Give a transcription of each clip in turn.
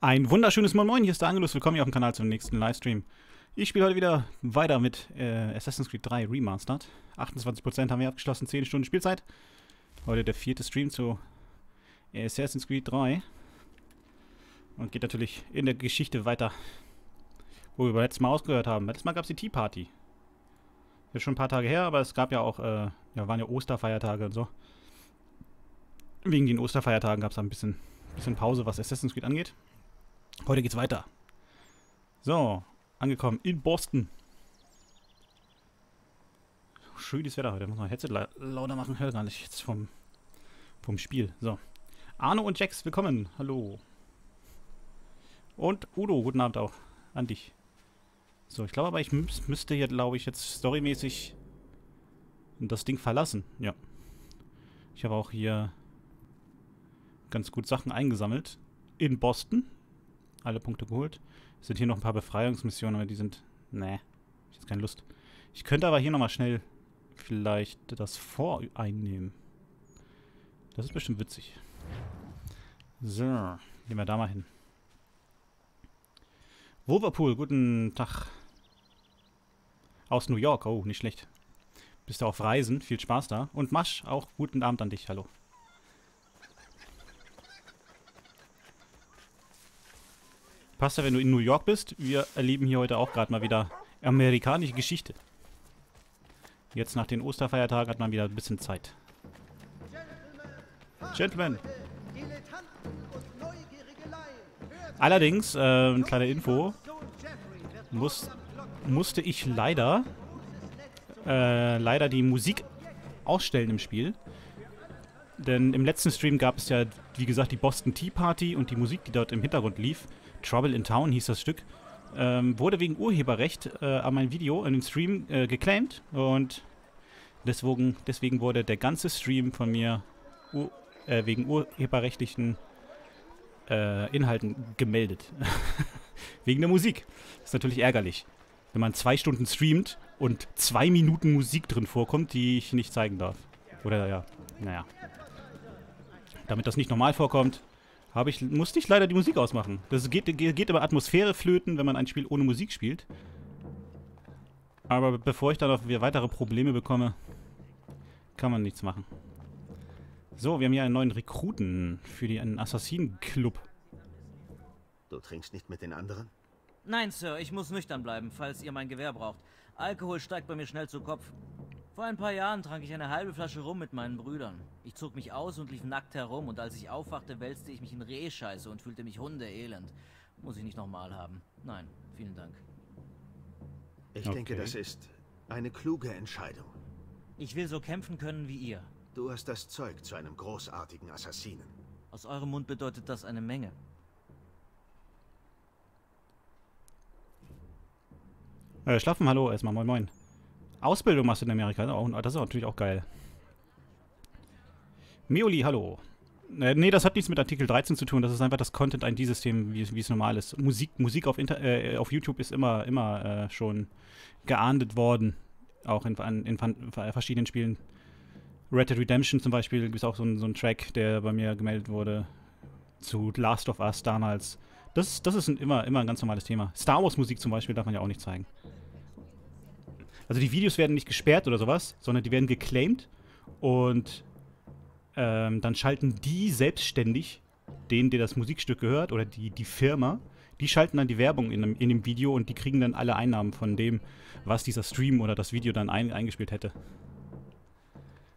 Ein wunderschönes Moin Moin, hier ist der Angelus, willkommen hier auf dem Kanal zum nächsten Livestream. Ich spiele heute wieder weiter mit Assassin's Creed 3 Remastered. 28% haben wir abgeschlossen, 10 Stunden Spielzeit. Heute der vierte Stream zu Assassin's Creed 3. Und geht natürlich in der Geschichte weiter, wo wir letztes Mal ausgehört haben. Letztes Mal gab es die Tea Party. Ist schon ein paar Tage her, aber es gab ja auch, waren ja Osterfeiertage und so. Wegen den Osterfeiertagen gab es ein bisschen Pause, was Assassin's Creed angeht. Heute geht's weiter. So, angekommen in Boston. Schönes Wetter heute. Muss man Headset lauter machen. Hör gar nicht jetzt vom Spiel. So. Arno und Jax, willkommen. Hallo. Und Udo, guten Abend auch an dich. So, ich glaube aber, ich müsste hier, glaube ich, jetzt storymäßig das Ding verlassen. Ja. Ich habe auch hier ganz gut Sachen eingesammelt. In Boston. Alle Punkte geholt. Es sind hier noch ein paar Befreiungsmissionen, aber die sind... Nee, hab ich jetzt keine Lust. Ich könnte aber hier nochmal schnell vielleicht das voreinnehmen. Das ist bestimmt witzig. So, gehen wir da mal hin. Wolverpool, guten Tag. Aus New York, oh, nicht schlecht. Bist du auf Reisen, viel Spaß da. Und Masch, auch guten Abend an dich, hallo. Passt ja, wenn du in New York bist. Wir erleben hier heute auch gerade mal wieder amerikanische Geschichte. Jetzt nach den Osterfeiertagen hat man wieder ein bisschen Zeit. Gentlemen! Allerdings, eine kleine Info. Musste ich leider die Musik ausstellen im Spiel. Denn im letzten Stream gab es ja, wie gesagt, die Boston Tea Party und die Musik, die dort im Hintergrund lief. Trouble in Town hieß das Stück. Wurde wegen Urheberrecht an meinem Video, an dem Stream, geclaimed. Und deswegen wurde der ganze Stream von mir wegen urheberrechtlichen Inhalten gemeldet. Wegen der Musik. Ist natürlich ärgerlich. Wenn man 2 Stunden streamt und 2 Minuten Musik drin vorkommt, die ich nicht zeigen darf. Oder ja, naja. Damit das nicht normal vorkommt, musste ich leider die Musik ausmachen. Das geht über Atmosphäre flöten, wenn man ein Spiel ohne Musik spielt. Aber bevor ich dann noch weitere Probleme bekomme, kann man nichts machen. So, wir haben hier einen neuen Rekruten für einen Assassinen-Club. Du trinkst nicht mit den anderen? Nein, Sir, ich muss nüchtern bleiben, falls ihr mein Gewehr braucht. Alkohol steigt bei mir schnell zu Kopf. Vor ein paar Jahren trank ich eine halbe Flasche Rum mit meinen Brüdern. Ich zog mich aus und lief nackt herum und als ich aufwachte, wälzte ich mich in Rehscheiße und fühlte mich hundeelend. Muss ich nicht nochmal haben. Nein, vielen Dank. Ich denke, das ist eine kluge Entscheidung. Ich will so kämpfen können wie ihr. Du hast das Zeug zu einem großartigen Assassinen. Aus eurem Mund bedeutet das eine Menge. Schlafen, hallo, erstmal moin moin. Ausbildung machst du in Amerika, das ist natürlich auch geil. Meoli, hallo. Nee, das hat nichts mit Artikel 13 zu tun, das ist einfach das Content-ID-System, wie es normal ist. Musik auf YouTube ist immer schon geahndet worden, auch in verschiedenen Spielen. Red Dead Redemption zum Beispiel, gibt es auch so einen Track, der bei mir gemeldet wurde, zu Last of Us damals. Das ist immer ein ganz normales Thema. Star Wars Musik zum Beispiel darf man ja auch nicht zeigen. Also die Videos werden nicht gesperrt oder sowas, sondern die werden geclaimed und dann schalten die selbstständig, denen, der das Musikstück gehört oder die Firma, die schalten dann die Werbung in dem Video und die kriegen dann alle Einnahmen von dem, was dieser Stream oder das Video dann eingespielt hätte.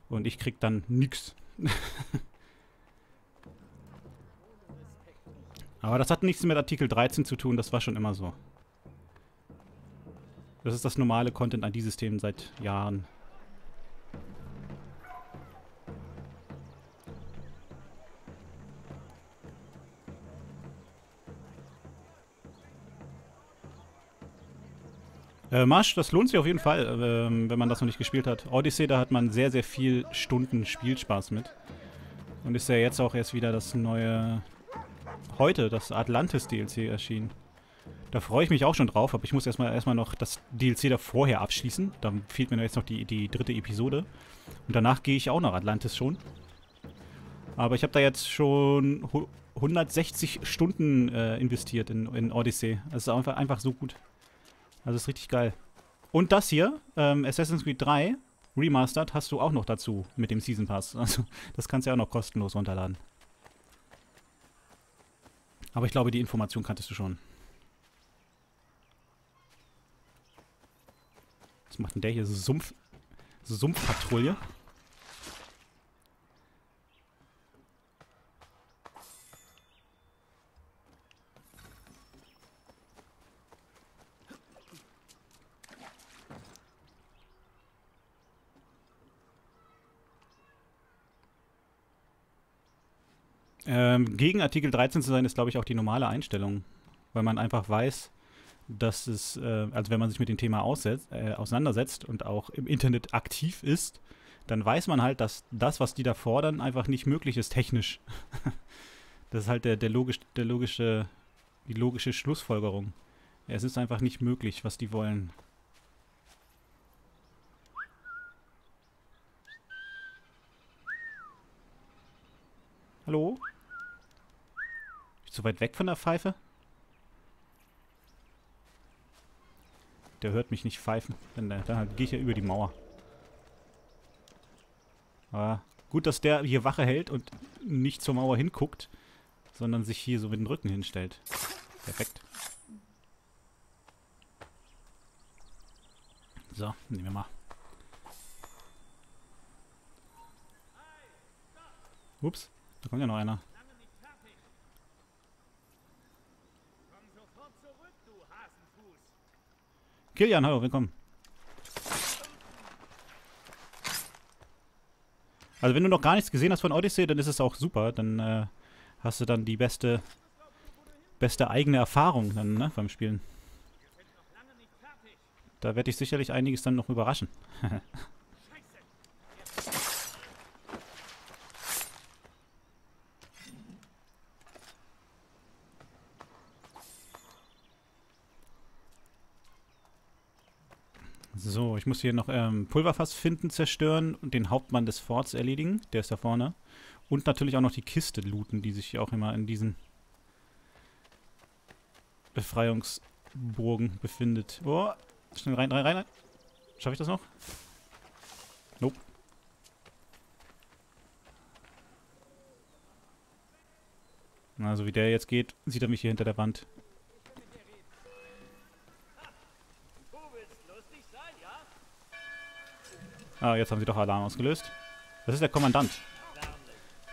Und ich krieg dann nix. Aber das hat nichts mit Artikel 13 zu tun, das war schon immer so. Das ist das normale Content-ID-System seit Jahren. Marsch, das lohnt sich auf jeden Fall, wenn man das noch nicht gespielt hat. Odyssey, da hat man sehr, sehr viel Stunden Spielspaß mit. Und ist ja jetzt auch erst wieder das neue... Heute, das Atlantis-DLC erschienen. Da freue ich mich auch schon drauf, aber ich muss erstmal noch das DLC da vorher abschließen. Da fehlt mir jetzt noch die dritte Episode. Und danach gehe ich auch nach Atlantis schon. Aber ich habe da jetzt schon 160 Stunden investiert in Odyssey. Das ist einfach so gut. Also ist richtig geil. Und das hier, Assassin's Creed 3 Remastered, hast du auch noch dazu mit dem Season Pass. Also das kannst du ja auch noch kostenlos runterladen. Aber ich glaube, die Information kanntest du schon. Was macht denn der hier? Sumpfpatrouille. Gegen Artikel 13 zu sein, ist, glaube ich, auch die normale Einstellung. Weil man einfach weiß, dass es, also wenn man sich mit dem Thema auseinandersetzt und auch im Internet aktiv ist, dann weiß man halt, dass das, was die da fordern, einfach nicht möglich ist, technisch. Das ist halt die logische Schlussfolgerung. Es ist einfach nicht möglich, was die wollen. Hallo? Zu weit weg von der Pfeife? Der hört mich nicht pfeifen. Dann gehe ich ja über die Mauer. Aber gut, dass der hier Wache hält und nicht zur Mauer hinguckt, sondern sich hier so mit dem Rücken hinstellt. Perfekt. So, nehmen wir mal. Ups, da kommt ja noch einer. Kilian, hallo, willkommen. Also wenn du noch gar nichts gesehen hast von Odyssey, dann ist es auch super. Dann hast du dann die beste eigene Erfahrung dann, ne, beim Spielen. Da werde ich sicherlich einiges dann noch überraschen. So, ich muss hier noch Pulverfass finden, zerstören und den Hauptmann des Forts erledigen. Der ist da vorne. Und natürlich auch noch die Kiste looten, die sich hier auch immer in diesen Befreiungsburgen befindet. Oh, schnell rein. Schaffe ich das noch? Nope. Na, so wie der jetzt geht, sieht er mich hier hinter der Wand. Ah, jetzt haben sie doch Alarm ausgelöst. Das ist der Kommandant.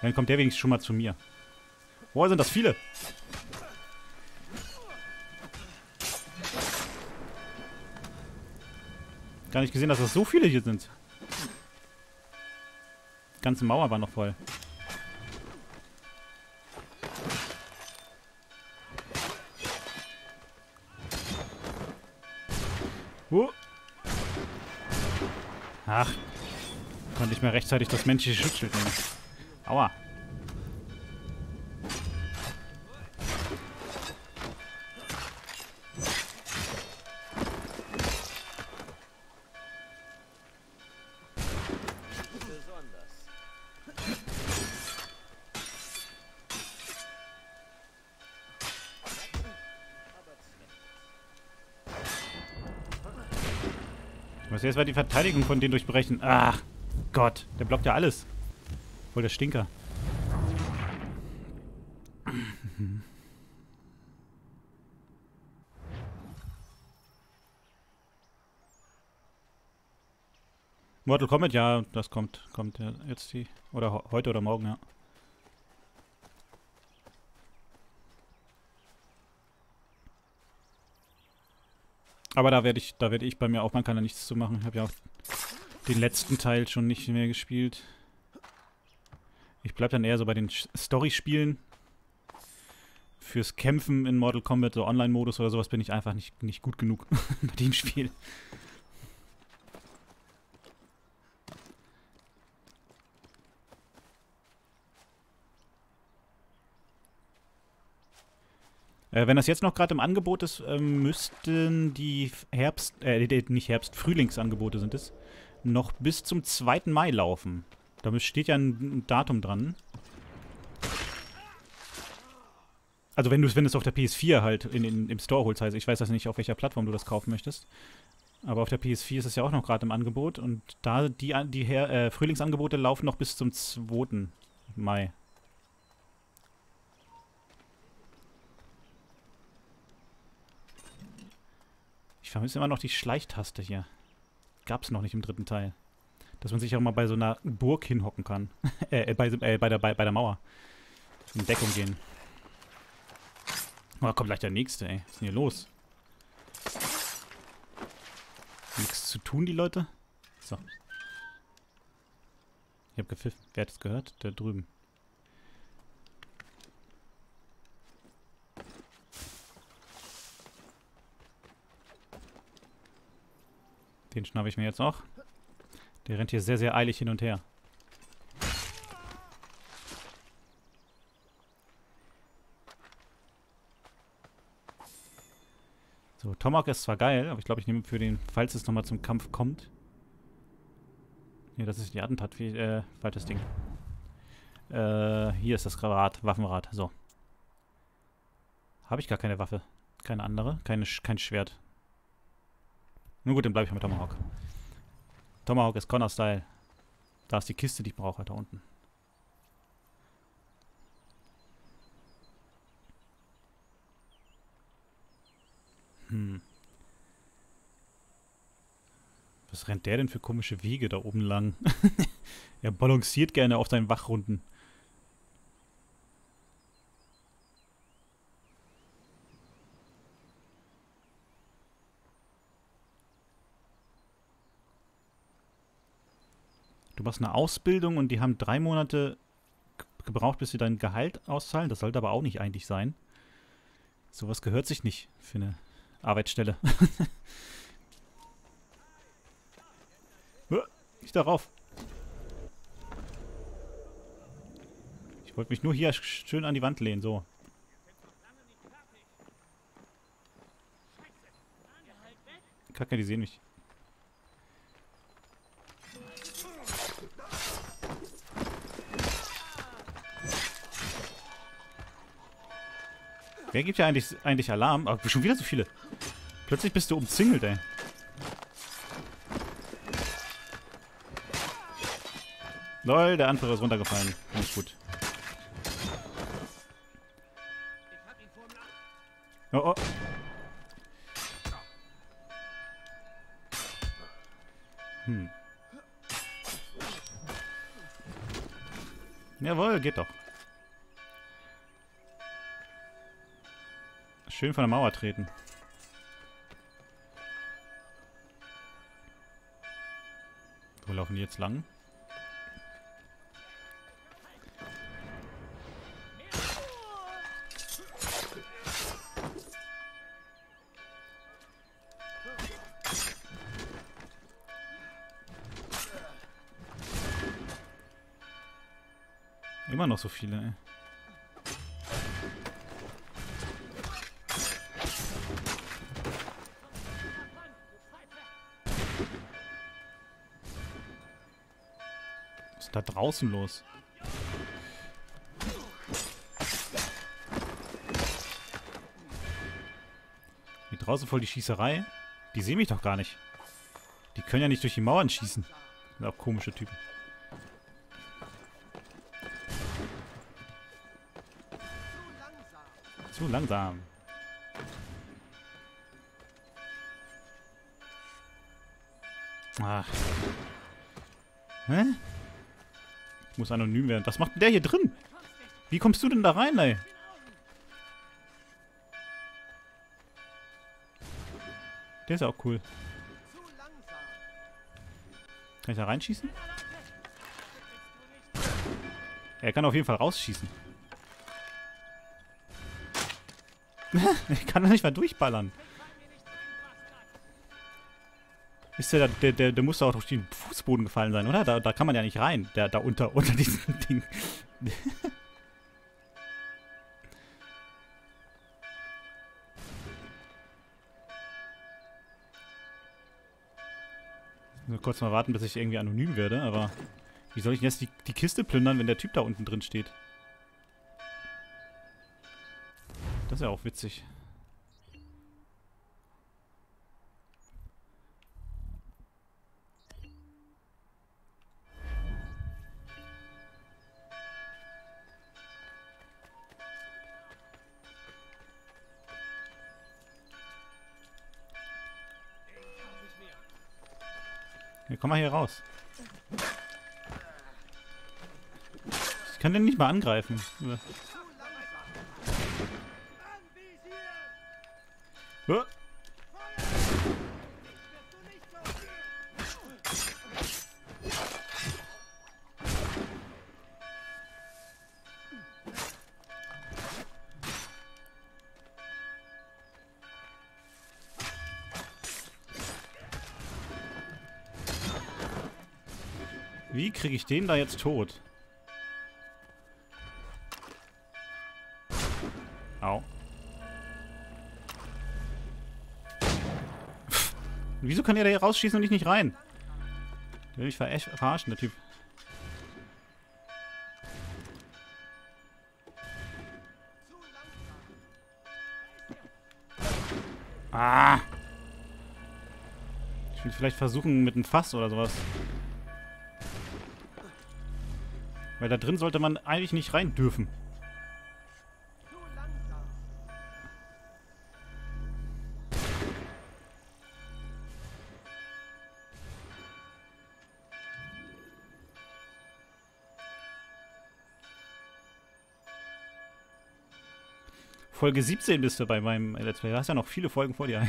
Dann kommt der wenigstens schon mal zu mir. Boah, sind das viele! Gar nicht gesehen, dass das so viele hier sind. Die ganze Mauer war noch voll. Ach, konnte ich mir rechtzeitig das menschliche Schutzschild nehmen. Aua. Jetzt war die Verteidigung von denen durchbrechen. Ach Gott, der blockt ja alles. Voll der Stinker. Mortal Kombat, ja, das kommt ja jetzt die. Oder heute oder morgen, ja. Aber da werde ich bei mir auch, man kann da nichts zu machen. Ich habe ja auch den letzten Teil schon nicht mehr gespielt. Ich bleibe dann eher so bei den Story-Spielen. Fürs Kämpfen in Mortal Kombat, so Online-Modus oder sowas, bin ich einfach nicht gut genug bei dem Spiel. Wenn das jetzt noch gerade im Angebot ist, müssten die Frühlingsangebote sind es, noch bis zum 2. Mai laufen. Da steht ja ein Datum dran. Also wenn du es auf der PS4 halt im Store holst, heißt, ich weiß das nicht, auf welcher Plattform du das kaufen möchtest. Aber auf der PS4 ist es ja auch noch gerade im Angebot. Und da die Frühlingsangebote laufen noch bis zum 2. Mai. Ich vermisse immer noch die Schleichtaste hier. Gab's noch nicht im 3. Teil. Dass man sich auch mal bei so einer Burg hinhocken kann. bei der Mauer. In Deckung gehen. Oh, kommt gleich der nächste, ey. Was ist denn hier los? Nichts zu tun, die Leute? So. Ich hab gepfiffen. Wer hat es gehört? Da drüben. Den schnappe ich mir jetzt auch. Der rennt hier sehr, sehr eilig hin und her. So, Tomahawk ist zwar geil, aber ich glaube, ich nehme für den, falls es nochmal zum Kampf kommt. Ne, das ist die Attentat. Falsches Ding. Hier ist das Rad, Waffenrad. So. Habe ich gar keine Waffe. Keine andere. Kein Schwert. Nun gut, dann bleibe ich mit Tomahawk. Tomahawk ist Connor-Style. Da ist die Kiste, die ich brauche, da unten. Hm. Was rennt der denn für komische Wege da oben lang? Er balanciert gerne auf seinen Wachrunden. Du machst eine Ausbildung und die haben 3 Monate gebraucht, bis sie dein Gehalt auszahlen. Das sollte aber auch nicht eigentlich sein. Sowas gehört sich nicht für eine Arbeitsstelle. Nicht darauf. Ich wollte mich nur hier schön an die Wand lehnen, so. Kacke, die sehen mich. Wer gibt ja eigentlich Alarm? Aber schon wieder so viele. Plötzlich bist du umzingelt, ey. Lol, der Anführer ist runtergefallen. Ganz gut. Oh, oh. Hm. Jawohl, geht doch. Schön von der Mauer treten. Wo laufen die jetzt lang? Immer noch so viele, ey. Da draußen los. Hier draußen voll die Schießerei. Die sehen mich doch gar nicht. Die können ja nicht durch die Mauern schießen. Das sind auch komische Typen. Zu langsam. Ach. Hä? Muss anonym werden. Was macht denn der hier drin? Wie kommst du denn da rein, ey? Der ist ja auch cool. Kann ich da reinschießen? Er kann auf jeden Fall rausschießen. Ich kann da nicht mal durchballern. Ist der muss doch durch den Fußboden gefallen sein, oder? Da kann man ja nicht rein. Da unter diesem Ding. Nur kurz mal warten, bis ich irgendwie anonym werde, aber wie soll ich denn jetzt die Kiste plündern, wenn der Typ da unten drin steht? Ist ja auch witzig. Ja, komm mal hier raus. Ich kann den nicht mal angreifen. Wie kriege ich den da jetzt tot? Au. Wieso kann er da hier rausschießen und ich nicht rein? Der will mich verarschen, der Typ. Ah! Ich will vielleicht versuchen mit einem Fass oder sowas. Weil da drin sollte man eigentlich nicht rein dürfen. Folge 17 bist du bei meinem Let's Play. Du hast ja noch viele Folgen vor dir.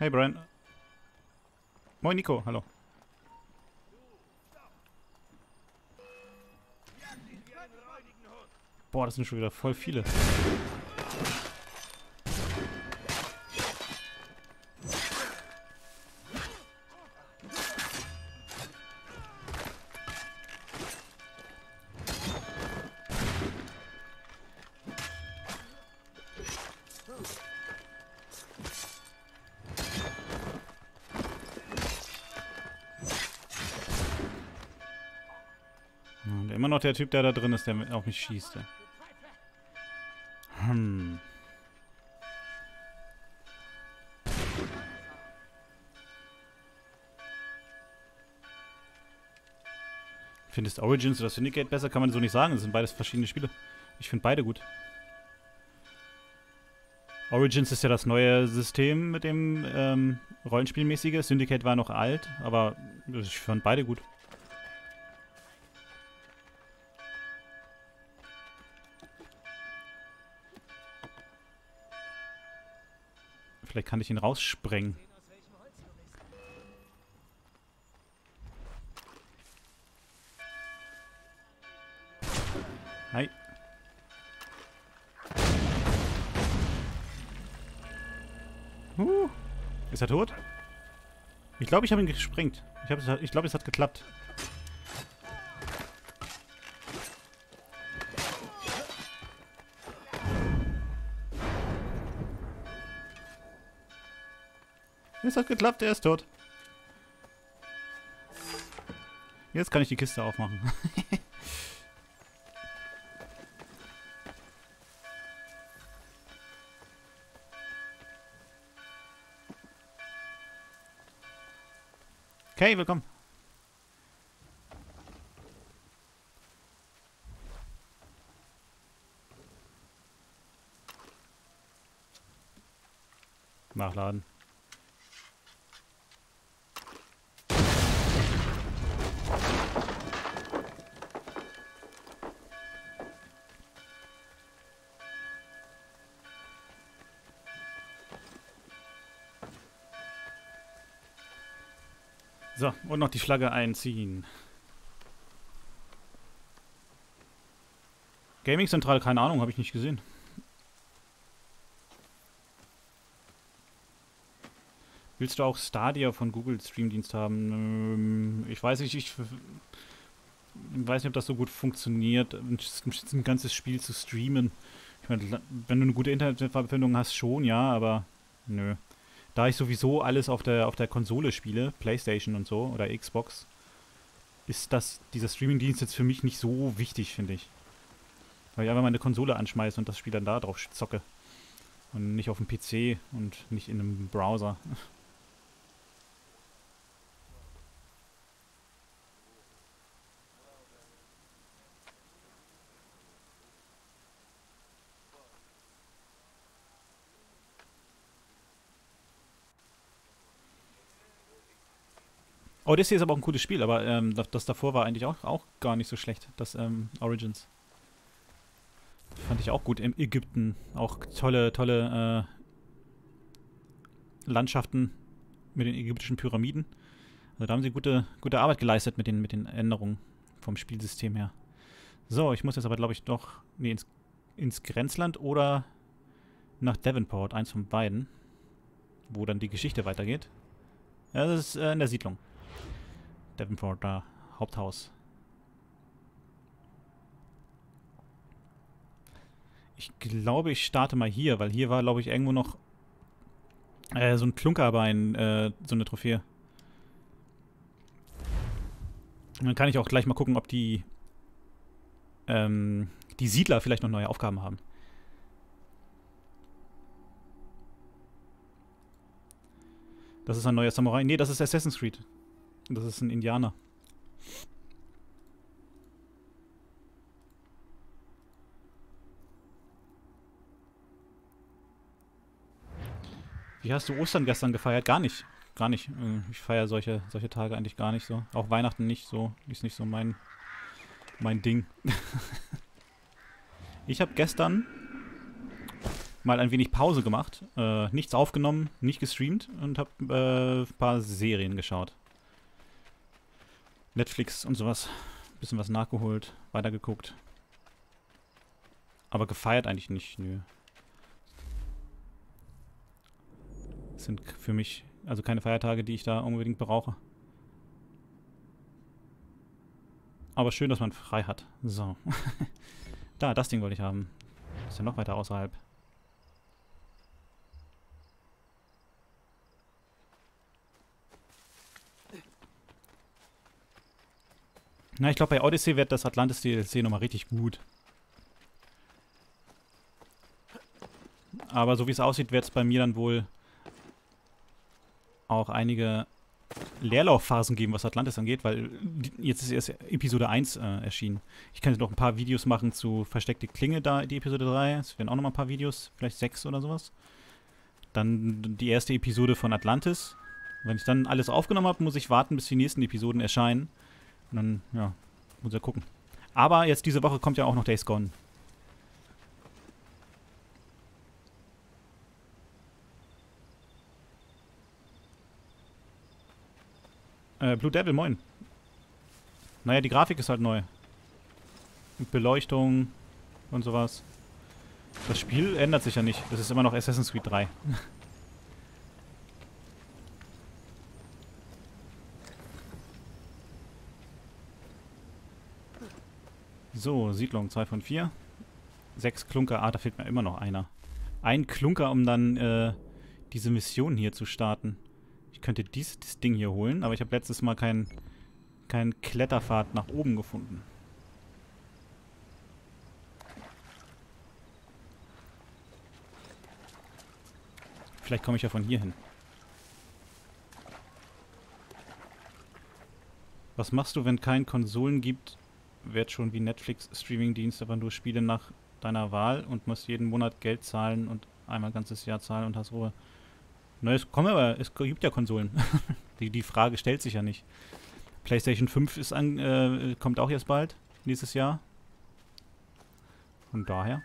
Hey Brian. Moin Nico, hallo. Boah, das sind schon wieder voll viele. Noch der Typ, der da drin ist, der auf mich schießt. Hm. Findest Origins oder Syndicate besser? Kann man so nicht sagen. Das sind beides verschiedene Spiele. Ich finde beide gut. Origins ist ja das neue System mit dem Rollenspielmäßige. Syndicate war noch alt, aber ich fand beide gut. Vielleicht kann ich ihn raussprengen. Hi. Ist er tot? Ich glaube, ich habe ihn gesprengt. Ich glaube, es hat geklappt. Es hat geklappt, er ist tot. Jetzt kann ich die Kiste aufmachen. Okay, willkommen. Nachladen. So, und noch die Flagge einziehen. Gaming-Zentrale, keine Ahnung, habe ich nicht gesehen. Willst du auch Stadia von Google Streamdienst haben? Ich weiß nicht, ob das so gut funktioniert, ein ganzes Spiel zu streamen. Ich meine, wenn du eine gute Internetverbindung hast, schon, ja, aber nö. Da ich sowieso alles auf der Konsole spiele, PlayStation und so, oder Xbox, ist dieser Streamingdienst jetzt für mich nicht so wichtig, finde ich. Weil ich einfach meine Konsole anschmeiße und das Spiel dann da drauf zocke. Und nicht auf dem PC und nicht in einem Browser. Odyssey ist aber auch ein cooles Spiel, aber das davor war eigentlich auch gar nicht so schlecht, das Origins. Fand ich auch gut, in Ägypten. Auch tolle Landschaften mit den ägyptischen Pyramiden. Also da haben sie gute Arbeit geleistet mit den Änderungen vom Spielsystem her. So, ich muss jetzt aber glaube ich doch ins Grenzland oder nach Devonport, eins von beiden. Wo dann die Geschichte weitergeht. Ja, das ist in der Siedlung. Devonport, da, Haupthaus. Ich glaube, ich starte mal hier, weil hier war, glaube ich, irgendwo noch so ein Klunkerbein, so eine Trophäe. Und dann kann ich auch gleich mal gucken, ob die Siedler vielleicht noch neue Aufgaben haben. Das ist ein neuer Samurai. Nee, das ist Assassin's Creed. Das ist ein Indianer. Wie hast du Ostern gestern gefeiert? Gar nicht. Gar nicht. Ich feiere solche Tage eigentlich gar nicht so. Auch Weihnachten nicht so. Ist nicht so mein Ding. Ich habe gestern mal ein wenig Pause gemacht. Nichts aufgenommen, nicht gestreamt und habe ein paar Serien geschaut. Netflix und sowas. Bisschen was nachgeholt, weitergeguckt. Aber gefeiert eigentlich nicht, nö. Das sind für mich also keine Feiertage, die ich da unbedingt brauche. Aber schön, dass man frei hat. So. Da, das Ding wollte ich haben. Ist ja noch weiter außerhalb. Na, ich glaube, bei Odyssey wird das Atlantis-DLC nochmal richtig gut. Aber so wie es aussieht, wird es bei mir dann wohl auch einige Leerlaufphasen geben, was Atlantis angeht, weil jetzt ist erst Episode 1 erschienen. Ich könnte noch ein paar Videos machen zu Versteckte Klinge, da die Episode 3. Es werden auch nochmal ein paar Videos, vielleicht 6 oder sowas. Dann die erste Episode von Atlantis. Wenn ich dann alles aufgenommen habe, muss ich warten, bis die nächsten Episoden erscheinen. Und dann, ja, muss ja gucken. Aber jetzt diese Woche kommt ja auch noch Days Gone. Blue Devil, moin. Naja, die Grafik ist halt neu. Mit Beleuchtung und sowas. Das Spiel ändert sich ja nicht. Das ist immer noch Assassin's Creed 3. So, Siedlung 2 von 4. 6 Klunker. Ah, da fehlt mir immer noch einer. Ein Klunker, um dann diese Mission hier zu starten. Ich könnte dieses Ding hier holen, aber ich habe letztes Mal keinen Kletterpfad nach oben gefunden. Vielleicht komme ich ja von hier hin. Was machst du, wenn kein Konsolen gibt? Wird schon wie Netflix-Streaming-Dienst, aber du Spiele nach deiner Wahl und musst jeden Monat Geld zahlen und einmal ein ganzes Jahr zahlen und hast Ruhe. Na, es kommen aber, es gibt ja Konsolen. die Frage stellt sich ja nicht. PlayStation 5 ist kommt auch jetzt bald, nächstes Jahr. Von daher,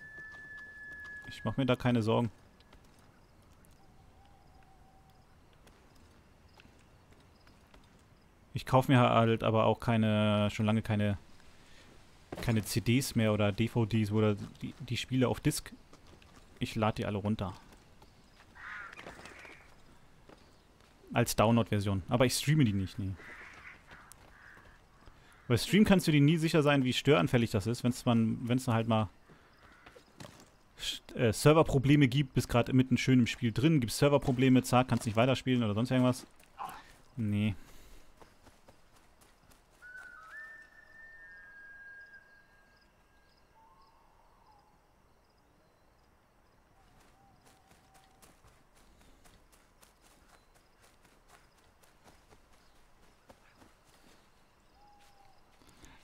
ich mache mir da keine Sorgen. Ich kaufe mir halt aber auch schon lange keine CDs mehr oder DVDs oder die Spiele auf Disc. Ich lade die alle runter. Als Download-Version. Aber ich streame die nicht, nee. Bei Stream kannst du dir nie sicher sein, wie störanfällig das ist, wenn es halt mal Serverprobleme gibt, bist gerade mitten schön im Spiel drin, gibt Serverprobleme, zack, kannst nicht weiterspielen oder sonst irgendwas. Nee.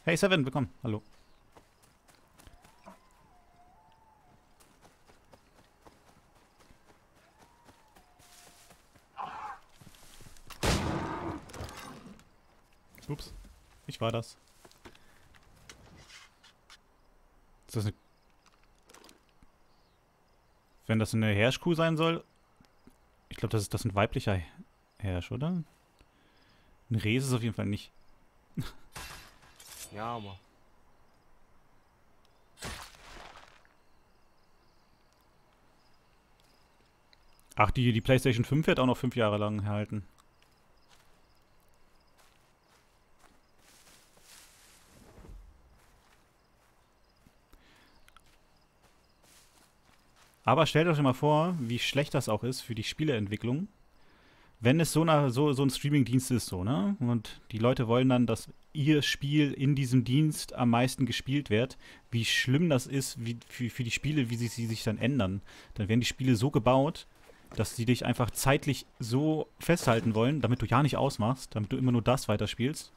Hey Seven, willkommen. Hallo. Ups, ich war das. Ist das eine... Wenn das eine Herrschkuh sein soll... Ich glaube, das ist ein weiblicher Herrsch, oder? Ein Reh ist es auf jeden Fall nicht. Ja, Mann. Ach, die PlayStation 5 wird auch noch 5 Jahre lang halten. Aber stellt euch mal vor, wie schlecht das auch ist für die Spieleentwicklung, wenn es so ein Streaming-Dienst ist, so, ne? Und die Leute wollen dann, dass ihr Spiel in diesem Dienst am meisten gespielt wird, wie schlimm das ist für die Spiele, wie sie sich dann ändern. Dann werden die Spiele so gebaut, dass sie dich einfach zeitlich so festhalten wollen, damit du ja nicht ausmachst, damit du immer nur das weiterspielst.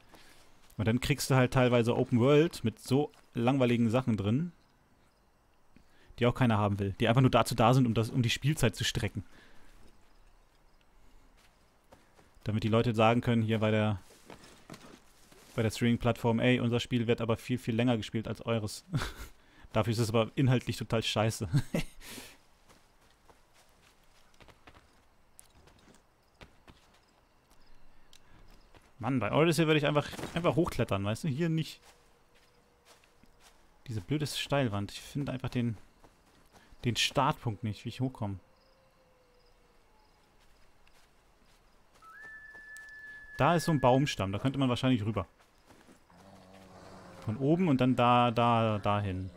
Und dann kriegst du halt teilweise Open World mit so langweiligen Sachen drin, die auch keiner haben will, die einfach nur dazu da sind, um die Spielzeit zu strecken. Damit die Leute sagen können, hier bei der Streaming-Plattform, ey, unser Spiel wird aber viel, viel länger gespielt als eures. Dafür ist es aber inhaltlich total scheiße. Mann, bei Odyssey würde ich einfach hochklettern, weißt du? Hier nicht. Diese blöde Steilwand. Ich finde einfach den Startpunkt nicht, wie ich hochkomme. Da ist so ein Baumstamm, da könnte man wahrscheinlich rüber. Von oben und dann dahin.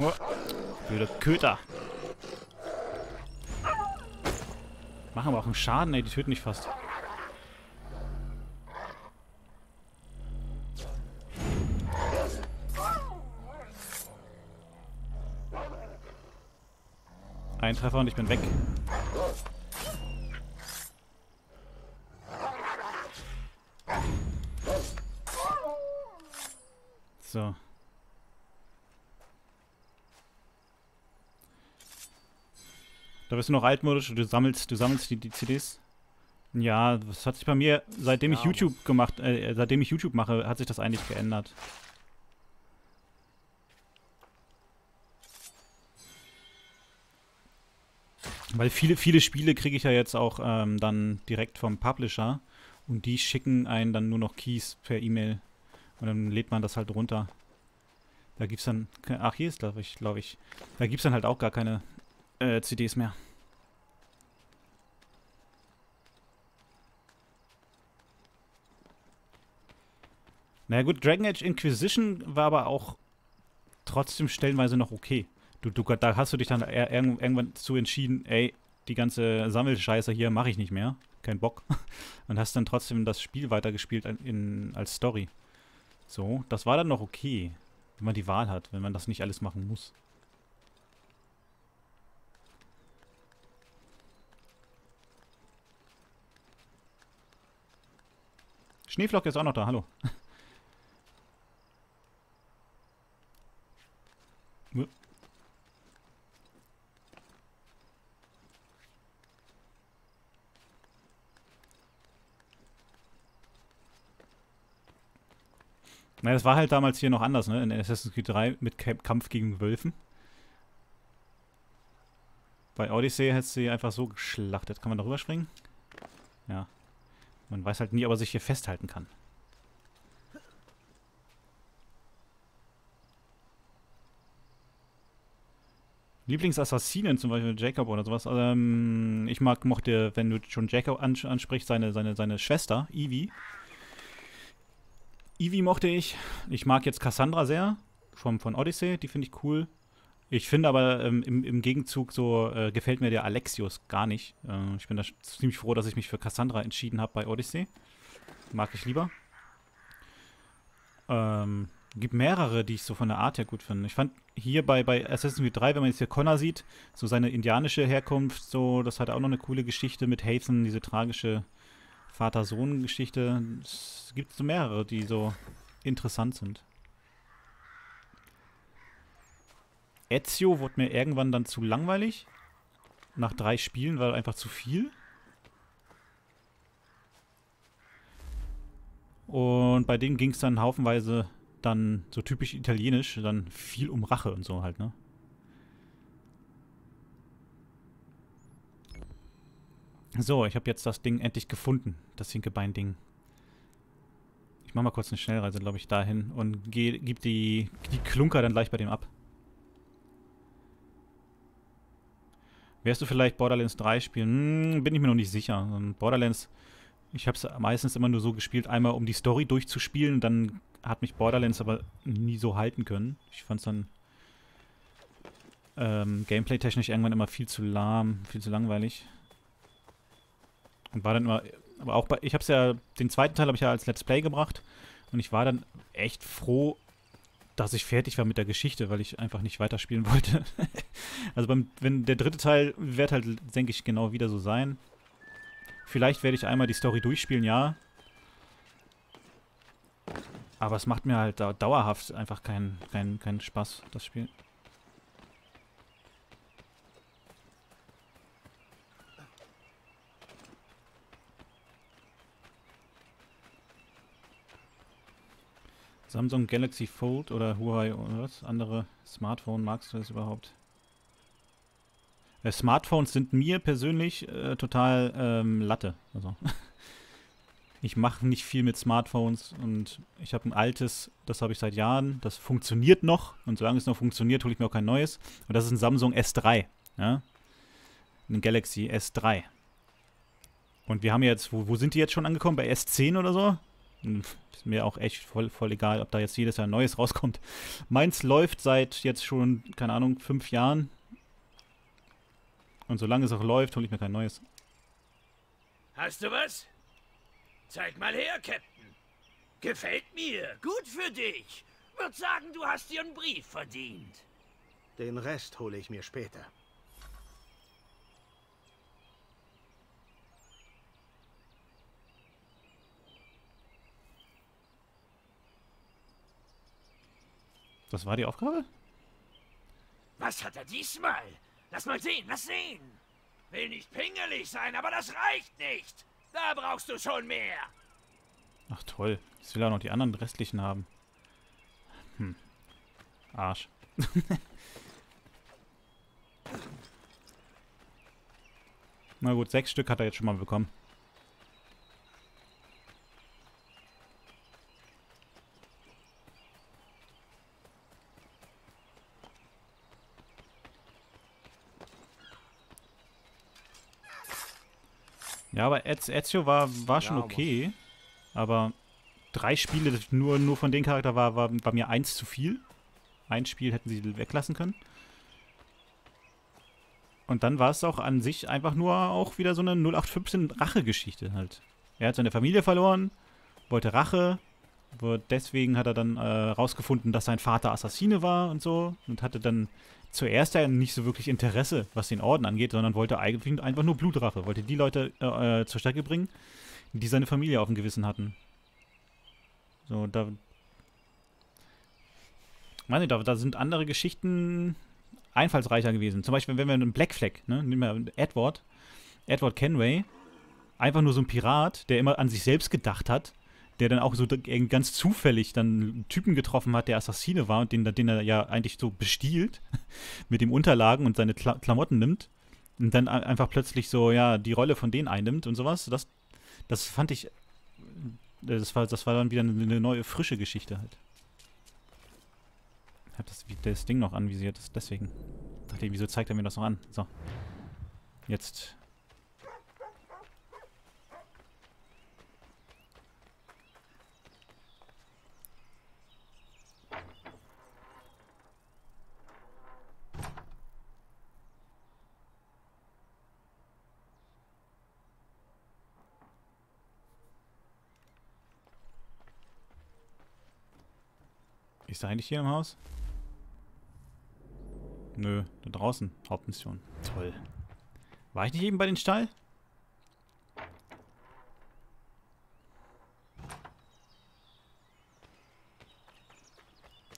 Oh, blöder Köter. Machen aber auch einen Schaden, ey, die töten mich fast. Ein Treffer und ich bin weg. So. Da bist du noch altmodisch und du sammelst die CDs. Ja, das hat sich bei mir, seitdem ich YouTube mache, hat sich das eigentlich geändert. Weil viele Spiele kriege ich ja jetzt auch dann direkt vom Publisher und die schicken einen dann nur noch Keys per E-Mail. Und dann lädt man das halt runter. Da gibt's dann... Ach, hier ist, glaube ich. Da gibt's dann halt auch gar keine CDs mehr. Naja gut, Dragon Age Inquisition war aber auch trotzdem stellenweise noch okay. Da hast du dich dann irgendwann zu entschieden, ey, die ganze Sammelscheiße hier mache ich nicht mehr. Kein Bock. Und hast dann trotzdem das Spiel weitergespielt als Story. So, das war dann noch okay, wenn man die Wahl hat, wenn man das nicht alles machen muss. Schneeflocke ist auch noch da, hallo. Na, das war halt damals hier noch anders, ne? In Assassin's Creed 3 mit Kampf gegen Wölfen. Bei Odyssey hättest du sie einfach so geschlachtet. Kann man da rüberspringen? Ja. Man weiß halt nie, ob er sich hier festhalten kann. Lieblingsassassinen, zum Beispiel Jacob oder sowas. Ich mochte, wenn du schon Jacob ansprichst, seine Schwester, Evie. Evie mochte ich. Ich mag jetzt Cassandra sehr. von Odyssey, die finde ich cool. Ich finde aber im Gegenzug so gefällt mir der Alexios gar nicht. Ich bin da ziemlich froh, dass ich mich für Cassandra entschieden habe bei Odyssey. Mag ich lieber. Gibt mehrere, die ich so von der Art her gut finde. Ich fand hier bei Assassin's Creed 3, wenn man jetzt hier Connor sieht, so seine indianische Herkunft, so, das hat auch noch eine coole Geschichte mit Hazen, diese tragische Vater-Sohn-Geschichte. Es gibt so mehrere, die so interessant sind. Ezio wurde mir irgendwann dann zu langweilig. Nach 3 Spielen war einfach zu viel. Und bei denen ging es dann haufenweise dann so typisch italienisch, dann viel um Rache und so halt, ne? So, ich habe jetzt das Ding endlich gefunden. Das Hinkebein-Ding. Ich mache mal kurz eine Schnellreise, glaube ich, dahin und gebe die Klunker dann gleich bei dem ab. Wärst du vielleicht Borderlands 3 spielen? Bin ich mir noch nicht sicher. Borderlands, ich habe es meistens immer nur so gespielt, einmal um die Story durchzuspielen, dann hat mich Borderlands aber nie so halten können. Ich fand es dann gameplay-technisch irgendwann immer viel zu lahm, viel zu langweilig. Und war dann immer, aber auch bei, ich habe es ja, den zweiten Teil habe ich ja als Let's Play gebracht und ich war dann echt froh, dass ich fertig war mit der Geschichte, weil ich einfach nicht weiterspielen wollte. Also wenn der dritte Teil wird halt, denke ich, genau wieder so sein. Vielleicht werde ich einmal die Story durchspielen, ja. Aber es macht mir halt dauerhaft einfach keinen Spaß, das Spiel. Samsung Galaxy Fold oder Huawei oder was? Andere Smartphone, magst du das überhaupt? Smartphones sind mir persönlich total Latte. Also, ich mache nicht viel mit Smartphones und ich habe ein altes, das habe ich seit Jahren, das funktioniert noch und solange es noch funktioniert, hole ich mir auch kein neues. Und das ist ein Samsung S3, ja? Ein Galaxy S3. Und wir haben jetzt, wo sind die jetzt schon angekommen? Bei S10 oder so? Ist mir auch echt voll egal, ob da jetzt jedes Jahr ein neues rauskommt. Meins läuft seit jetzt schon, keine Ahnung, 5 Jahren. Und solange es auch läuft, hole ich mir kein neues. Hast du was? Zeig mal her, Captain. Gefällt mir. Gut für dich. Würde sagen, du hast dir einen Brief verdient. Den Rest hole ich mir später. Das war die Aufgabe? Was hat er diesmal? Lass mal sehen, lass sehen. Will nicht pingelig sein, aber das reicht nicht. Da brauchst du schon mehr. Ach toll, jetzt will er noch die anderen restlichen haben. Hm. Arsch. Na gut, 6 Stück hat er jetzt schon mal bekommen. Ja, aber Ezio war schon okay, aber 3 Spiele nur von dem Charakter war mir 1 zu viel. Ein Spiel hätten sie weglassen können. Und dann war es auch an sich einfach nur auch wieder so eine 0815-Rache-Geschichte halt. Er hat seine Familie verloren, wollte Rache, deswegen hat er dann rausgefunden, dass sein Vater Assassine war und so und hatte dann zuerst ja nicht so wirklich Interesse, was den Orden angeht, sondern wollte eigentlich einfach nur Blutrache. Wollte die Leute zur Strecke bringen, die seine Familie auf dem Gewissen hatten. So, da sind andere Geschichten einfallsreicher gewesen. Zum Beispiel, wenn wir einen Black Flag, ne, nehmen wir Edward Kenway, einfach nur so ein Pirat, der immer an sich selbst gedacht hat, der dann auch so ganz zufällig dann einen Typen getroffen hat, der Assassine war und den er ja eigentlich so bestiehlt mit den Unterlagen und seine Klamotten nimmt und dann einfach plötzlich so, ja, die Rolle von denen einnimmt und sowas. Das fand ich, das war dann wieder eine neue, frische Geschichte halt. Ich hab das Ding noch anvisiert, deswegen. Ich dachte, wieso zeigt er mir das noch an? So. Jetzt. Ist er eigentlich hier im Haus? Nö, da draußen. Hauptmission. Toll. War ich nicht eben bei den Stall?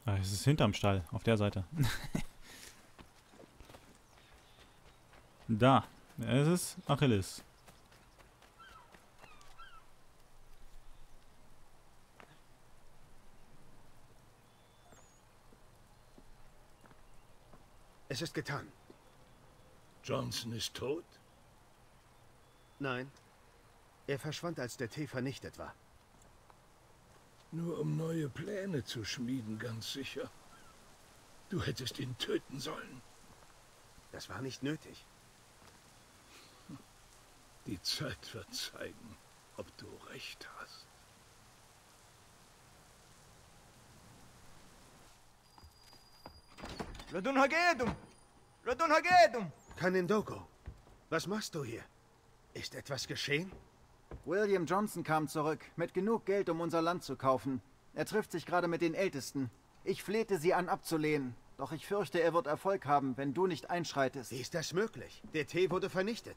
Ah, es ist hinterm Stall, auf der Seite. Da. Es ist Achilles. Es ist getan. Johnson ist tot? Nein. Er verschwand, als der Tee vernichtet war. Nur um neue Pläne zu schmieden, ganz sicher. Du hättest ihn töten sollen. Das war nicht nötig. Die Zeit wird zeigen, ob du recht hast. Kanindoko, was machst du hier? Ist etwas geschehen? William Johnson kam zurück, mit genug Geld, um unser Land zu kaufen. Er trifft sich gerade mit den Ältesten. Ich flehte sie an, abzulehnen. Doch ich fürchte, er wird Erfolg haben, wenn du nicht einschreitest. Wie ist das möglich? Der Tee wurde vernichtet.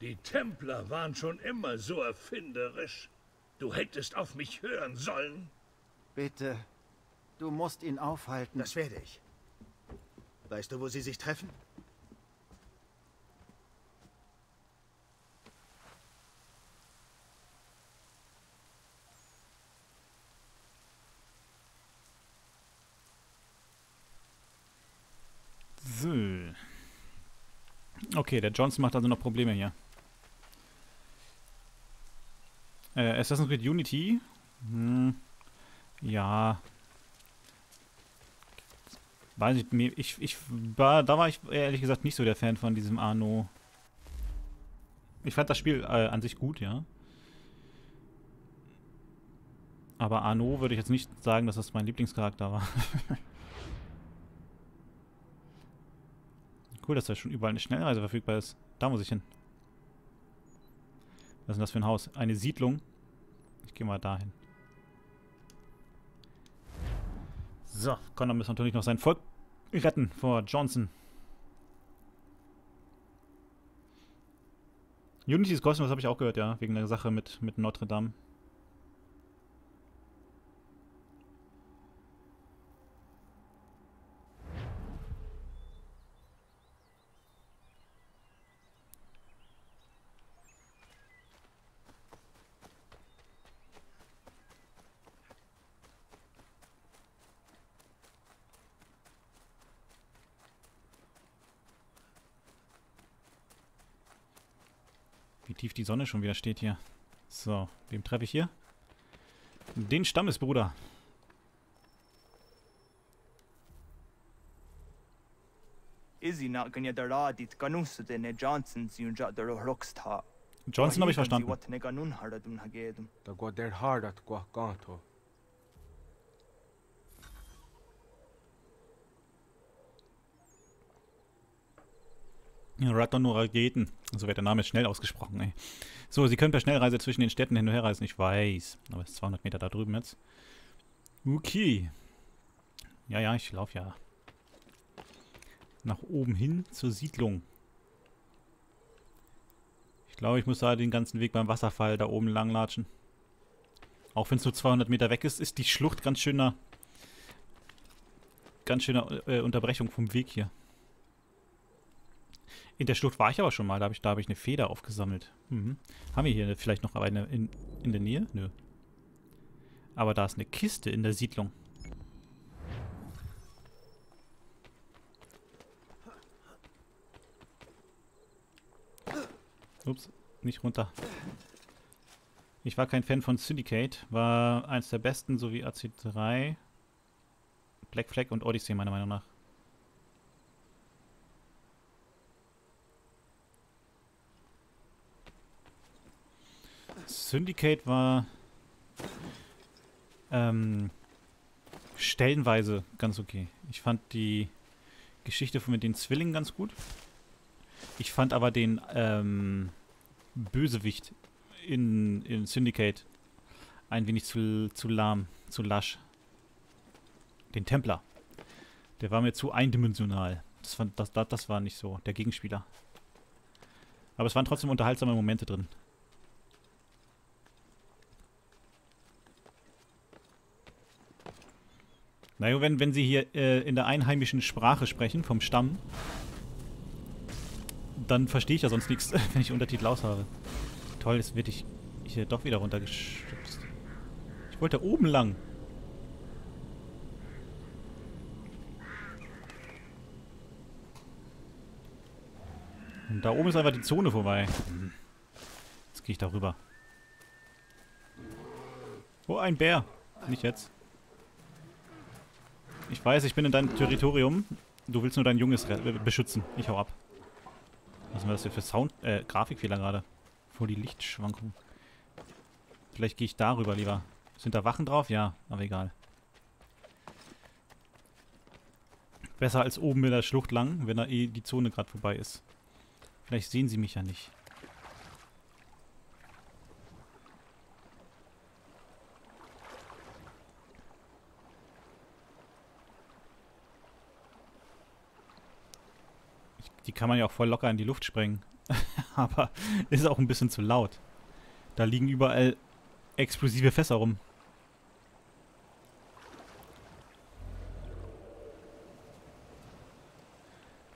Die Templer waren schon immer so erfinderisch. Du hättest auf mich hören sollen. Bitte, du musst ihn aufhalten. Das werde ich. Weißt du, wo sie sich treffen? So. Okay, der Johnson macht also noch Probleme hier. Assassin's Creed Unity? Hm. Ja. Weiß ich, da war ich ehrlich gesagt nicht so der Fan von diesem Arno. Ich fand das Spiel an sich gut, ja. Aber Arno würde ich jetzt nicht sagen, dass das mein Lieblingscharakter war. Cool, dass da schon überall eine Schnellreise verfügbar ist. Da muss ich hin. Was ist denn das für ein Haus? Eine Siedlung. Ich gehe mal dahin. So, Connor muss natürlich noch sein Volk retten vor Johnson. Unity ist kostenlos, habe ich auch gehört, ja. Wegen der Sache mit Notre Dame. Wie tief die Sonne schon wieder steht hier. So, wem treffe ich hier? Den Stammesbruder. Johnson habe ich verstanden. Ratanurageten. So wird der Name jetzt schnell ausgesprochen, ey. So, sie können per Schnellreise zwischen den Städten hin und her reisen. Ich weiß. Aber es ist 200 Meter da drüben jetzt. Okay. Ja, ja, ich laufe ja. Nach oben hin zur Siedlung. Ich glaube, ich muss da den ganzen Weg beim Wasserfall da oben langlatschen. Auch wenn es nur 200 Meter weg ist, ist die Schlucht ganz schöner Unterbrechung vom Weg hier. In der Schlucht war ich aber schon mal, da hab ich eine Feder aufgesammelt. Mhm. Haben wir hier vielleicht noch eine in der Nähe? Nö. Aber da ist eine Kiste in der Siedlung. Ups, nicht runter. Ich war kein Fan von Syndicate, war eins der besten, sowie AC3, Black Flag und Odyssey meiner Meinung nach. Syndicate war stellenweise ganz okay. Ich fand die Geschichte mit den Zwillingen ganz gut. Ich fand aber den Bösewicht in Syndicate ein wenig zu lasch. den Templer. Der war mir zu eindimensional. Das war nicht so, der Gegenspieler. Aber es waren trotzdem unterhaltsame Momente drin. Naja, wenn sie hier in der einheimischen Sprache sprechen, vom Stamm, dann verstehe ich ja sonst nichts, wenn ich Untertitel aus habe. Toll, jetzt werde ich hier doch wieder runtergeschubst. Ich wollte oben lang. Und da oben ist einfach die Zone vorbei. Jetzt gehe ich da rüber. Oh, ein Bär. Nicht jetzt. Ich weiß, ich bin in deinem Territorium. Du willst nur dein Junges beschützen. Ich hau ab. Was war das hier für Sound? Grafikfehler gerade. Vor die Lichtschwankung. Vielleicht gehe ich darüber lieber. Sind da Wachen drauf? Ja, aber egal. Besser als oben in der Schlucht lang, wenn da eh die Zone gerade vorbei ist. Vielleicht sehen sie mich ja nicht. Die kann man ja auch voll locker in die Luft sprengen. Aber ist auch ein bisschen zu laut. Da liegen überall explosive Fässer rum.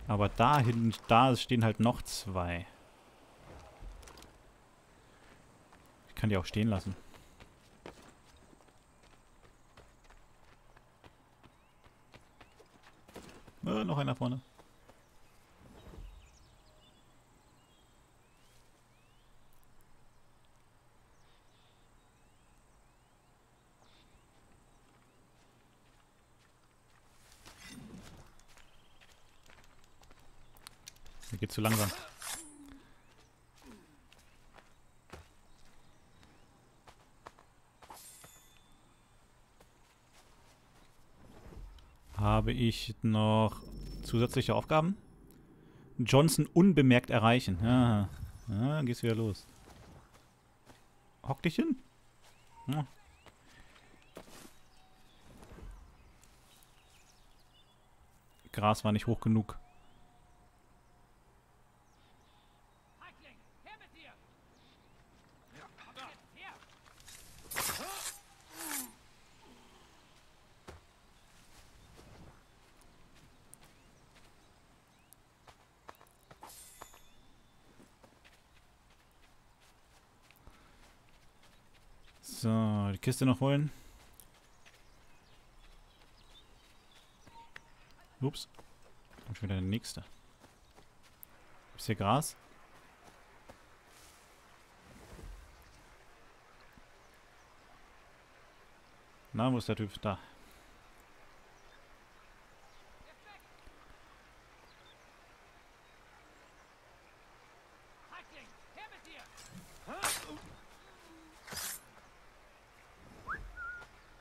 Aber da hinten, da stehen halt noch zwei. Ich kann die auch stehen lassen. Noch einer vorne. Geht zu langsam. Habe ich noch zusätzliche Aufgaben? Johnson unbemerkt erreichen. Ja, ja, geht's wieder los. Hock dich hin? Ja. Gras war nicht hoch genug. So, die Kiste noch holen. Ups. Und schon wieder der nächste. Gibt's hier Gras? Na, wo ist der Typ? Da.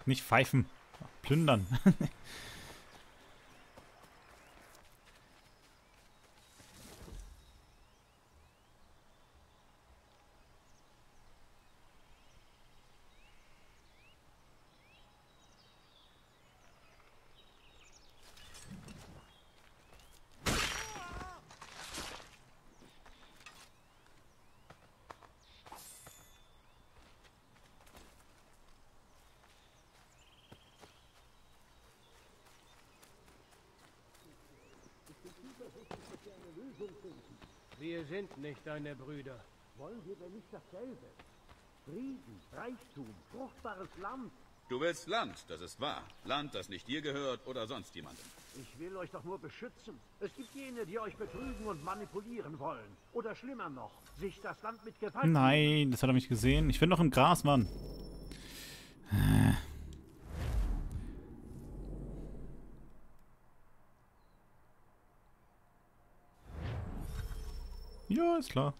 Nicht pfeifen. Plündern. Wir sind nicht deine Brüder. Wollen wir denn nicht dasselbe? Frieden, Reichtum, fruchtbares Land. Du willst Land, das ist wahr. Land, das nicht dir gehört oder sonst jemandem. Ich will euch doch nur beschützen. Es gibt jene, die euch betrügen und manipulieren wollen. Oder schlimmer noch, sich das Land mit Gewalt... Nein, das hat er mich gesehen. Ich bin noch im Gras, Mann. Ja, ist klar.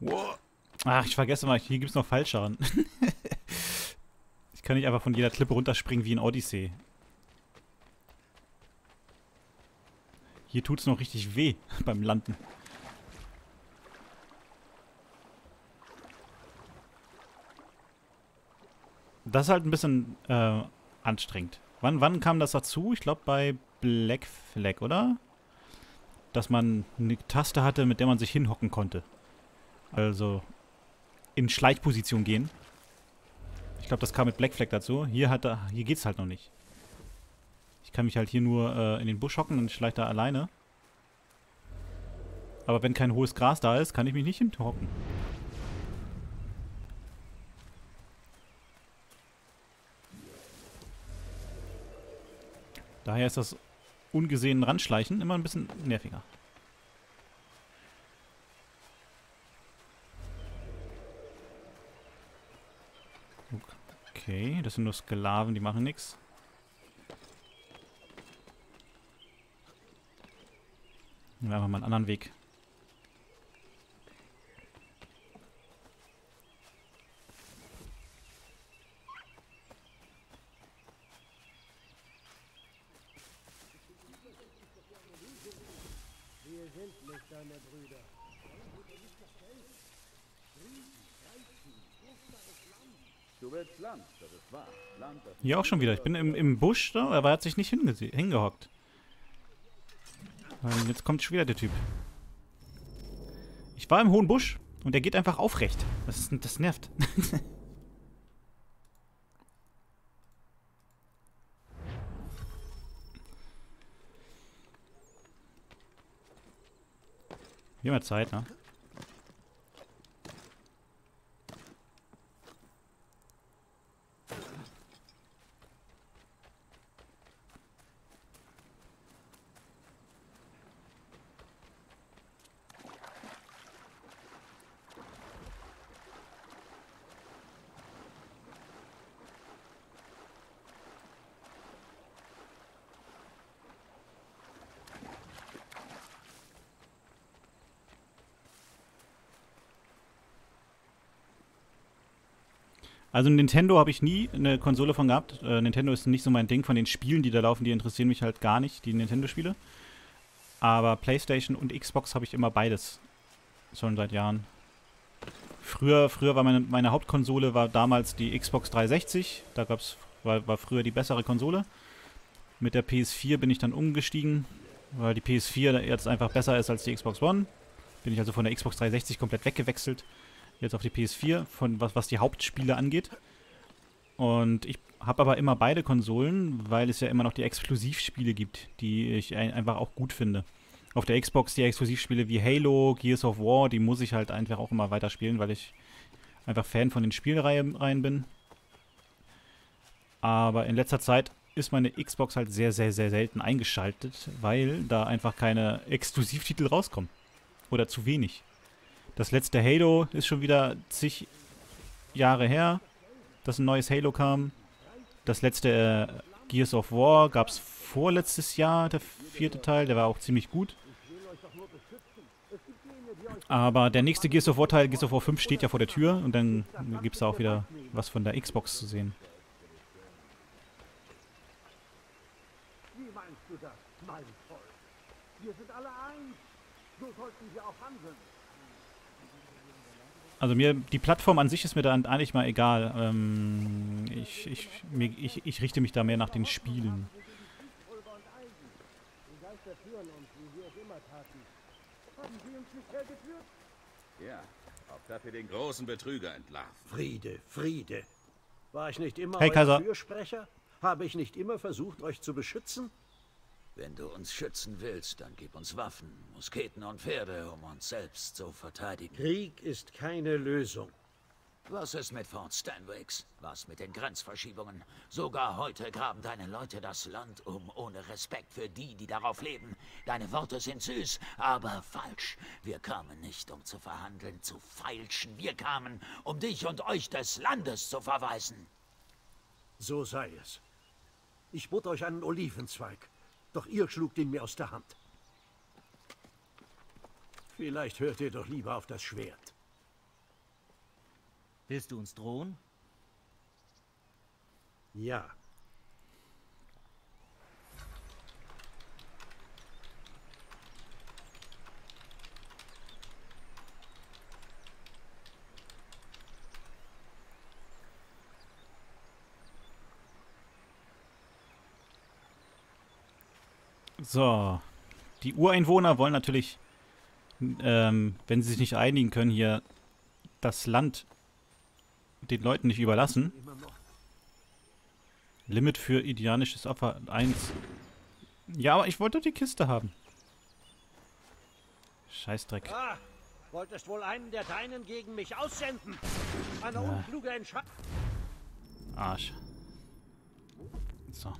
Wow. Ach, ich vergesse mal, hier gibt es noch Fallschaden. Ich kann nicht einfach von jeder Klippe runterspringen wie in Odyssey. Hier tut es noch richtig weh beim Landen. Das ist halt ein bisschen anstrengend. Wann kam das dazu? Ich glaube bei Black Flag, oder? Dass man eine Taste hatte, mit der man sich hinhocken konnte. Also in Schleichposition gehen. Ich glaube, das kam mit Black Flag dazu. Hier geht's halt noch nicht. Ich kann mich halt hier nur in den Busch hocken und schleich da alleine. Aber wenn kein hohes Gras da ist, kann ich mich nicht hinhocken. Daher ist das ungesehen Ranschleichen immer ein bisschen nerviger. Okay, das sind nur Sklaven, die machen nichts. Nehmen wir einfach mal einen anderen Weg. Hier auch schon wieder. Ich bin im Busch da, aber er hat sich nicht hingehockt. Jetzt kommt schon wieder der Typ. Ich war im hohen Busch und er geht einfach aufrecht. Das nervt. Wir haben ja Zeit, ne? Also Nintendo habe ich nie eine Konsole von gehabt. Nintendo ist nicht so mein Ding. Von den Spielen, die da laufen, die interessieren mich halt gar nicht, die Nintendo-Spiele. Aber PlayStation und Xbox habe ich immer beides. Schon seit Jahren. Früher war meine Hauptkonsole war damals die Xbox 360. Da war früher die bessere Konsole. Mit der PS4 bin ich dann umgestiegen, weil die PS4 jetzt einfach besser ist als die Xbox One. Bin ich also von der Xbox 360 komplett weggewechselt. Jetzt auf die PS4, von was die Hauptspiele angeht. Und ich habe aber immer beide Konsolen, weil es ja immer noch die Exklusivspiele gibt, die ich einfach auch gut finde. Auf der Xbox die Exklusivspiele wie Halo, Gears of War, die muss ich halt einfach auch immer weiterspielen, weil ich einfach Fan von den Spielreihen bin. Aber in letzter Zeit ist meine Xbox halt sehr, sehr, sehr selten eingeschaltet, weil da einfach keine Exklusivtitel rauskommen. Oder zu wenig. Das letzte Halo ist schon wieder zig Jahre her, dass ein neues Halo kam. Das letzte Gears of War gab es vorletztes Jahr, der vierte Teil. Der war auch ziemlich gut. Aber der nächste Gears of War Teil, Gears of War 5, steht ja vor der Tür. Und dann gibt es da auch wieder was von der Xbox zu sehen. Wie meinst du das, mein Volk? Wir sind alle eins. So sollten wir auch handeln. Also die Plattform an sich ist mir da eigentlich mal egal. Ich richte mich da mehr nach den Spielen. Ja, auch dafür den großen Betrüger entlarvt. Friede, Friede. War ich nicht immer euer Fürsprecher? Habe ich nicht immer versucht, euch zu beschützen? Wenn du uns schützen willst, dann gib uns Waffen, Musketen und Pferde, um uns selbst zu verteidigen. Krieg ist keine Lösung. Was ist mit Fort Stanwix? Was mit den Grenzverschiebungen? Sogar heute graben deine Leute das Land um, ohne Respekt für die, die darauf leben. Deine Worte sind süß, aber falsch. Wir kamen nicht, um zu verhandeln, zu feilschen. Wir kamen, um dich und euch des Landes zu verweisen. So sei es. Ich bot euch einen Olivenzweig. Doch ihr schlug den mir aus der Hand. Vielleicht hört ihr doch lieber auf das Schwert. Willst du uns drohen? Ja. So. Die Ureinwohner wollen natürlich, wenn sie sich nicht einigen können, hier das Land den Leuten nicht überlassen. Limit für indianisches Opfer 1. Ja, aber ich wollte die Kiste haben. Scheißdreck. Ah, wolltest wohl einen der Deinen gegen mich aussenden. Eine unkluge Entscheidung. Arsch. So.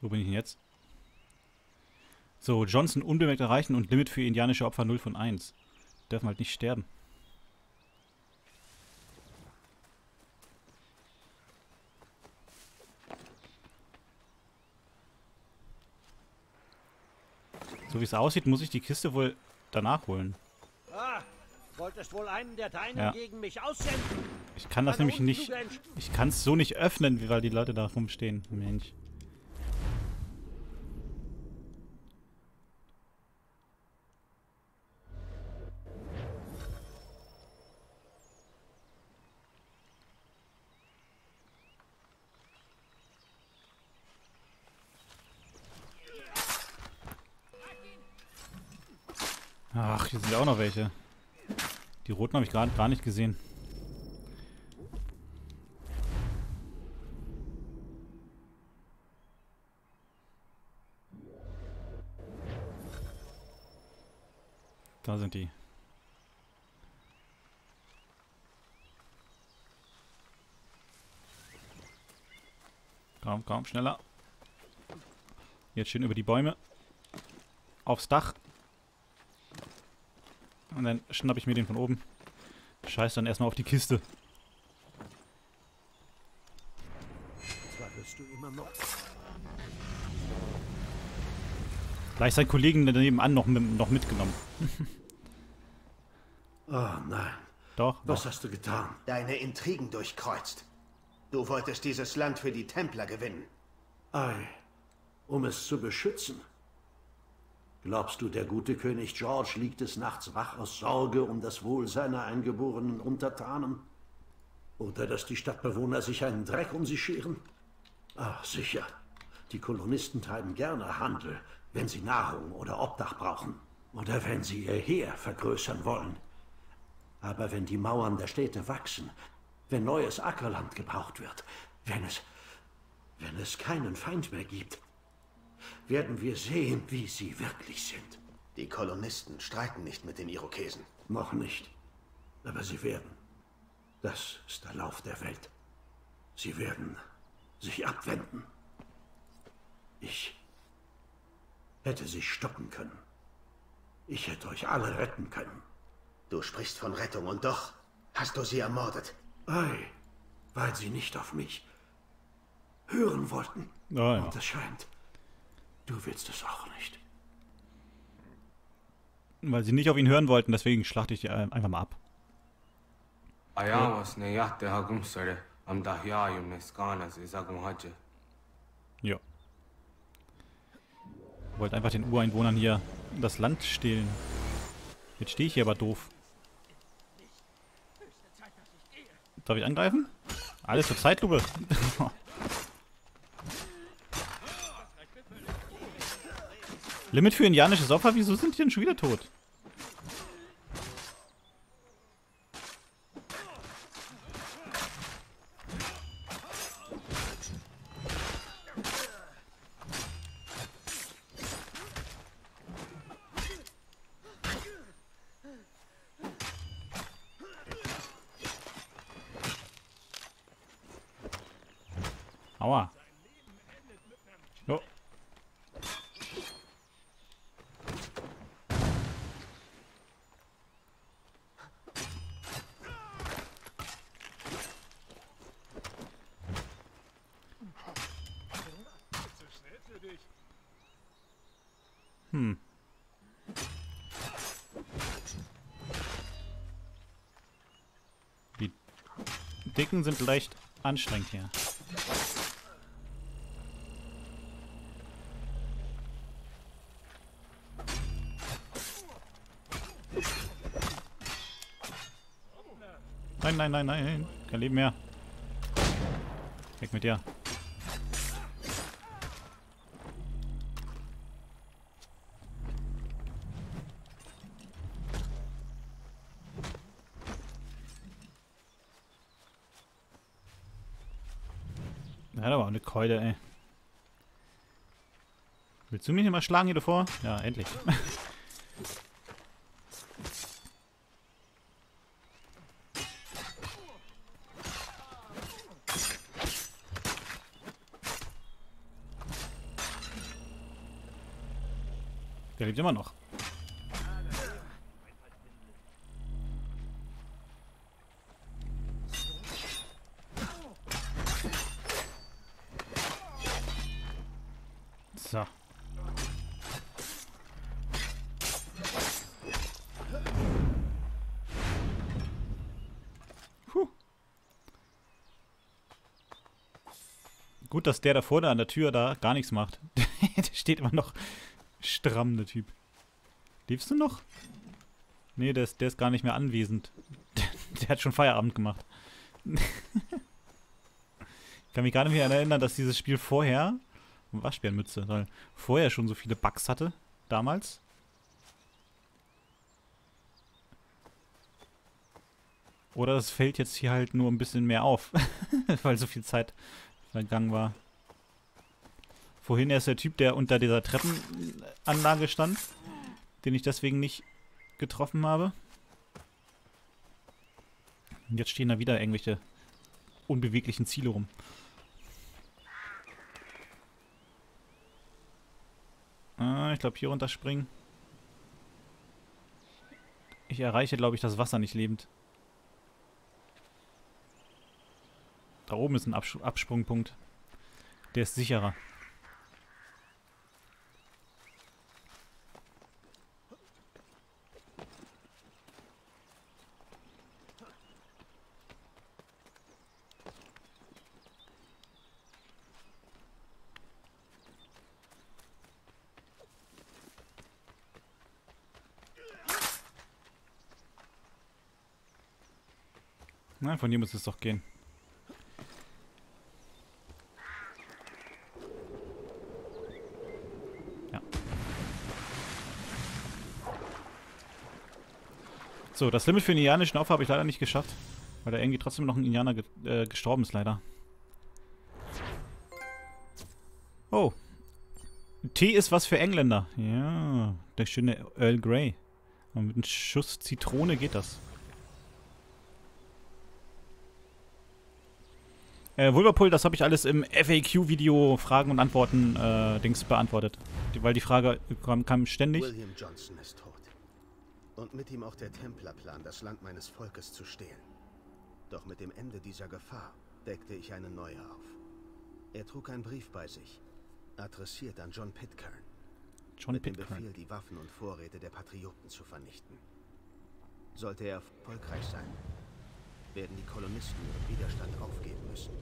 Wo bin ich denn jetzt? So, Johnson unbemerkt erreichen und Limit für indianische Opfer 0 von 1. Dürfen halt nicht sterben. So wie es aussieht, muss ich die Kiste wohl danach holen. Ah, wolltest wohl einen der Deinen gegen mich aussenden. Ich kann das nämlich nicht. Ich kann es so nicht öffnen, weil die Leute da rumstehen. Mensch. Ach, hier sind ja auch noch welche. Die roten habe ich gerade gar nicht gesehen. Da sind die. Komm, komm, schneller. Jetzt schön über die Bäume. Aufs Dach. Und dann schnapp ich mir den von oben. Scheiß dann erstmal auf die Kiste. Gleich seinen Kollegen daneben an noch mitgenommen. Oh nein. Doch. Was hast du getan? Deine Intrigen durchkreuzt. Du wolltest dieses Land für die Templer gewinnen. Ei. Um es zu beschützen. Glaubst du, der gute König George liegt des Nachts wach aus Sorge um das Wohl seiner eingeborenen Untertanen? Oder dass die Stadtbewohner sich einen Dreck um sie scheren? Ach, sicher. Die Kolonisten treiben gerne Handel, wenn sie Nahrung oder Obdach brauchen. Oder wenn sie ihr Heer vergrößern wollen. Aber wenn die Mauern der Städte wachsen, wenn neues Ackerland gebraucht wird, wenn es keinen Feind mehr gibt, werden wir sehen, wie sie wirklich sind. Die Kolonisten streiten nicht mit den Irokesen. Noch nicht. Aber sie werden. Das ist der Lauf der Welt. Sie werden sich abwenden. Ich hätte sie stoppen können. Ich hätte euch alle retten können. Du sprichst von Rettung und doch hast du sie ermordet. Ei, weil sie nicht auf mich hören wollten. Oh ja. Und es scheint... Du willst es auch nicht. Weil sie nicht auf ihn hören wollten, deswegen schlachte ich die einfach mal ab. Ja. Wollte einfach den Ureinwohnern hier das Land stehlen. Jetzt stehe ich hier aber doof. Darf ich angreifen? Alles zur Zeitlupe. Limit für indianisches Opfer? Wieso sind die denn schon wieder tot? Aua. Die Dicken sind leicht anstrengend hier. Nein, nein, nein, nein. Kein Leben mehr. Weg mit dir. Ja, da war auch eine Keule, ey. Willst du mich nicht mal schlagen hier davor? Ja, endlich. Der lebt immer noch. So. Puh. Gut, dass der da vorne an der Tür da gar nichts macht. Der steht immer noch stramm, der Typ. Lebst du noch? Nee, der ist gar nicht mehr anwesend. Der hat schon Feierabend gemacht. Ich kann mich gar nicht mehr erinnern, dass dieses Spiel vorher... Waschbärenmütze, weil vorher schon so viele Bugs hatte, damals. Oder das fällt jetzt hier halt nur ein bisschen mehr auf, weil so viel Zeit vergangen war. Vorhin erst der Typ, der unter dieser Treppenanlage stand, den ich deswegen nicht getroffen habe. Und jetzt stehen da wieder irgendwelche unbeweglichen Ziele rum. Ich glaube, hier runterspringen. Ich erreiche, glaube ich, das Wasser nicht lebend. Da oben ist ein Absprungpunkt. Der ist sicherer. Nein, von hier muss es doch gehen. Ja. So, das Limit für den indianischen Opfer habe ich leider nicht geschafft. Weil da irgendwie trotzdem noch ein Indianer gestorben ist, leider. Oh. Tee ist was für Engländer. Ja, der schöne Earl Grey. Und mit einem Schuss Zitrone geht das. Wolverpool, das habe ich alles im FAQ-Video Fragen und Antworten Dings beantwortet. Weil die Frage kam ständig. William Johnson ist tot. Und mit ihm auch der Templerplan, das Land meines Volkes zu stehlen. Doch mit dem Ende dieser Gefahr deckte ich eine neue auf. Er trug einen Brief bei sich, adressiert an John Pitcairn. John Pitcairn. Mit dem Befehl, die Waffen und Vorräte der Patrioten zu vernichten. Sollte er erfolgreich sein, werden die Kolonisten ihren Widerstand aufgeben müssen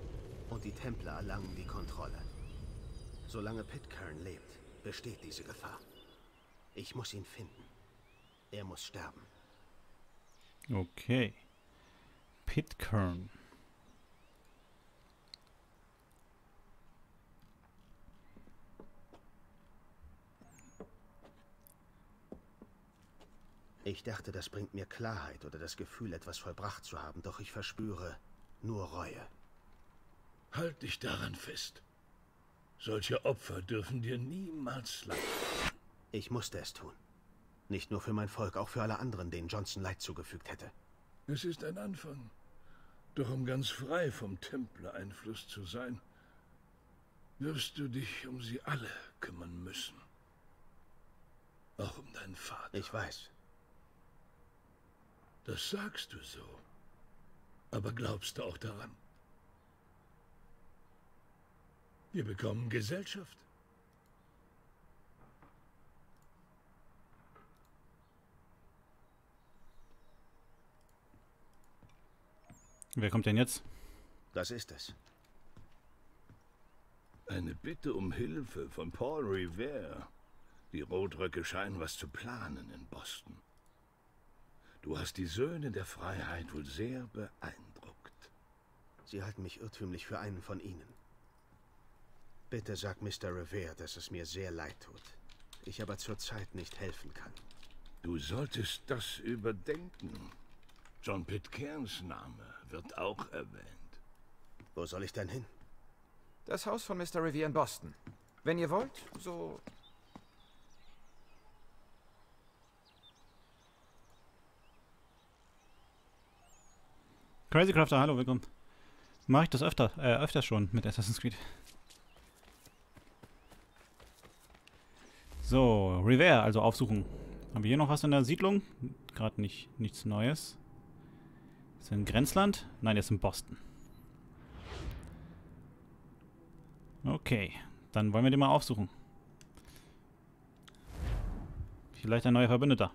und die Templer erlangen die Kontrolle. Solange Pitcairn lebt, besteht diese Gefahr. Ich muss ihn finden. Er muss sterben. Okay. Pitcairn. Ich dachte, das bringt mir Klarheit oder das Gefühl, etwas vollbracht zu haben, doch ich verspüre nur Reue. Halt dich daran fest. Solche Opfer dürfen dir niemals leid tun. Ich musste es tun. Nicht nur für mein Volk, auch für alle anderen, denen Johnson Leid zugefügt hätte. Es ist ein Anfang. Doch um ganz frei vom Templer-Einfluss zu sein, wirst du dich um sie alle kümmern müssen. Auch um deinen Vater. Ich weiß. Das sagst du so. Aber glaubst du auch daran? Wir bekommen Gesellschaft. Wer kommt denn jetzt? Das ist es. Eine Bitte um Hilfe von Paul Revere. Die Rotröcke scheinen was zu planen in Boston. Du hast die Söhne der Freiheit wohl sehr beeindruckt. Sie halten mich irrtümlich für einen von ihnen. Bitte sag Mr. Revere, dass es mir sehr leid tut. Ich aber zurzeit nicht helfen kann. Du solltest das überdenken. John Pitcairns Name wird auch erwähnt. Wo soll ich denn hin? Das Haus von Mr. Revere in Boston. Wenn ihr wollt, so... Crazy Crafter, hallo, willkommen. Mache ich das öfter schon mit Assassin's Creed. So, Revere, also aufsuchen. Haben wir hier noch was in der Siedlung? Gerade nicht, nichts Neues. Ist er in Grenzland? Nein, er ist in Boston. Okay, dann wollen wir den mal aufsuchen. Vielleicht ein neuer Verbündeter.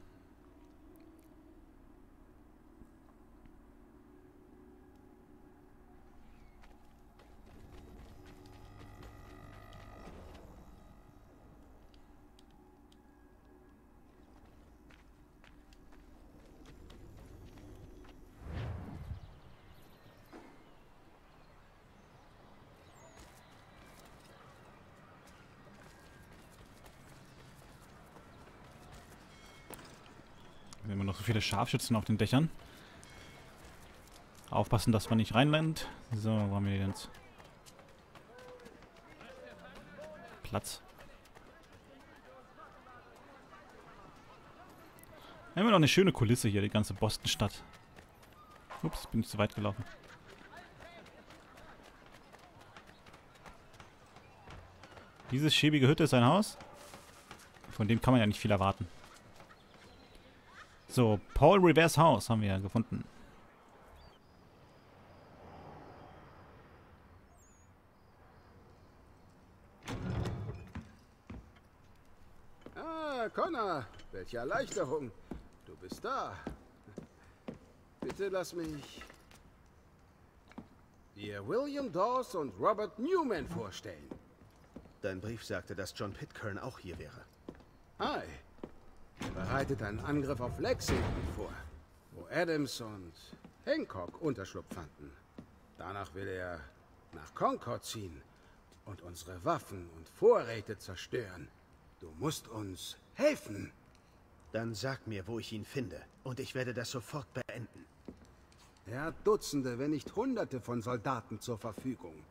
Viele Scharfschützen auf den Dächern. Aufpassen, dass man nicht reinlandet. So, wo haben wir hier jetzt Platz? Haben wir noch eine schöne Kulisse hier, die ganze Boston-Stadt. Ups, bin ich zu weit gelaufen. Diese schäbige Hütte ist ein Haus. Von dem kann man ja nicht viel erwarten. So, Paul Revere's Haus haben wir ja gefunden. Ah, Connor, welche Erleichterung. Du bist da. Bitte lass mich dir William Dawes und Robert Newman vorstellen. Dein Brief sagte, dass John Pitcairn auch hier wäre. Hi. Bereitet einen Angriff auf Lexington vor, wo Adams und Hancock Unterschlupf fanden. Danach will er nach Concord ziehen und unsere Waffen und Vorräte zerstören. Du musst uns helfen. Dann sag mir, wo ich ihn finde, und ich werde das sofort beenden. Er hat Dutzende, wenn nicht Hunderte von Soldaten zur Verfügung.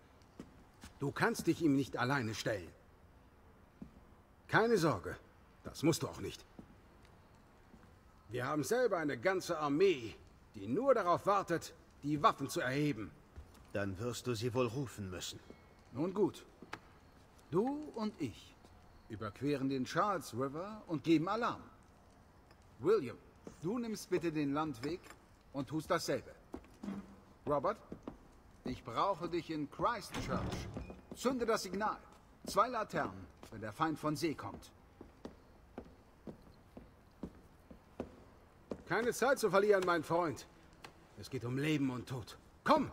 Du kannst dich ihm nicht alleine stellen. Keine Sorge, das musst du auch nicht. Wir haben selber eine ganze Armee, die nur darauf wartet, die Waffen zu erheben. Dann wirst du sie wohl rufen müssen. Nun gut. Du und ich überqueren den Charles River und geben Alarm. William, du nimmst bitte den Landweg und tust dasselbe. Robert, ich brauche dich in Christchurch. Zünde das Signal. 2 Laternen, wenn der Feind von See kommt. Keine Zeit zu verlieren, mein Freund. Es geht um Leben und Tod. Komm!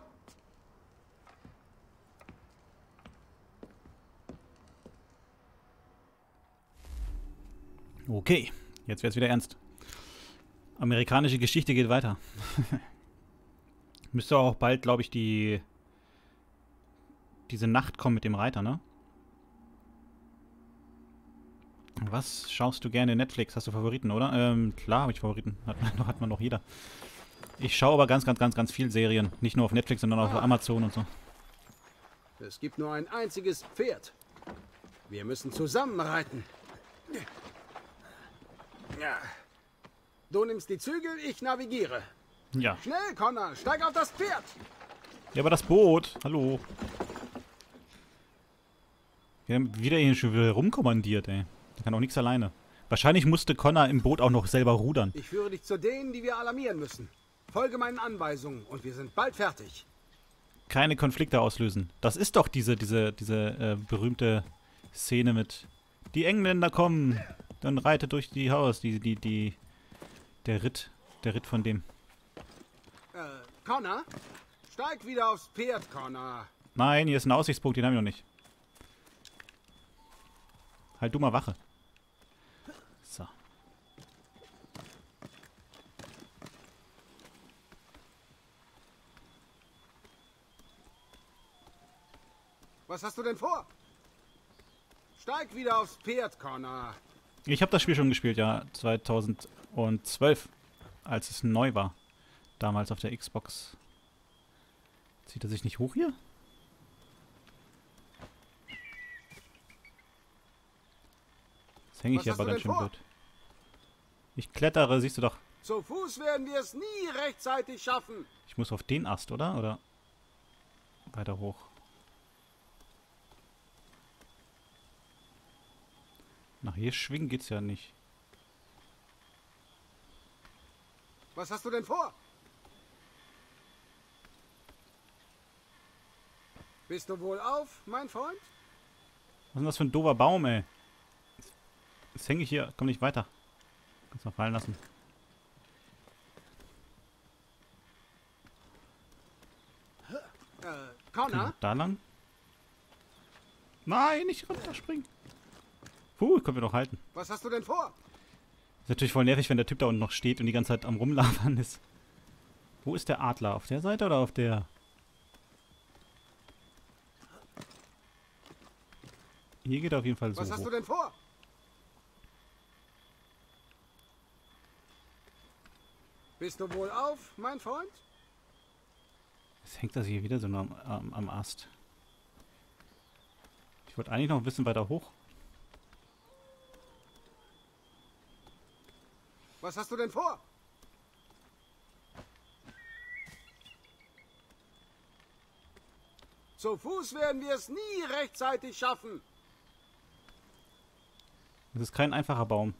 Okay, jetzt wird's wieder ernst. Amerikanische Geschichte geht weiter. Müsste auch bald, glaube ich, diese Nacht kommen mit dem Reiter, ne? Was schaust du gerne? Netflix? Hast du Favoriten, oder? Klar habe ich Favoriten. Hat man noch jeder. Ich schaue aber ganz viel Serien. Nicht nur auf Netflix, sondern auch auf Amazon und so. Es gibt nur ein einziges Pferd. Wir müssen zusammen reiten. Ja. Du nimmst die Zügel, ich navigiere. Ja. Schnell, Connor, steig auf das Pferd! Ja, aber das Boot. Hallo. Wir haben wieder hier schon wieder rumkommandiert, ey. Der kann auch nichts alleine. Wahrscheinlich musste Connor im Boot auch noch selber rudern. Ich führe dich zu denen, die wir alarmieren müssen. Folge meinen Anweisungen und wir sind bald fertig. Keine Konflikte auslösen. Das ist doch diese berühmte Szene mit die Engländer kommen, dann reite durch die Haus, der Ritt von dem. Connor, steig wieder aufs Pferd, Connor. Nein, hier ist ein Aussichtspunkt, den haben wir noch nicht. Halt du mal Wache. So. Was hast du denn vor? Steig wieder aufs Pferd, Connor. Ich habe das Spiel schon gespielt, ja. 2012, als es neu war. Damals auf der Xbox. Zieht er sich nicht hoch hier? Jetzt hänge ich aber ganz schön blöd. Ich klettere, siehst du doch. Zu Fuß werden wir es nie rechtzeitig schaffen. Ich muss auf den Ast, oder? Oder weiter hoch. Nach hier schwingen geht's ja nicht. Was hast du denn vor? Bist du wohl auf, mein Freund? Was ist denn das für ein doofer Baum, ey? Jetzt hänge ich hier, komm nicht weiter. Kannst noch fallen lassen. Connor? Da lang? Nein, nicht runterspringen. Puh, können wir noch halten. Was hast du denn vor? Ist natürlich voll nervig, wenn der Typ da unten noch steht und die ganze Zeit am Rumlabern ist. Wo ist der Adler? Auf der Seite oder auf der? Hier geht er auf jeden Fall so. Was hast du denn vor? Bist du wohl auf, mein Freund? Jetzt hängt das hier wieder so am Ast. Ich wollte eigentlich noch ein bisschen weiter hoch. Was hast du denn vor? Zu Fuß werden wir es nie rechtzeitig schaffen. Das ist kein einfacher Baum.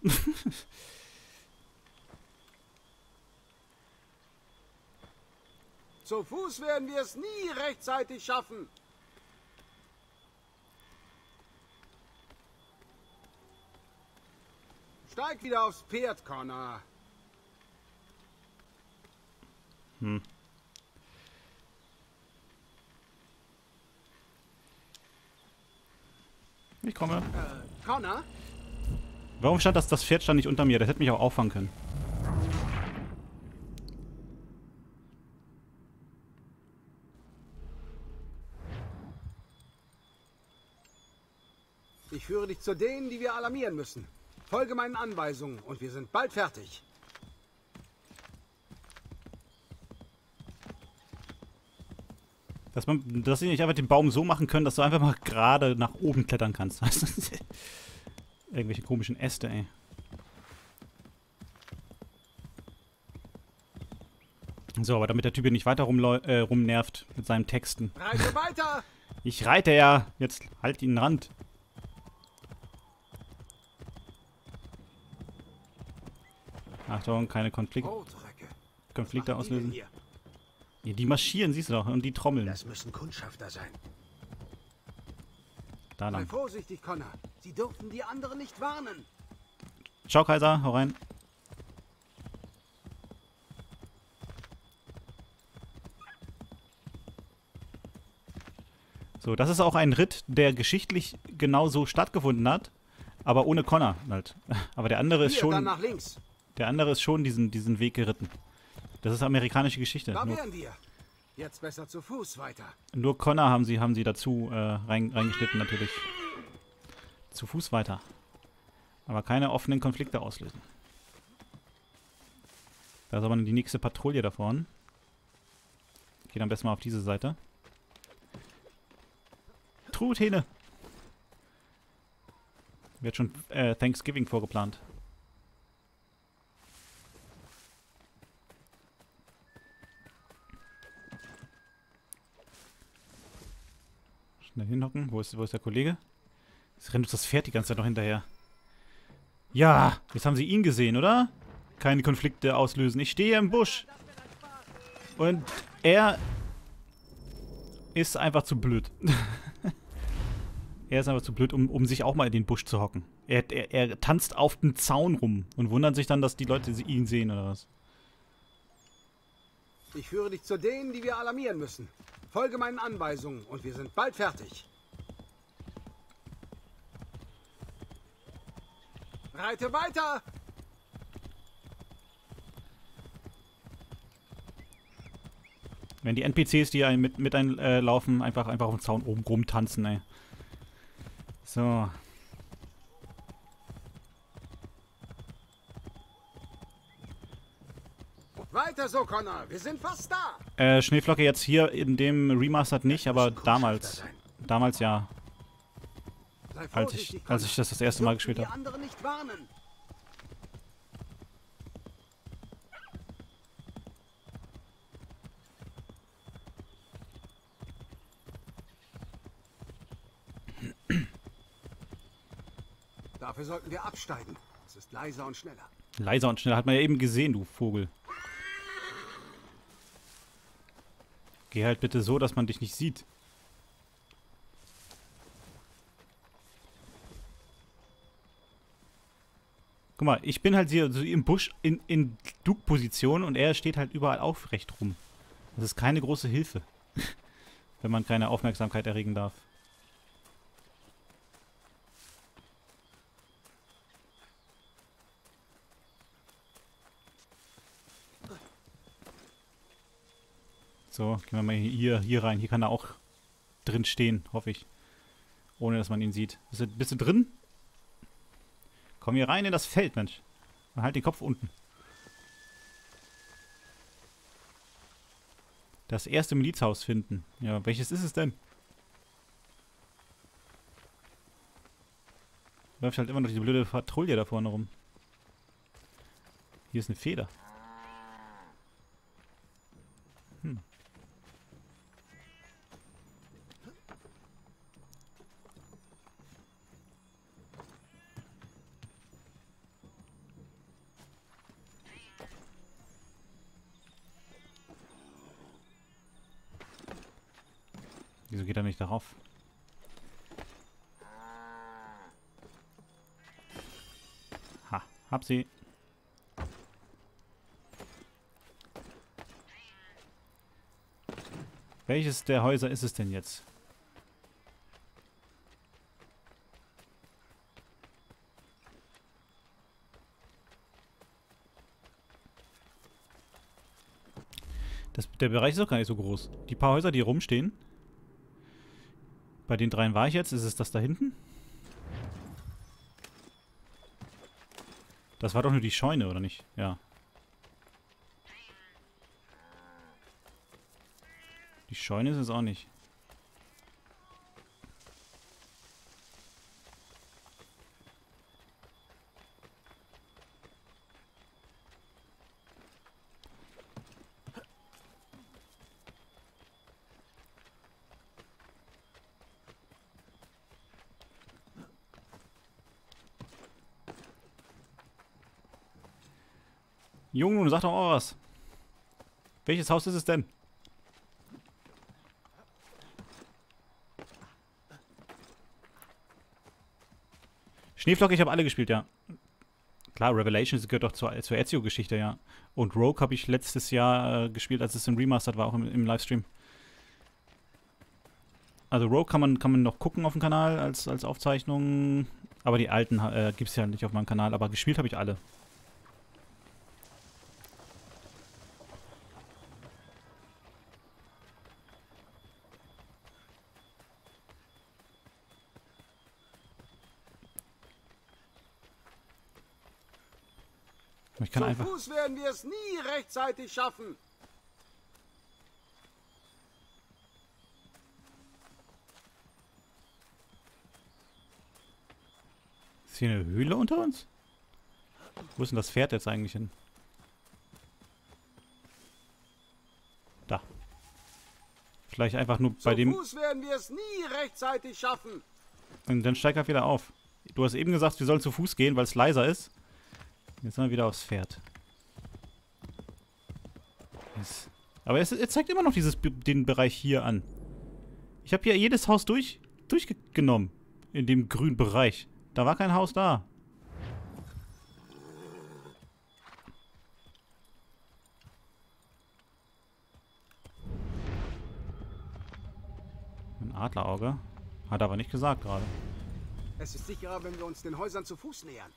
Zu Fuß werden wir es nie rechtzeitig schaffen. Steig wieder aufs Pferd, Connor. Hm. Ich komme. Connor? Warum stand das Pferd stand nicht unter mir? Das hätte mich auch auffangen können. Ich führe dich zu denen, die wir alarmieren müssen. Folge meinen Anweisungen und wir sind bald fertig. Dass sie nicht einfach den Baum so machen können, dass du einfach mal gerade nach oben klettern kannst. Irgendwelche komischen Äste, ey. So, aber damit der Typ hier nicht weiter rumnervt mit seinen Texten. Reite weiter! Ich reite ja! Jetzt halt ihn Rand. Achtung, keine Konflikte auslösen. Ja, die marschieren, siehst du doch, und die trommeln. Das müssen Kundschafter sein. Da lang. Sei vorsichtig, Connor. Sie durften die anderen nicht warnen. Ciao, Kaiser, hau rein. So, das ist auch ein Ritt, der geschichtlich genauso stattgefunden hat, aber ohne Connor halt. Aber der andere ist schon... Hier, dann nach links. Der andere ist schon diesen Weg geritten. Das ist amerikanische Geschichte. Da wären wir. Jetzt besser zu Fuß weiter. Nur Connor haben sie dazu reingeschnitten natürlich. Zu Fuß weiter. Aber keine offenen Konflikte auslösen. Da ist aber die nächste Patrouille da vorne. Geht am besten mal auf diese Seite. Truthähne! Wird schon Thanksgiving vorgeplant. Schnell hinhocken. Wo ist der Kollege? Jetzt rennt uns das Pferd die ganze Zeit noch hinterher. Ja, jetzt haben sie ihn gesehen, oder? Keine Konflikte auslösen. Ich stehe im Busch. Und er ist einfach zu blöd. Er ist einfach zu blöd, um sich auch mal in den Busch zu hocken. Er tanzt auf den Zaun rum und wundert sich dann, dass die Leute ihn sehen, oder was? Ich führe dich zu denen, die wir alarmieren müssen. Folge meinen Anweisungen und wir sind bald fertig. Reite weiter! Wenn die NPCs, die einen mit einlaufen, einfach auf dem Zaun oben rumtanzen, ey. So. Weiter so, Connor. Wir sind fast da. Schneeflocke jetzt hier in dem Remastered nicht, aber damals. Damals ja. Als ich das erste Mal gespielt habe. Dafür sollten wir absteigen. Es ist leiser und schneller. Leiser und schneller hat man ja eben gesehen, du Vogel. Geh halt bitte so, dass man dich nicht sieht. Guck mal, ich bin halt hier so im Busch in Duckposition und er steht halt überall aufrecht rum. Das ist keine große Hilfe, wenn man keine Aufmerksamkeit erregen darf. So, gehen wir mal hier rein. Hier kann er auch drin stehen, hoffe ich. Ohne, dass man ihn sieht. Bist du drin? Komm hier rein in das Feld, Mensch. Und halt den Kopf unten. Das erste Milizhaus finden. Ja, welches ist es denn? Läuft halt immer noch diese blöde Patrouille da vorne rum. Hier ist eine Feder. Wieso geht er nicht darauf? Ha, hab sie. Welches der Häuser ist es denn jetzt? Der Bereich ist doch gar nicht so groß. Die paar Häuser, die rumstehen. Bei den dreien war ich jetzt. Ist es das da hinten? Das war doch nur die Scheune, oder nicht? Ja. Die Scheune ist es auch nicht. Junge, sag doch auch was. Welches Haus ist es denn? Schneeflocke, ich habe alle gespielt, ja. Klar, Revelations gehört doch zur Ezio-Geschichte, ja. Und Rogue habe ich letztes Jahr gespielt, als es im Remastered war, auch im Livestream. Also Rogue kann man noch gucken auf dem Kanal als Aufzeichnung. Aber die alten gibt es ja nicht auf meinem Kanal, aber gespielt habe ich alle. Ich kann einfach. Zu Fuß werden wir es nie rechtzeitig schaffen. Ist hier eine Höhle unter uns? Wo ist denn das Pferd jetzt eigentlich hin? Da. Vielleicht einfach nur bei dem. Zu Fuß werden wir es nie rechtzeitig schaffen. Und dann steig halt wieder auf. Du hast eben gesagt, wir sollen zu Fuß gehen, weil es leiser ist. Jetzt sind wir wieder aufs Pferd. Yes. Aber er zeigt immer noch den Bereich hier an. Ich habe hier jedes Haus durchgenommen. In dem grünen Bereich. Da war kein Haus da. Ein Adlerauge. Hat er aber nicht gesagt gerade. Es ist sicherer, wenn wir uns den Häusern zu Fuß nähern.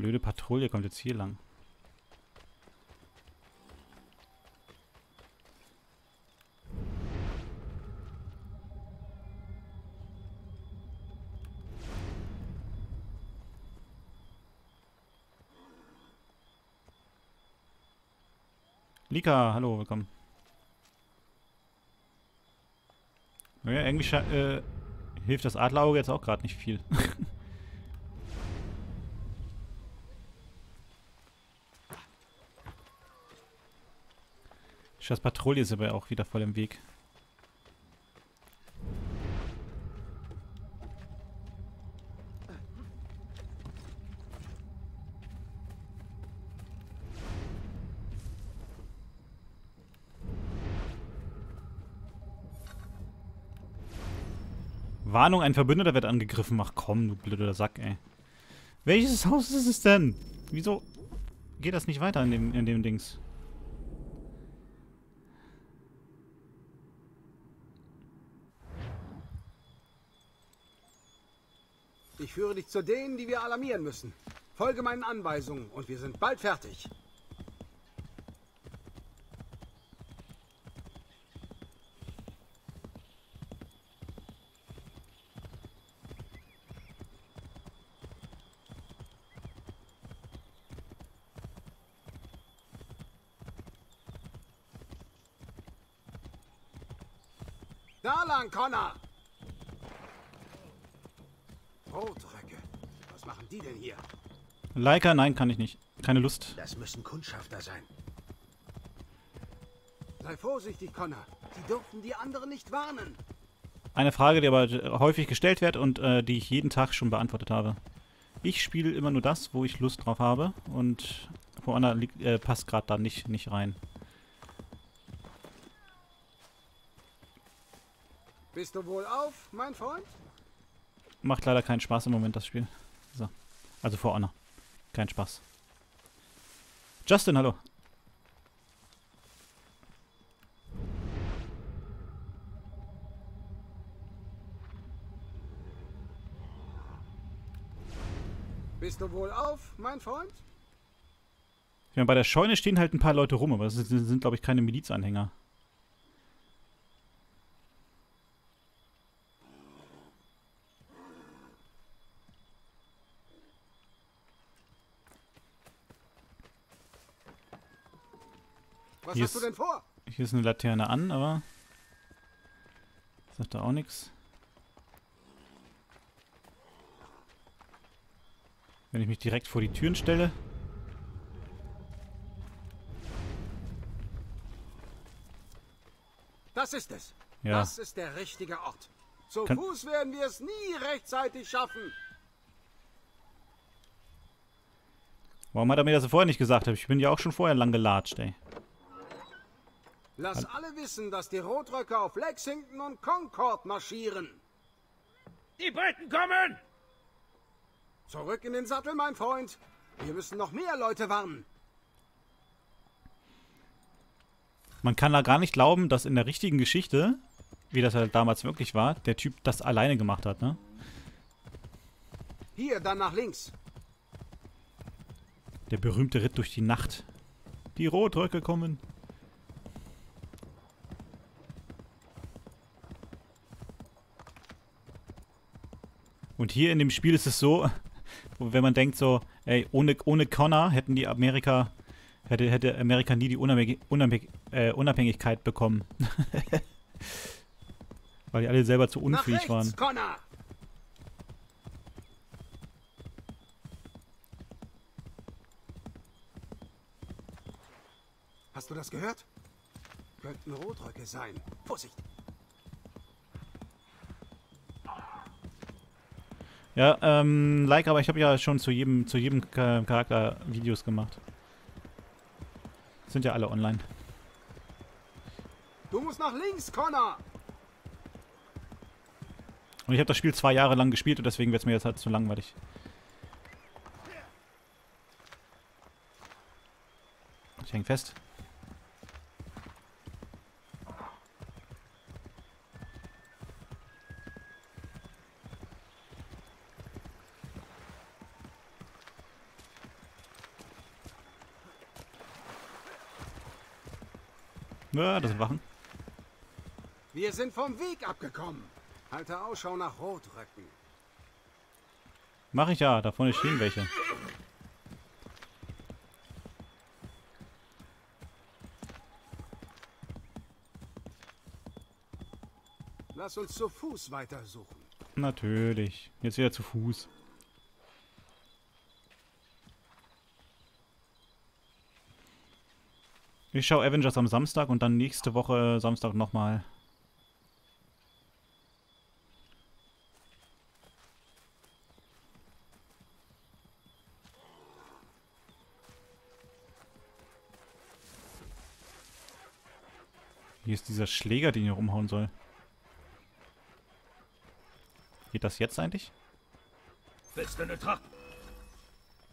Blöde Patrouille kommt jetzt hier lang. Lika, hallo, willkommen. Naja, irgendwie hilft das Adlerauge jetzt auch gerade nicht viel. Das Patrouille ist aber auch wieder voll im Weg. Warnung, ein Verbündeter wird angegriffen. Ach komm, du blöder Sack, ey. Welches Haus ist es denn? Wieso geht das nicht weiter in dem Dings? Ich führe dich zu denen, die wir alarmieren müssen. Folge meinen Anweisungen und wir sind bald fertig. Da lang, Connor! Brotröcke. Was machen die denn hier? Leica, nein, kann ich nicht. Keine Lust. Das müssen Kundschafter sein. Sei vorsichtig, Connor. Sie dürfen die anderen nicht warnen. Eine Frage, die aber häufig gestellt wird und die ich jeden Tag schon beantwortet habe. Ich spiele immer nur das, wo ich Lust drauf habe und woanders passt gerade da nicht rein. Bist du wohl auf, mein Freund? Macht leider keinen Spaß im Moment, das Spiel. So. Also For Honor. Kein Spaß. Justin, hallo. Bist du wohl auf, mein Freund? Ja, bei der Scheune stehen halt ein paar Leute rum, aber das sind glaube ich keine Milizanhänger. Was hast du denn vor? Hier ist eine Laterne an, aber sagt da auch nichts. Wenn ich mich direkt vor die Türen stelle. Das ist es. Ja. Das ist der richtige Ort. Zu Fuß werden wir es nie rechtzeitig schaffen. Warum hat er mir das vorher nicht gesagt? Ich bin ja auch schon vorher lang gelatscht, ey. Lass alle wissen, dass die Rotröcke auf Lexington und Concord marschieren. Die Briten kommen! Zurück in den Sattel, mein Freund. Wir müssen noch mehr Leute warnen. Man kann da gar nicht glauben, dass in der richtigen Geschichte, wie das halt damals wirklich war, der Typ das alleine gemacht hat, ne? Hier, dann nach links. Der berühmte Ritt durch die Nacht. Die Rotröcke kommen. Und hier in dem Spiel ist es so, wenn man denkt so, ey, ohne Connor hätte Amerika nie die Unabhängigkeit bekommen. Weil die alle selber zu unfähig nach rechts, waren. Connor! Hast du das gehört? Könnten Rotröcke sein. Vorsicht! Ja, aber ich habe ja schon zu jedem Charakter Videos gemacht. Sind ja alle online. Du musst nach links, Connor! Und ich habe das Spiel 2 Jahre lang gespielt und deswegen wird es mir jetzt halt zu langweilig. Ich hänge fest. Ja, das sind Wachen. Wir sind vom Weg abgekommen. Halte Ausschau nach Rotröcken. Mach ich ja, da vorne stehen welche. Lass uns zu Fuß weitersuchen. Natürlich. Jetzt wieder zu Fuß. Ich schaue Avengers am Samstag und dann nächste Woche Samstag nochmal. Hier ist dieser Schläger, den ich rumhauen soll. Geht das jetzt eigentlich? Willst du eine Tracht?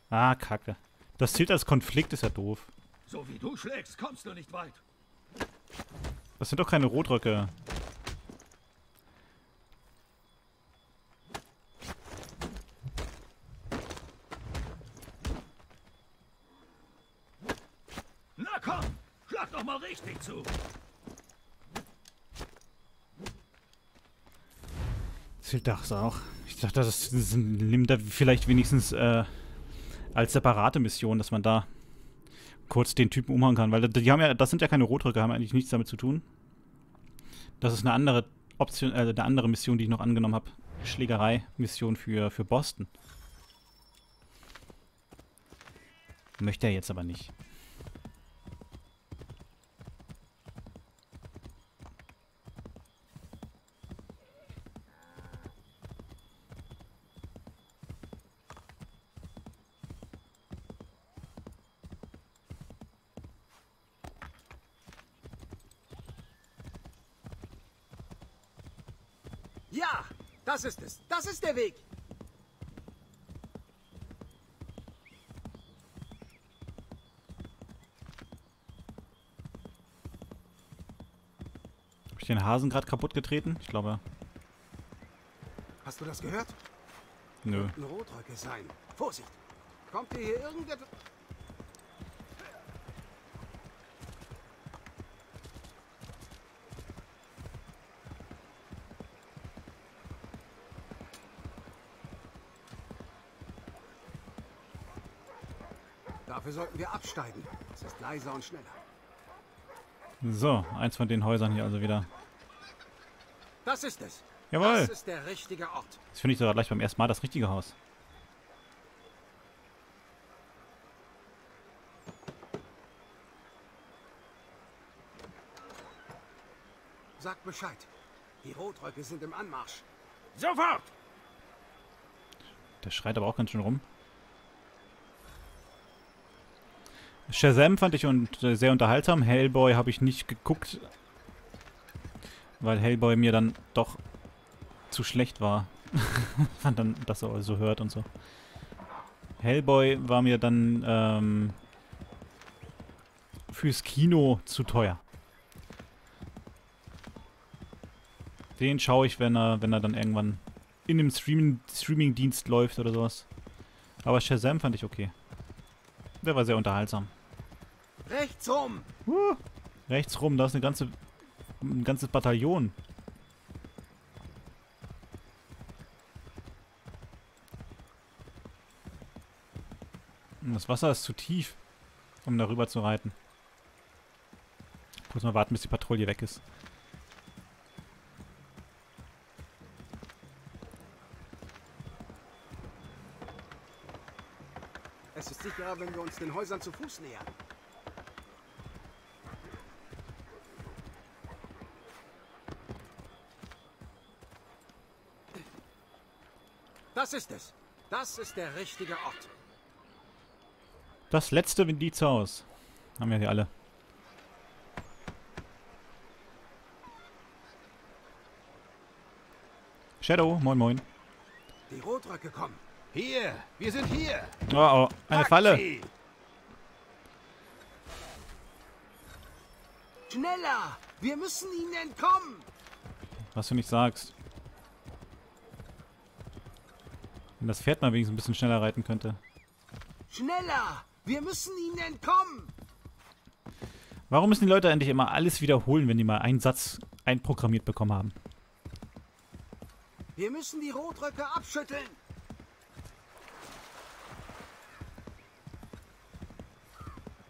Ah, Kacke. Das zählt als Konflikt, ist ja doof. So wie du schlägst, kommst du nicht weit. Das sind doch keine Rotröcke. Na komm, schlag doch mal richtig zu. Ich dachte auch. Ich dachte, das nimmt da vielleicht wenigstens als separate Mission, dass man da kurz den Typen umhauen kann, weil die haben ja, das sind ja keine Rotröcke, haben eigentlich nichts damit zu tun. Das ist eine andere Option, eine andere Mission, die ich noch angenommen habe. Schlägerei-Mission für Boston. Möchte er jetzt aber nicht. Ja, das ist es. Das ist der Weg. Habe ich den Hasen gerade kaputt getreten? Ich glaube. Hast du das gehört? Nö. Ein Rotröcke sein. Vorsicht. Kommt ihr hier irgendetwas? Dafür sollten wir absteigen. Es ist leiser und schneller. So, eins von den Häusern hier also wieder. Das ist es. Jawohl. Das ist der richtige Ort. Das finde ich sogar gleich beim ersten Mal das richtige Haus. Sagt Bescheid. Die Rotröcke sind im Anmarsch. Sofort! Der schreit aber auch ganz schön rum. Shazam fand ich sehr unterhaltsam. Hellboy habe ich nicht geguckt, weil Hellboy mir dann doch zu schlecht war. Fand dann, dass er so hört und so. Hellboy war mir dann fürs Kino zu teuer. Den schaue ich, wenn er dann irgendwann in dem Streaming-Dienst läuft oder sowas. Aber Shazam fand ich okay. Der war sehr unterhaltsam. Rechts rum! Rechts rum, da ist ein ganzes Bataillon. Und das Wasser ist zu tief, um darüber zu reiten. Ich muss mal warten, bis die Patrouille weg ist. Es ist sicherer, wenn wir uns den Häusern zu Fuß nähern. Das ist es. Das ist der richtige Ort. Das letzte Indizhaus. Haben wir hier alle. Shadow, moin moin. Die Rotröcke kommen. Hier, wir sind hier. Oh, oh, eine Falle. Schneller, wir müssen ihnen entkommen. Was du nicht sagst. Wenn das Pferd mal wenigstens ein bisschen schneller reiten könnte. Schneller, wir müssen ihnen entkommen. Warum müssen die Leute endlich immer alles wiederholen, wenn die mal einen Satz einprogrammiert bekommen haben? Wir müssen die Rotröcke abschütteln!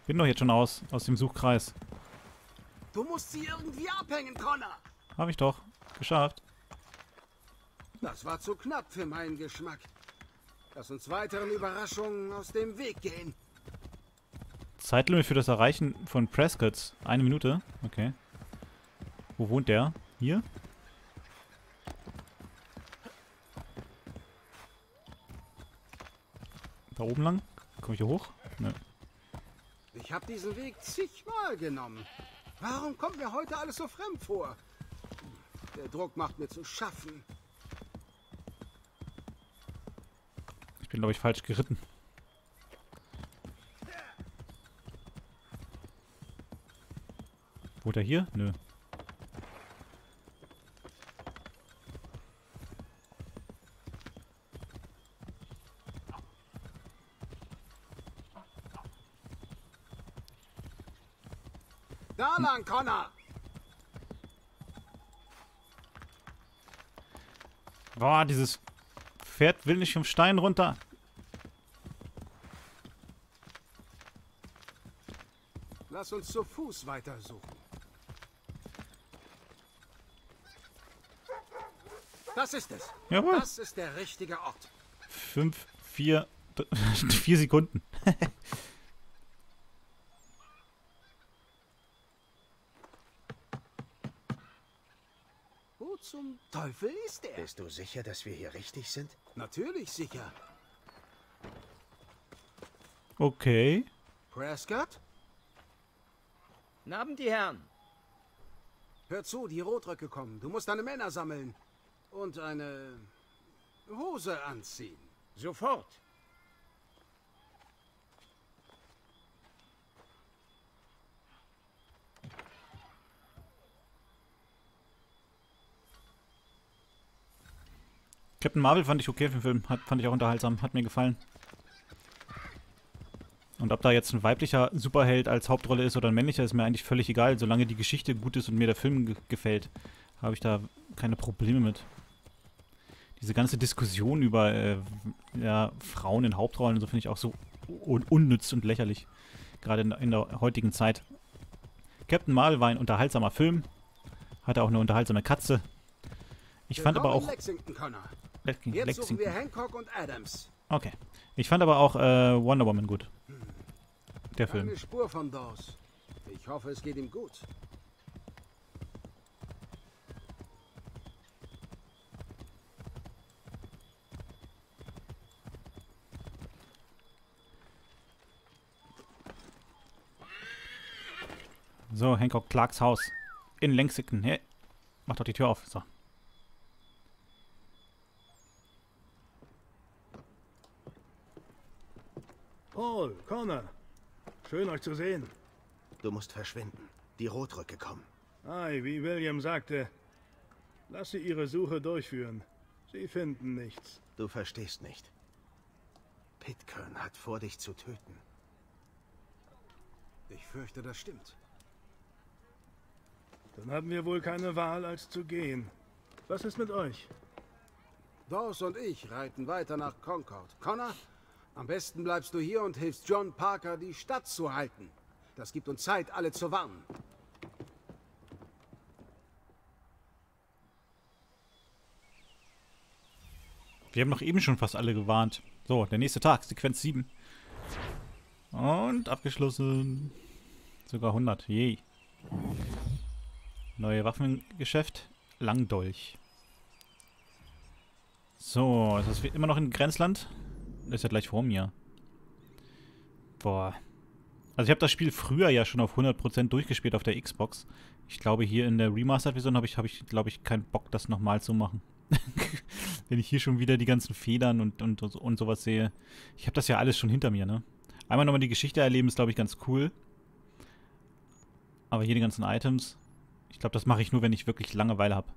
Bin doch jetzt schon aus dem Suchkreis. Du musst sie irgendwie abhängen, Connor! Hab ich doch. Geschafft. Das war zu knapp für meinen Geschmack. Lass uns weiteren Überraschungen aus dem Weg gehen. Zeitlimit für das Erreichen von Prescott's. 1 Minute. Okay. Wo wohnt der? Hier? Da oben lang? Komme ich hier hoch? Nö. Ich habe diesen Weg zigmal genommen. Warum kommt mir heute alles so fremd vor? Der Druck macht mir zu schaffen. Ich bin, glaube ich, falsch geritten. Wohnt er hier? Nö. Da lang, Connor! Boah, dieses Pferd will nicht vom Stein runter. Lass uns zu Fuß weitersuchen. Das ist es. Jawohl. Das ist der richtige Ort. 4 Sekunden. Zum Teufel ist er? Bist du sicher, dass wir hier richtig sind? Natürlich sicher. Okay. Prescott? Guten Abend, die Herren. Hör zu, die Rotröcke kommen. Du musst deine Männer sammeln. Und eine Hose anziehen. Sofort. Captain Marvel fand ich okay für den Film. Fand ich auch unterhaltsam. Hat mir gefallen. Und ob da jetzt ein weiblicher Superheld als Hauptrolle ist oder ein männlicher, ist mir eigentlich völlig egal. Solange die Geschichte gut ist und mir der Film gefällt, habe ich da keine Probleme mit. Diese ganze Diskussion über ja, Frauen in Hauptrollen und so finde ich auch so unnütz und lächerlich. Gerade in der heutigen Zeit. Captain Marvel war ein unterhaltsamer Film. Hatte auch eine unterhaltsame Katze. Ich fand aber auch... Jetzt suchen wir Hancock und Adams. Okay. Ich fand aber auch Wonder Woman gut. Der Film. Keine Spur von Dawes. Ich hoffe, es geht ihm gut. So, Hancock Clarks Haus. In Lexington. Hey. Mach doch die Tür auf. So. Paul, Connor, schön euch zu sehen. Du musst verschwinden. Die Rotröcke kommen. Ei, wie William sagte, lass sie ihre Suche durchführen. Sie finden nichts. Du verstehst nicht. Pitcairn hat vor, dich zu töten. Ich fürchte, das stimmt. Dann haben wir wohl keine Wahl, als zu gehen. Was ist mit euch? Dawes und ich reiten weiter nach Concord. Connor? Am besten bleibst du hier und hilfst John Parker, die Stadt zu halten. Das gibt uns Zeit, alle zu warnen. Wir haben doch eben schon fast alle gewarnt. So, der nächste Tag, Sequenz 7. Und abgeschlossen. Sogar 100, je. Neue Waffengeschäft, Langdolch. So, ist das immer noch in Grenzland? Ist ja gleich vor mir. Boah. Also ich habe das Spiel früher ja schon auf 100% durchgespielt auf der Xbox. Ich glaube, hier in der Remastered-Version habe ich glaube ich, keinen Bock, das nochmal zu machen. Wenn ich hier schon wieder die ganzen Federn und sowas sehe. Ich habe das ja alles schon hinter mir, ne? Einmal nochmal die Geschichte erleben ist, glaube ich, ganz cool. Aber hier die ganzen Items. Ich glaube, das mache ich nur, wenn ich wirklich Langeweile habe.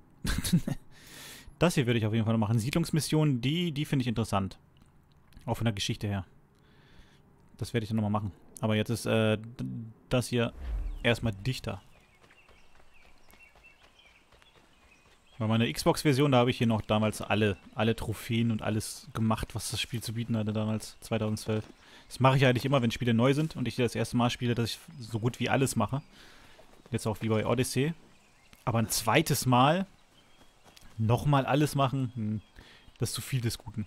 Das hier würde ich auf jeden Fall noch machen. Siedlungsmissionen, die finde ich interessant. Auch von der Geschichte her. Das werde ich dann nochmal machen. Aber jetzt ist das hier erstmal dichter. Bei meiner Xbox-Version, da habe ich hier noch damals alle Trophäen und alles gemacht, was das Spiel zu bieten hatte damals, 2012. Das mache ich eigentlich immer, wenn Spiele neu sind und ich das erste Mal spiele, dass ich so gut wie alles mache. Jetzt auch wie bei Odyssey. Aber ein zweites Mal nochmal alles machen, das ist zu viel des Guten.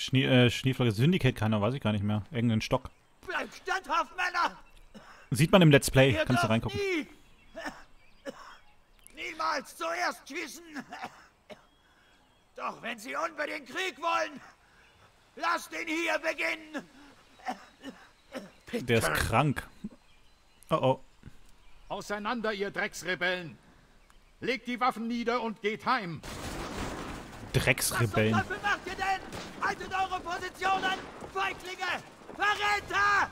Schneeflocke Syndicate, keiner, weiß ich gar nicht mehr. Irgendeinen Stock. Bleibt standhaft, Männer! Sieht man im Let's Play, kannst du reingucken. Niemals zuerst schießen! Doch wenn Sie unbedingt Krieg wollen, lasst ihn hier beginnen! Der ist krank. Oh oh. Auseinander, ihr Drecksrebellen! Legt die Waffen nieder und geht heim! Drecksrebellen. Was zum Teufel macht ihr denn? Haltet eure Positionen! Feiglinge! Verräter!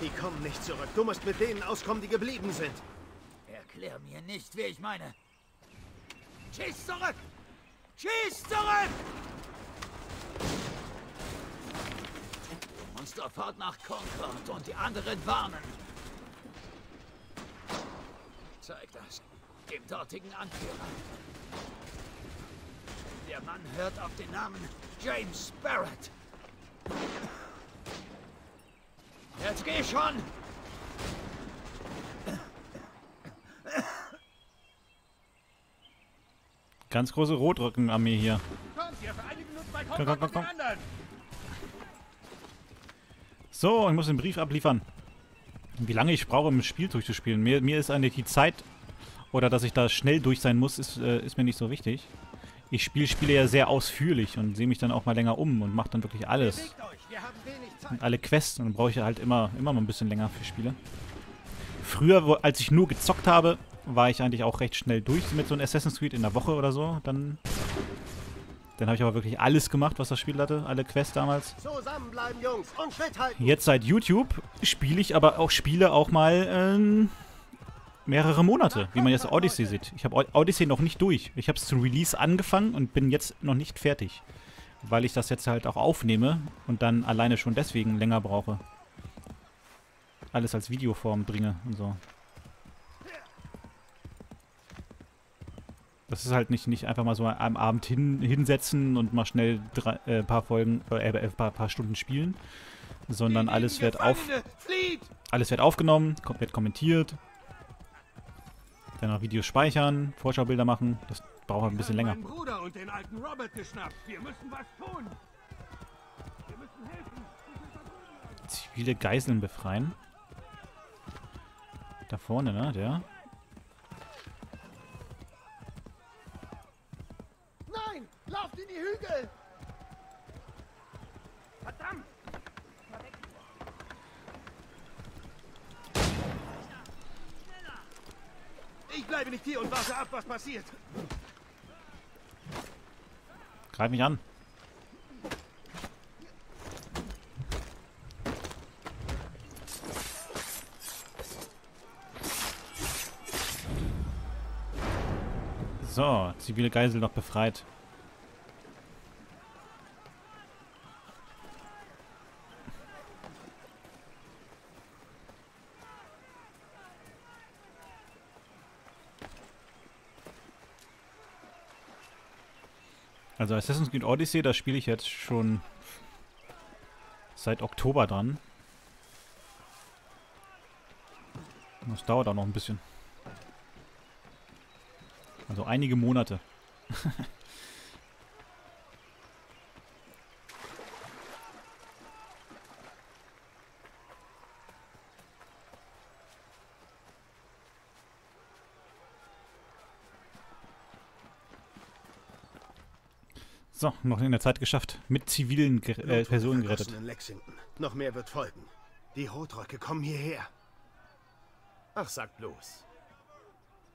Die kommen nicht zurück. Du musst mit denen auskommen, die geblieben sind. Erklär mir nicht, wie ich meine. Schieß zurück! Schieß zurück! Du musst sofort nach Concord und die anderen warnen. Zeig das dem dortigen Anführer. Der Mann hört auf den Namen James Barrett. Jetzt geh schon! Ganz große Rotrückenarmee hier. Kommt, ihr vereinigen uns bei Konrad mit den anderen! So, ich muss den Brief abliefern. Wie lange ich brauche, um das Spiel durchzuspielen. Mir ist eigentlich die Zeit, oder dass ich da schnell durch sein muss, ist mir nicht so wichtig. Ich spiele Spiele ja sehr ausführlich und sehe mich dann auch mal länger um und mache dann wirklich alles. Und alle Quests, und dann brauche ich halt immer mal ein bisschen länger für Spiele. Früher, als ich nur gezockt habe, war ich eigentlich auch recht schnell durch mit so einem Assassin's Creed in der Woche oder so. Dann habe ich aber wirklich alles gemacht, was das Spiel hatte, alle Quests damals. Zusammenbleiben, Jungs, und Schritt halten. Jetzt seit YouTube spiele ich aber auch Spiele auch mal mehrere Monate, wie man jetzt Odyssey sieht. Ich habe Odyssey noch nicht durch. Ich habe es zu Release angefangen und bin jetzt noch nicht fertig. Weil ich das jetzt halt auch aufnehme und dann alleine schon deswegen länger brauche. Alles als Videoform bringe und so. Das ist halt nicht einfach mal so am Abend hinsetzen und mal schnell ein paar Stunden spielen. Sondern alles wird aufgenommen, wird kommentiert. Dann noch Videos speichern, Vorschaubilder machen. Das braucht halt ein bisschen länger. Zivile Geiseln befreien. Da vorne, ne? Der. Nein! Lauft in die Hügel! Verdammt! Ich bleibe nicht hier und warte ab, was passiert. Greif mich an. So, zivile Geisel noch befreit. Also Assassin's Creed Odyssey, da spiele ich jetzt schon seit Oktober dran. Das dauert auch noch ein bisschen. Also einige Monate. So, noch in der Zeit geschafft. Mit zivilen Personen gerettet. In Lexington. Noch mehr wird folgen. Die Rotröcke kommen hierher. Ach, sag bloß.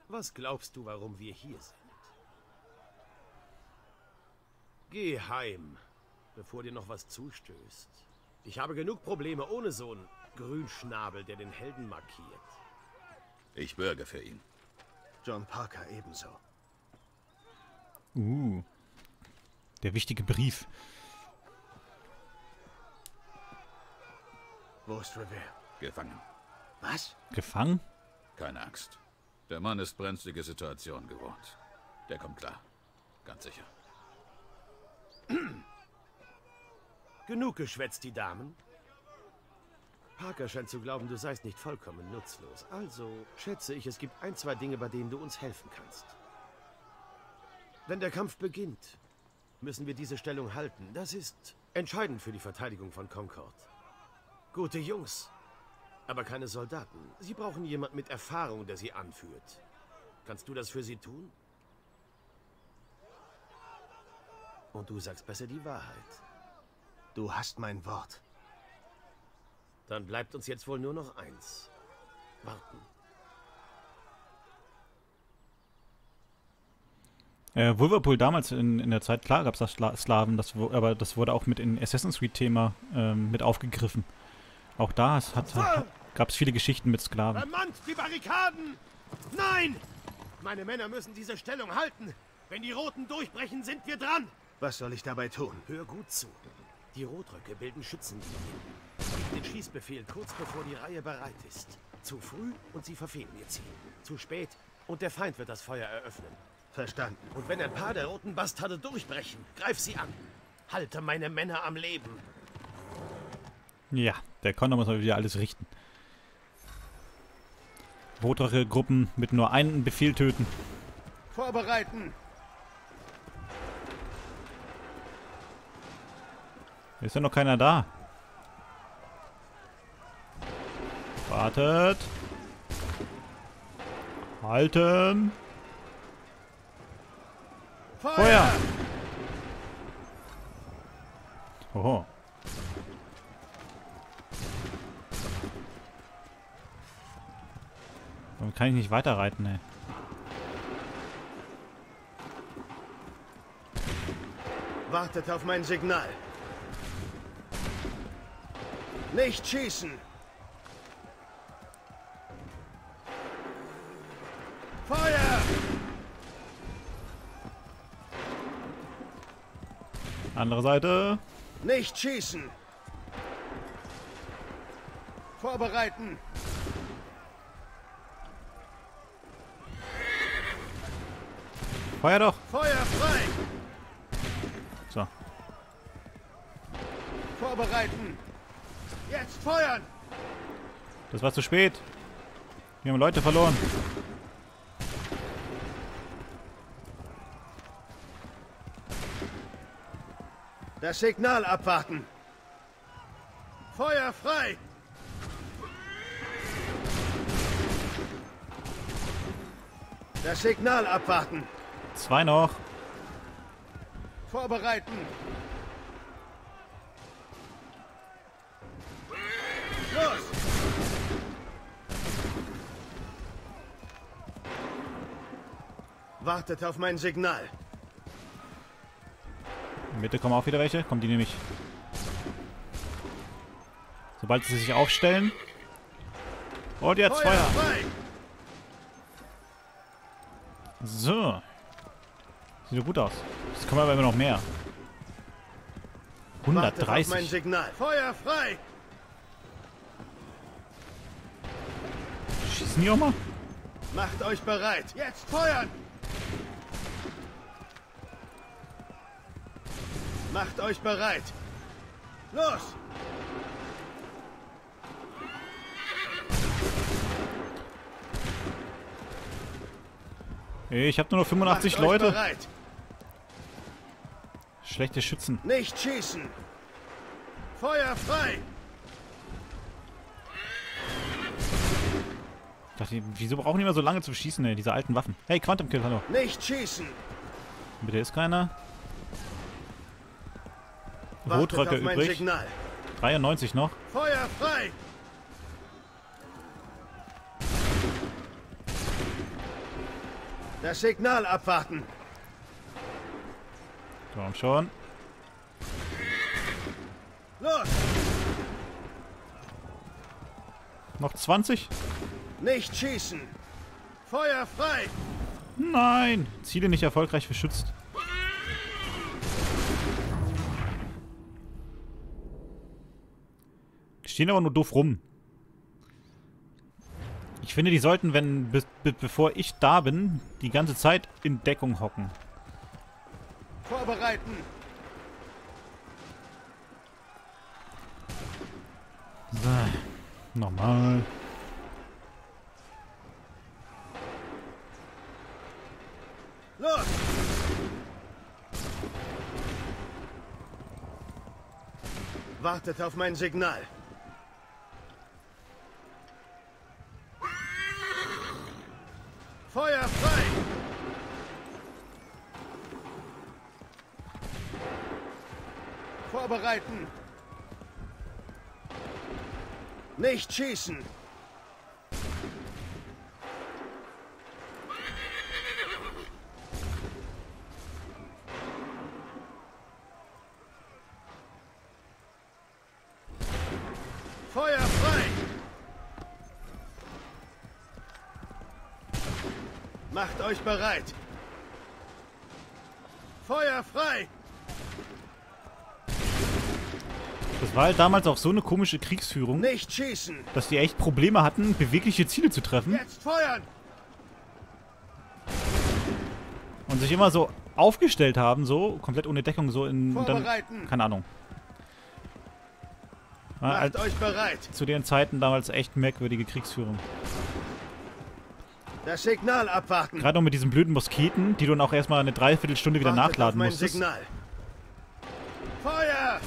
Was glaubst du, warum wir hier sind? Geh heim, bevor dir noch was zustößt. Ich habe genug Probleme ohne so einen Grünschnabel, der den Helden markiert. Ich bürge für ihn. John Parker ebenso. Der wichtige Brief. Wo ist Revere? Gefangen. Was? Gefangen? Keine Angst. Der Mann ist brenzlige Situationen gewohnt. Der kommt klar. Ganz sicher. Genug geschwätzt, die Damen. Parker scheint zu glauben, du seist nicht vollkommen nutzlos. Also schätze ich, es gibt ein, zwei Dinge, bei denen du uns helfen kannst. Wenn der Kampf beginnt, müssen wir diese Stellung halten. Das ist entscheidend für die Verteidigung von Concord. Gute Jungs, aber keine Soldaten. Sie brauchen jemanden mit Erfahrung, der sie anführt. Kannst du das für sie tun? Und du sagst besser die Wahrheit. Du hast mein Wort. Dann bleibt uns jetzt wohl nur noch eins. Warten. Wolverpool damals in der Zeit, klar gab es da Slaven, aber das wurde auch mit in Assassin's Creed-Thema mit aufgegriffen. Auch da gab es viele Geschichten mit Sklaven. Vermannt die Barrikaden! Nein! Meine Männer müssen diese Stellung halten. Wenn die Roten durchbrechen, sind wir dran. Was soll ich dabei tun? Hör gut zu. Die Rotröcke bilden Schützen. Den Schießbefehl kurz bevor die Reihe bereit ist. Zu früh und sie verfehlen ihr Ziel. Zu spät und der Feind wird das Feuer eröffnen. Verstanden. Und wenn ein paar der roten Bastarde durchbrechen, greif sie an. Halte meine Männer am Leben. Ja, der Connor muss mal wieder alles richten. Rotere Gruppen mit nur einem Befehl töten. Vorbereiten! Ist ja noch keiner da. Wartet. Halten. Feuer! Oho. Damit kann ich nicht weiterreiten, ey. Wartet auf mein Signal. Nicht schießen! Feuer! Andere Seite. Nicht schießen! Vorbereiten! Feuer doch! Feuer frei! So. Vorbereiten! Jetzt feuern! Das war zu spät. Wir haben Leute verloren. Das Signal abwarten. Feuer frei! Das Signal abwarten. Zwei noch. Vorbereiten. Wartet auf mein Signal. In der Mitte kommen auch wieder welche. Kommen die nämlich. Sobald sie sich aufstellen. Und jetzt Feuer. Feuer. So. Sieht doch gut aus. Jetzt kommen aber immer noch mehr. 130. Wartet auf mein Signal. Feuer frei. Schießen die auch mal? Macht euch bereit. Jetzt feuern. Macht euch bereit! Los! Ich habe nur noch 85 Leute. Bereit. Schlechte Schützen. Nicht schießen! Feuer frei! Ich dachte, wieso brauchen die immer so lange zum Schießen, ey, diese alten Waffen? Hey, Quantum Kill, hallo! Nicht schießen! Bitte ist keiner. Rotröcke übrig. Signal. 93 noch. Feuer frei! Das Signal abwarten. Komm schon. Los! Noch 20? Nicht schießen! Feuer frei! Nein! Ziele nicht erfolgreich beschützt. Die stehen aber nur doof rum. Ich finde, die sollten, wenn bevor ich da bin, die ganze Zeit in Deckung hocken. Vorbereiten! So, nochmal. Los! Wartet auf mein Signal. Feuer frei! Vorbereiten! Nicht schießen! Feuer frei! Macht euch bereit! Feuer frei! Das war halt damals auch so eine komische Kriegsführung, nicht schießen, dass die echt Probleme hatten, bewegliche Ziele zu treffen. Jetzt feuern! Und sich immer so aufgestellt haben, so komplett ohne Deckung, so in dann, keine Ahnung. Macht euch bereit. Zu den Zeiten damals echt merkwürdige Kriegsführung. Das Signal abwarten. Gerade noch mit diesen blöden Musketen, die du dann auch erstmal eine Dreiviertelstunde wieder nachladen musstest. Signal. Feuer!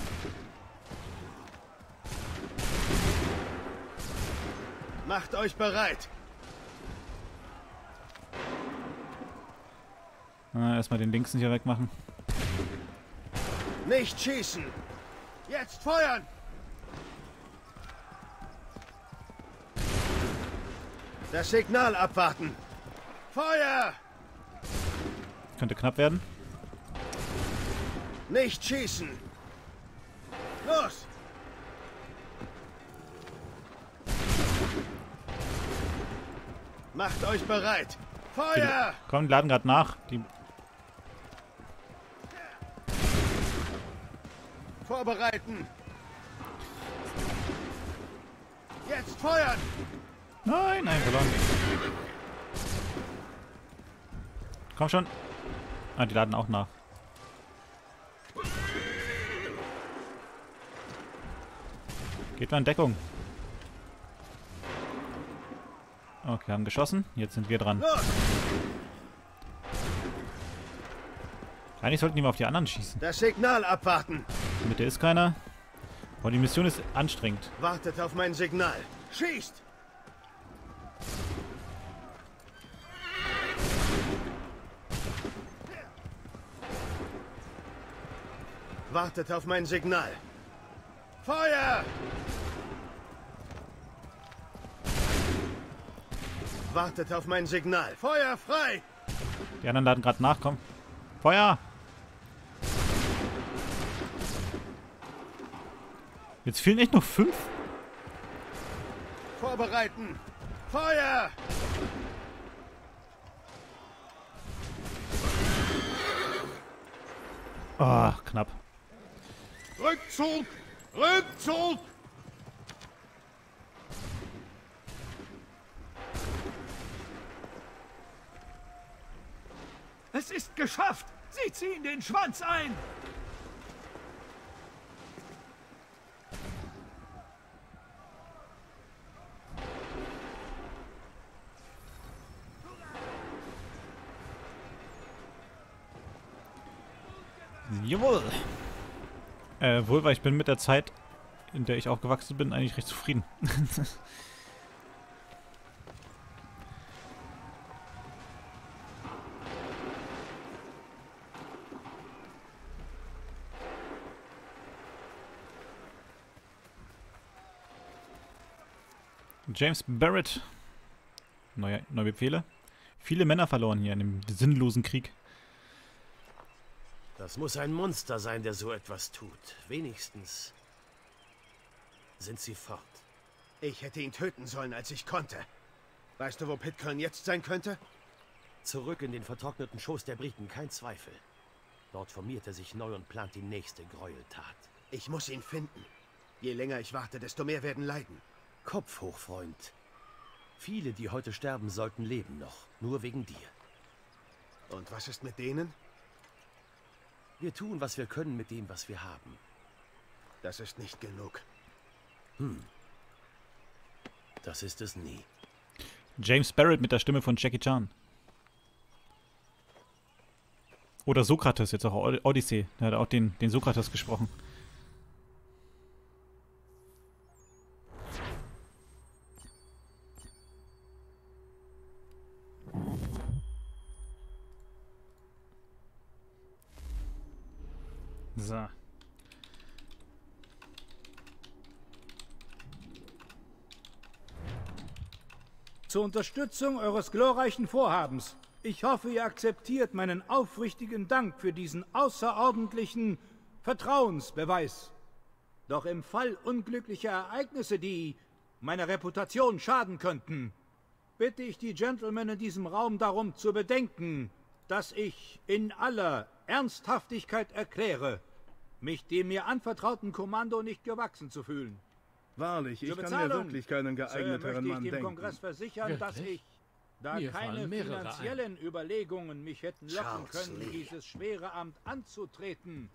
Macht euch bereit! Erstmal den Linksen hier wegmachen. Nicht schießen! Jetzt feuern! Das Signal abwarten! Feuer! Könnte knapp werden. Nicht schießen! Los! Macht euch bereit! Feuer! Komm, die laden gerade nach. Die vorbereiten! Jetzt feuern! Nein, nein, verloren. Komm schon. Ah, die laden auch nach. Geht mal in Deckung. Okay, haben geschossen. Jetzt sind wir dran. Eigentlich sollten die mal auf die anderen schießen. Das Signal abwarten. In der Mitte ist keiner. Boah, die Mission ist anstrengend. Wartet auf mein Signal. Schießt! Wartet auf mein Signal. Feuer! Wartet auf mein Signal. Feuer frei! Die anderen laden gerade nach, komm. Feuer! Jetzt fehlen echt noch 5. Vorbereiten! Feuer! Ah, oh, knapp. Rückzug! Rückzug! Es ist geschafft! Sie ziehen den Schwanz ein! Jawohl! Wohl, weil ich bin mit der Zeit, in der ich aufgewachsen bin, eigentlich recht zufrieden. James Barrett. Neue Befehle. Viele Männer verloren hier in dem sinnlosen Krieg. Das muss ein Monster sein, der so etwas tut. Wenigstens sind sie fort. Ich hätte ihn töten sollen, als ich konnte. Weißt du, wo Pitcairn jetzt sein könnte? Zurück in den vertrockneten Schoß der Briten, kein Zweifel. Dort formiert er sich neu und plant die nächste Gräueltat. Ich muss ihn finden. Je länger ich warte, desto mehr werden leiden. Kopf hoch, Freund. Viele, die heute sterben sollten, leben noch. Nur wegen dir. Und was ist mit denen? Wir tun, was wir können mit dem, was wir haben. Das ist nicht genug. Das ist es nie. James Barrett mit der Stimme von Jackie Chan. Oder Sokrates, jetzt auch Odyssey. Der hat auch den Sokrates gesprochen. So. Zur Unterstützung eures glorreichen Vorhabens. Ich hoffe, ihr akzeptiert meinen aufrichtigen Dank für diesen außerordentlichen Vertrauensbeweis. Doch im Fall unglücklicher Ereignisse, die meiner Reputation schaden könnten, bitte ich die Gentlemen in diesem Raum darum zu bedenken, dass ich in aller Ernsthaftigkeit erkläre, mich dem mir anvertrauten Kommando nicht gewachsen zu fühlen. Wahrlich, ich kann mir wirklich keinen geeigneteren Mann denken. Möchte ich dem Kongress versichern, dass ich, da keine finanziellen Überlegungen mich hätten locken können, dieses schwere Amt anzutreten,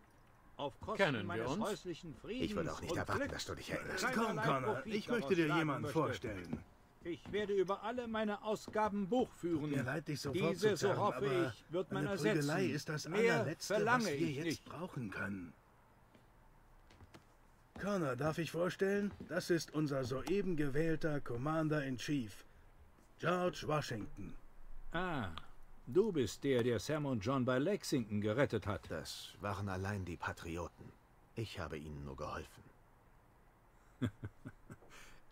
auf Kosten meines häuslichen Friedens. Ich würde auch nicht erwarten, dass du dich erinnerst. Komm, Connor, ich möchte dir jemanden vorstellen. Ich werde über alle meine Ausgaben Buch führen. Tut mir leid, dich sofort zu sagen, so hoffe ich, wird man ersetzen. Eine Prügelei ist das allerletzte, was wir jetzt brauchen können. Connor, darf ich vorstellen? Das ist unser soeben gewählter Commander-in-Chief, George Washington. Ah, du bist der Sam und John bei Lexington gerettet hat. Das waren allein die Patrioten. Ich habe ihnen nur geholfen.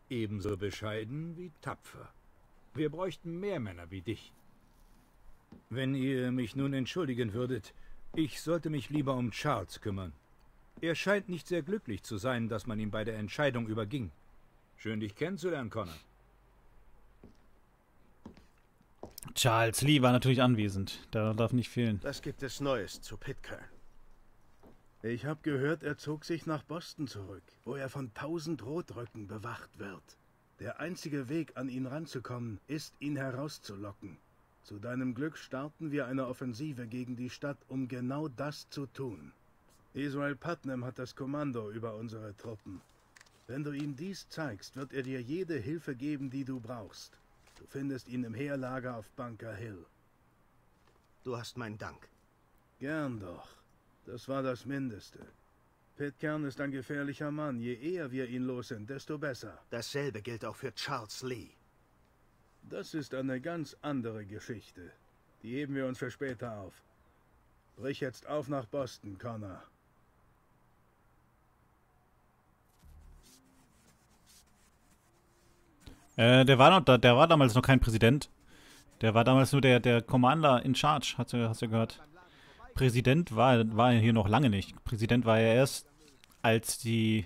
Ebenso bescheiden wie tapfer. Wir bräuchten mehr Männer wie dich. Wenn ihr mich nun entschuldigen würdet, ich sollte mich lieber um Charles kümmern. Er scheint nicht sehr glücklich zu sein, dass man ihn bei der Entscheidung überging. Schön, dich kennenzulernen, Connor. Charles Lee war natürlich anwesend. Da darf nicht fehlen. Was gibt es Neues zu Pitcairn? Ich habe gehört, er zog sich nach Boston zurück, wo er von 1000 Rotröcken bewacht wird. Der einzige Weg, an ihn ranzukommen, ist, ihn herauszulocken. Zu deinem Glück starten wir eine Offensive gegen die Stadt, um genau das zu tun. Israel Putnam hat das Kommando über unsere Truppen. Wenn du ihm dies zeigst, wird er dir jede Hilfe geben, die du brauchst. Du findest ihn im Heerlager auf Bunker Hill. Du hast meinen Dank. Gern doch. Das war das Mindeste. Pitcairn ist ein gefährlicher Mann. Je eher wir ihn los sind, desto besser. Dasselbe gilt auch für Charles Lee. Das ist eine ganz andere Geschichte. Die heben wir uns für später auf. Brich jetzt auf nach Boston, Connor. Der war damals noch kein Präsident. Der war damals nur der Commander in Charge, hast du gehört. Präsident war er hier noch lange nicht. Präsident war er erst, als die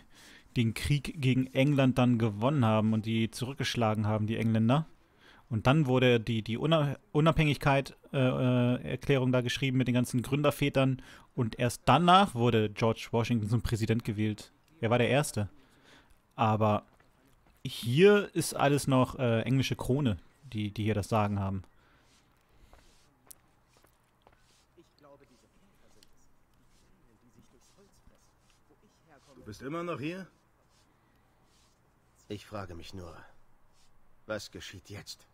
den Krieg gegen England dann gewonnen haben und die zurückgeschlagen haben, die Engländer. Und dann wurde die Unabhängigkeit Erklärung da geschrieben mit den ganzen Gründervätern. Und erst danach wurde George Washington zum Präsident gewählt. Er war der Erste. Aber hier ist alles noch englische Krone, die hier das Sagen haben. Du bist immer noch hier? Ich frage mich nur, was geschieht jetzt?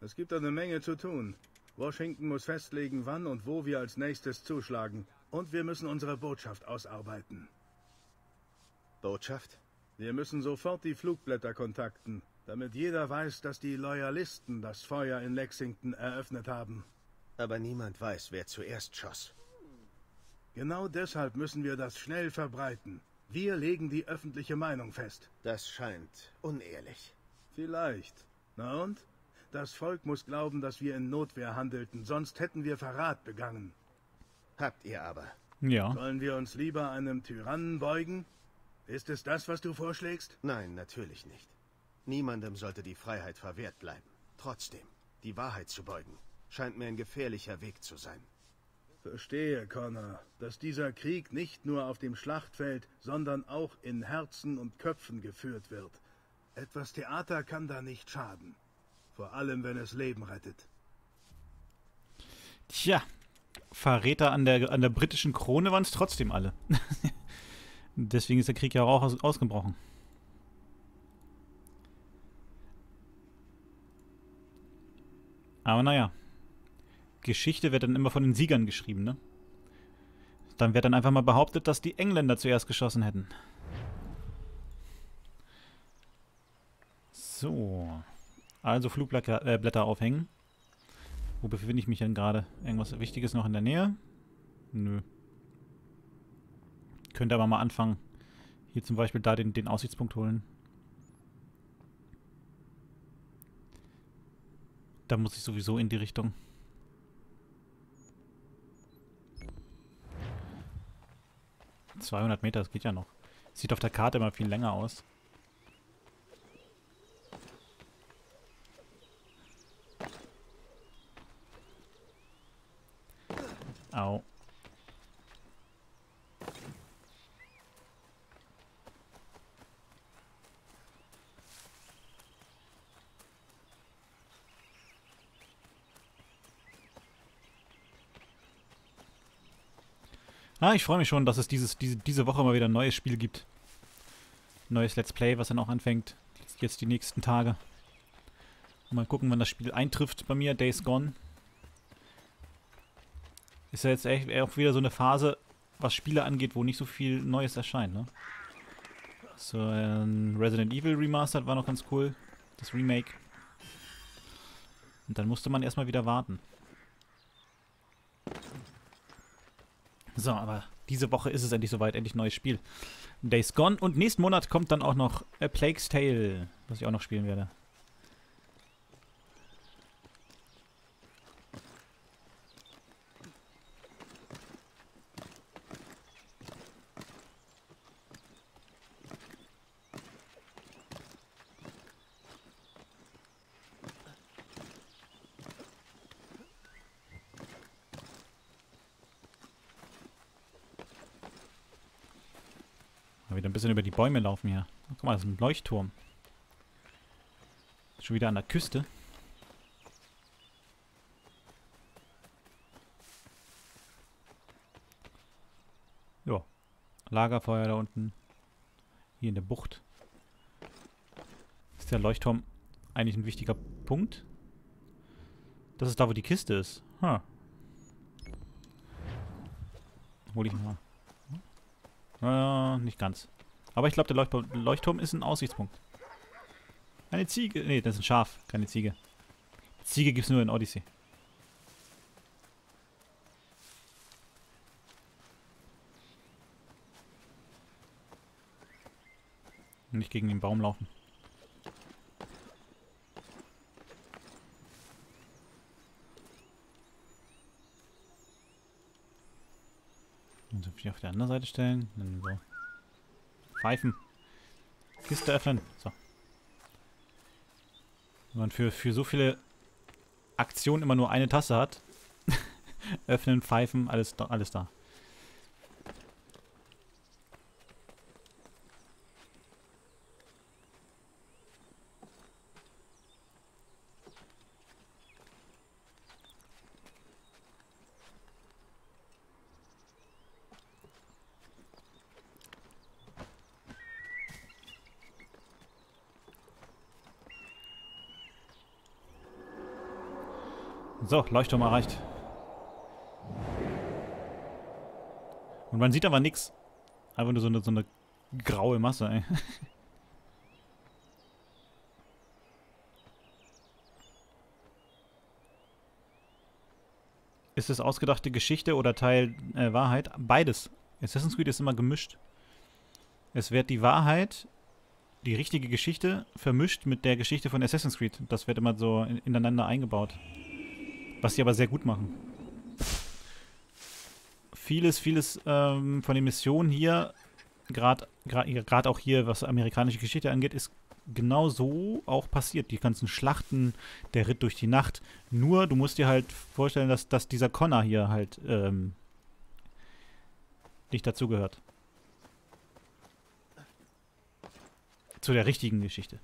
Es gibt eine Menge zu tun. Washington muss festlegen, wann und wo wir als nächstes zuschlagen. Und wir müssen unsere Botschaft ausarbeiten. Botschaft? Wir müssen sofort die Flugblätter kontakten, damit jeder weiß, dass die Loyalisten das Feuer in Lexington eröffnet haben. Aber niemand weiß, wer zuerst schoss. Genau deshalb müssen wir das schnell verbreiten. Wir legen die öffentliche Meinung fest. Das scheint unehrlich. Vielleicht. Na und? Das Volk muss glauben, dass wir in Notwehr handelten, sonst hätten wir Verrat begangen. Habt ihr aber. Ja. Sollen wir uns lieber einem Tyrannen beugen? Ist es das, was du vorschlägst? Nein, natürlich nicht. Niemandem sollte die Freiheit verwehrt bleiben. Trotzdem, die Wahrheit zu beugen, scheint mir ein gefährlicher Weg zu sein. Verstehe, Connor, dass dieser Krieg nicht nur auf dem Schlachtfeld, sondern auch in Herzen und Köpfen geführt wird. Etwas Theater kann da nicht schaden. Vor allem, wenn es Leben rettet. Tja, Verräter an der britischen Krone waren es trotzdem alle. Deswegen ist der Krieg ja auch ausgebrochen. Aber naja, Geschichte wird dann immer von den Siegern geschrieben, ne? Dann wird dann einfach mal behauptet, dass die Engländer zuerst geschossen hätten. So, also Flugblätter aufhängen. Wo befinde ich mich denn gerade? Irgendwas Wichtiges noch in der Nähe? Nö. Könnte aber mal anfangen. Hier zum Beispiel da den Aussichtspunkt holen. Da muss ich sowieso in die Richtung. ...200 Meter, das geht ja noch. Sieht auf der Karte immer viel länger aus. Au. Ah, ich freue mich schon, dass es diese Woche mal wieder ein neues Spiel gibt. Neues Let's Play, was dann auch anfängt. Jetzt die nächsten Tage. Mal gucken, wann das Spiel eintrifft bei mir. Days Gone. Ist ja jetzt echt auch wieder so eine Phase, was Spiele angeht, wo nicht so viel Neues erscheint, ne? So, Resident Evil Remastered war noch ganz cool. Das Remake. Und dann musste man erstmal wieder warten. So, aber diese Woche ist es endlich soweit, endlich neues Spiel. Days Gone. Und nächsten Monat kommt dann auch noch A Plague's Tale, was ich auch noch spielen werde. Wieder ein bisschen über die Bäume laufen hier. Guck mal, das ist ein Leuchtturm. Schon wieder an der Küste. Ja. Lagerfeuer da unten. Hier in der Bucht. Ist der Leuchtturm eigentlich ein wichtiger Punkt? Das ist da, wo die Kiste ist. Huh. Hol ich mal. Nicht ganz. Aber ich glaube, der Leuchtturm ist ein Aussichtspunkt. Eine Ziege. Nee, das ist ein Schaf, keine Ziege. Ziege gibt es nur in Odyssey. Nicht gegen den Baum laufen. Auf der anderen Seite stellen. Dann so. Pfeifen. Kiste öffnen. So. Wenn man für so viele Aktionen immer nur eine Taste hat. Öffnen, pfeifen, alles da. So, Leuchtturm erreicht. Und man sieht aber nichts. Einfach nur so eine graue Masse, ey. Ist das ausgedachte Geschichte oder Teil Wahrheit? Beides. Assassin's Creed ist immer gemischt. Es wird die Wahrheit, die richtige Geschichte, vermischt mit der Geschichte von Assassin's Creed. Das wird immer so ineinander eingebaut. Was sie aber sehr gut machen. Vieles von den Missionen hier, gerade auch hier, was amerikanische Geschichte angeht, ist genau so auch passiert. Die ganzen Schlachten, der Ritt durch die Nacht. Nur, du musst dir halt vorstellen, dass dieser Connor hier halt nicht dazugehört. Zu der richtigen Geschichte.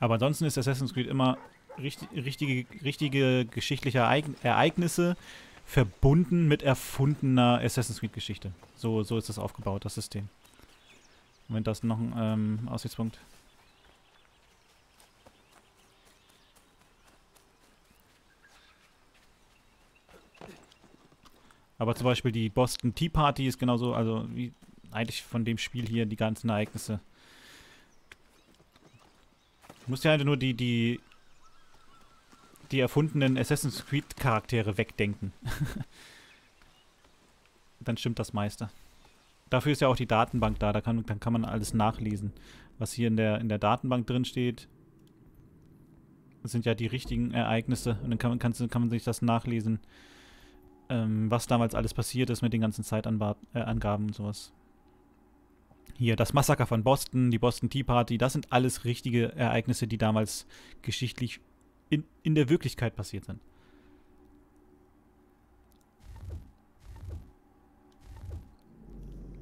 Aber ansonsten ist Assassin's Creed immer richtige geschichtliche Ereignisse verbunden mit erfundener Assassin's Creed-Geschichte. So ist das aufgebaut, das System. Moment, da ist noch ein Aussichtspunkt. Aber zum Beispiel die Boston Tea Party ist genauso, also wie eigentlich von dem Spiel hier die ganzen Ereignisse. Du musst ja halt nur die erfundenen Assassin's Creed Charaktere wegdenken. Dann stimmt das meiste. Dafür ist ja auch die Datenbank da, dann kann man alles nachlesen. Was hier in der Datenbank drin steht, sind ja die richtigen Ereignisse. Und dann kann man sich das nachlesen, was damals alles passiert ist mit den ganzen Zeitangaben und sowas. Hier, das Massaker von Boston, die Boston Tea Party, das sind alles richtige Ereignisse, die damals geschichtlich in der Wirklichkeit passiert sind.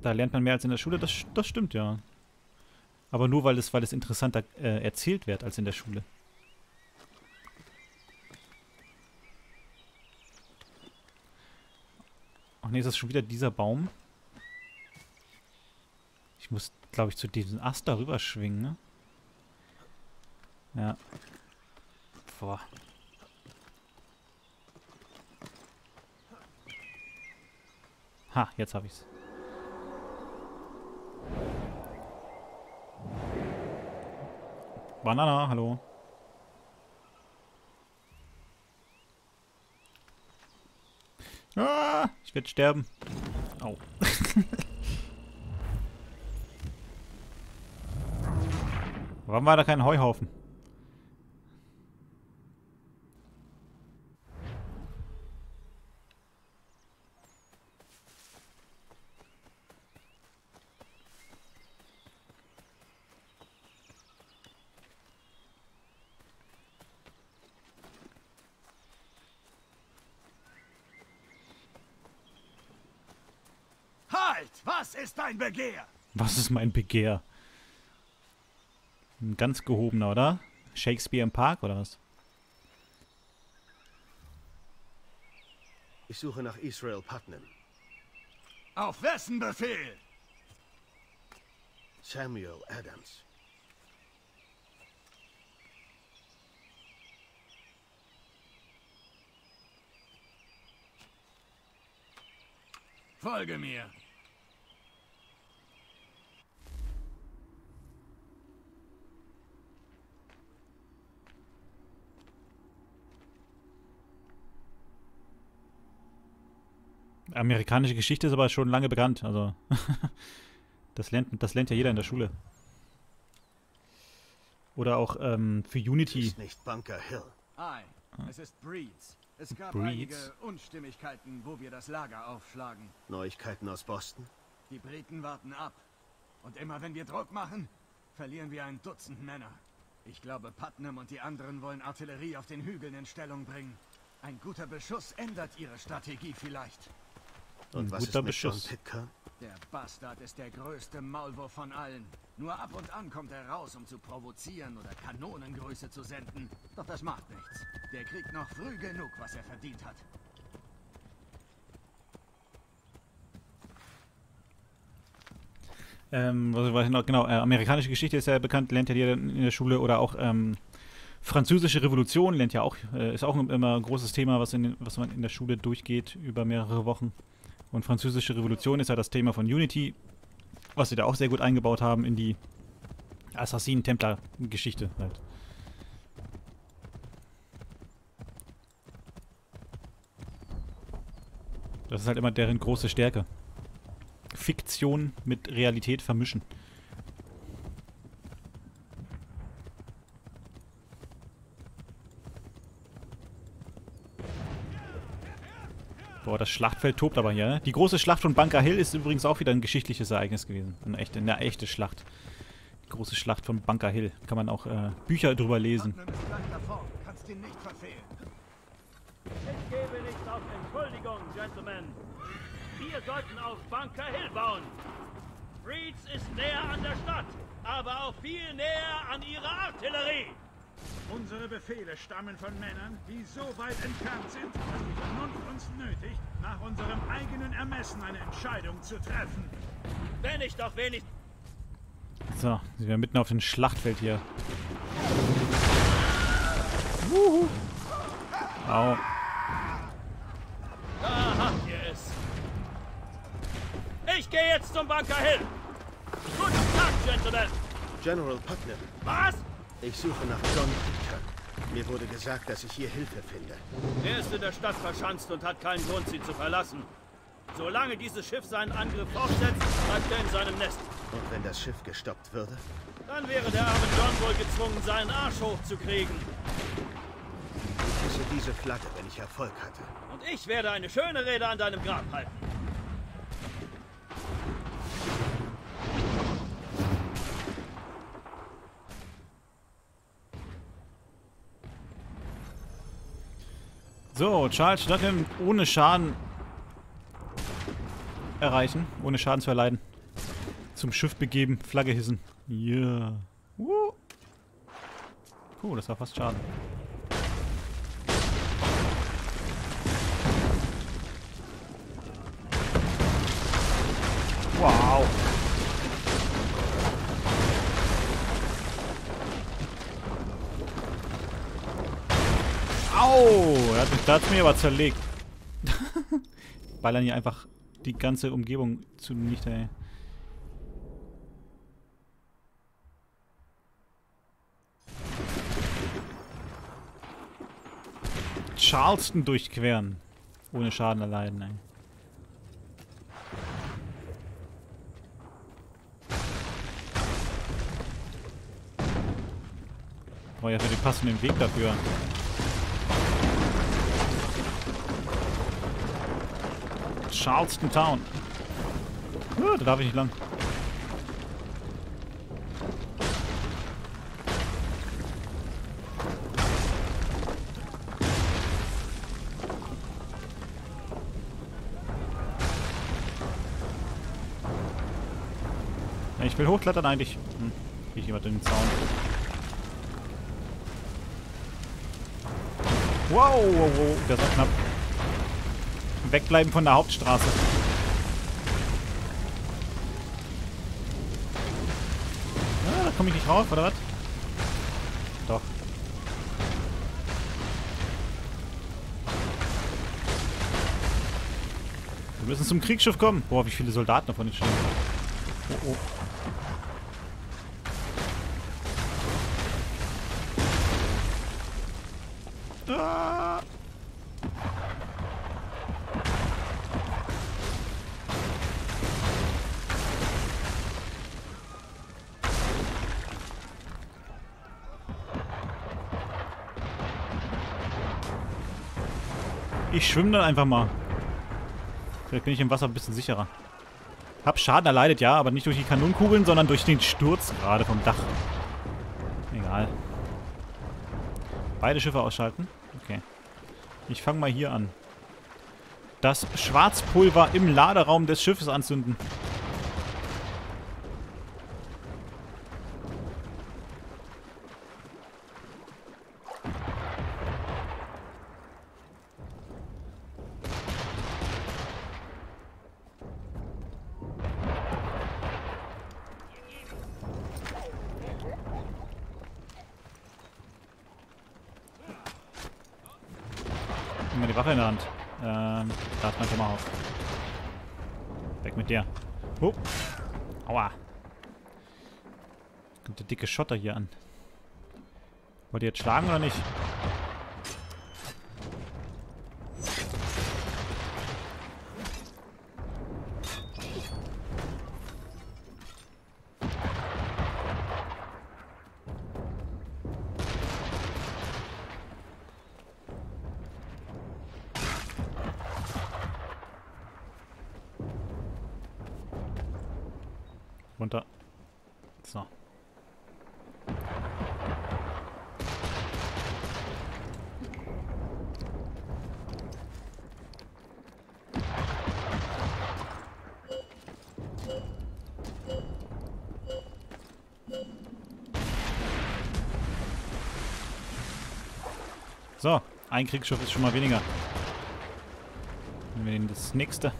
Da lernt man mehr als in der Schule, das stimmt ja. Aber nur, weil es interessanter erzählt wird als in der Schule. Ach nee, ist das schon wieder dieser Baum? Ich muss, glaube ich, zu diesem Ast darüber schwingen, ne? Ja. Boah. Ha, jetzt habe ich's. Banana, hallo. Ah, ich werde sterben. Au. Warum war da kein Heuhaufen? Was ist dein Begehr? Was ist mein Begehr? Ein ganz gehobener, oder? Shakespeare im Park, oder was? Ich suche nach Israel Putnam. Auf wessen Befehl? Samuel Adams. Folge mir. Amerikanische Geschichte ist aber schon lange bekannt, also das lernt ja jeder in der Schule. Oder auch für Unity. Es ist nicht Bunker Hill. Nein, es ist Breeds. Es gab einige Unstimmigkeiten, wo wir das Lager aufschlagen. Neuigkeiten aus Boston? Die Briten warten ab. Und immer wenn wir Druck machen, verlieren wir ein Dutzend Männer. Ich glaube, Putnam und die anderen wollen Artillerie auf den Hügeln in Stellung bringen. Ein guter Beschuss ändert ihre Strategie vielleicht. Und was ist mit John Pitcairn? Der Bastard ist der größte Maulwurf von allen. Nur ab und an kommt er raus, um zu provozieren oder Kanonengröße zu senden. Doch das macht nichts. Der kriegt noch früh genug, was er verdient hat. Was war ich noch? Genau, amerikanische Geschichte ist ja bekannt, lernt ja jeder in der Schule oder auch Französische Revolution lernt ja auch, ist auch immer ein großes Thema, was man in der Schule durchgeht über mehrere Wochen. Und Französische Revolution ist ja das Thema von Unity, was sie da auch sehr gut eingebaut haben in die Assassinen-Templer-Geschichte halt. Das ist halt immer deren große Stärke. Fiktion mit Realität vermischen. Boah, das Schlachtfeld tobt aber hier, ne? Die große Schlacht von Bunker Hill ist übrigens auch wieder ein geschichtliches Ereignis gewesen. Eine echte Schlacht. Große Schlacht von Bunker Hill. Kann man auch Bücher drüber lesen. Kannst ihn nicht verfehlen. Ich gebe nichts auf Entschuldigung, Gentlemen. Wir sollten auf Bunker Hill bauen. Breeds ist näher an der Stadt, aber auch viel näher an ihrer Artillerie. Unsere Befehle stammen von Männern, die so weit entfernt sind, dass die Vernunft uns nötigt, nach unserem eigenen Ermessen eine Entscheidung zu treffen. Wenn ich doch wenig... So, sind wir mitten auf dem Schlachtfeld hier. Wuhu! Au. Da habt ihr es. Ich gehe jetzt zum Bunker Hill. Guten Tag, Gentlemen. General Putnam. Was? Ich suche nach John Pitcairn. Mir wurde gesagt, dass ich hier Hilfe finde. Er ist in der Stadt verschanzt und hat keinen Grund, sie zu verlassen. Solange dieses Schiff seinen Angriff fortsetzt, bleibt er in seinem Nest. Und wenn das Schiff gestoppt würde? Dann wäre der arme John wohl gezwungen, seinen Arsch hochzukriegen. Ich küsse diese Flagge, wenn ich Erfolg hatte. Und ich werde eine schöne Rede an deinem Grab halten. So, Charles Statham ohne Schaden erreichen, ohne Schaden zu erleiden. Zum Schiff begeben, Flagge hissen. Yeah. Cool, das war fast Schaden. Wow. Au, da hat mich aber zerlegt. Ballern hier einfach die ganze Umgebung zunichte, ey. Charleston durchqueren. Ohne Schaden erleiden, ey. Oh ja, für den passenden Weg dafür. Charleston Town. Da darf ich nicht lang. Ich will hochklettern eigentlich. Krieg ich jemand in den Zaun. Wow, wow, wow. Das war knapp. Wegbleiben von der Hauptstraße. Ah, da komme ich nicht rauf, oder was? Doch. Wir müssen zum Kriegsschiff kommen. Boah, wie viele Soldaten davon entstehen. Oh, oh. Ah. Ich schwimme dann einfach mal. Vielleicht bin ich im Wasser ein bisschen sicherer. Hab Schaden erleidet, ja, aber nicht durch die Kanonenkugeln, sondern durch den Sturz gerade vom Dach. Egal. Beide Schiffe ausschalten. Okay. Ich fange mal hier an. Das Schwarzpulver im Laderaum des Schiffes anzünden. Die Waffe in der Hand. Da hat man schon mal auf. Weg mit dir. Oh. Aua. Kommt der dicke Schotter hier an. Wollt ihr jetzt schlagen oder nicht? Runter. So. So, ein Kriegsschiff ist schon mal weniger. Nehmen wir das nächste.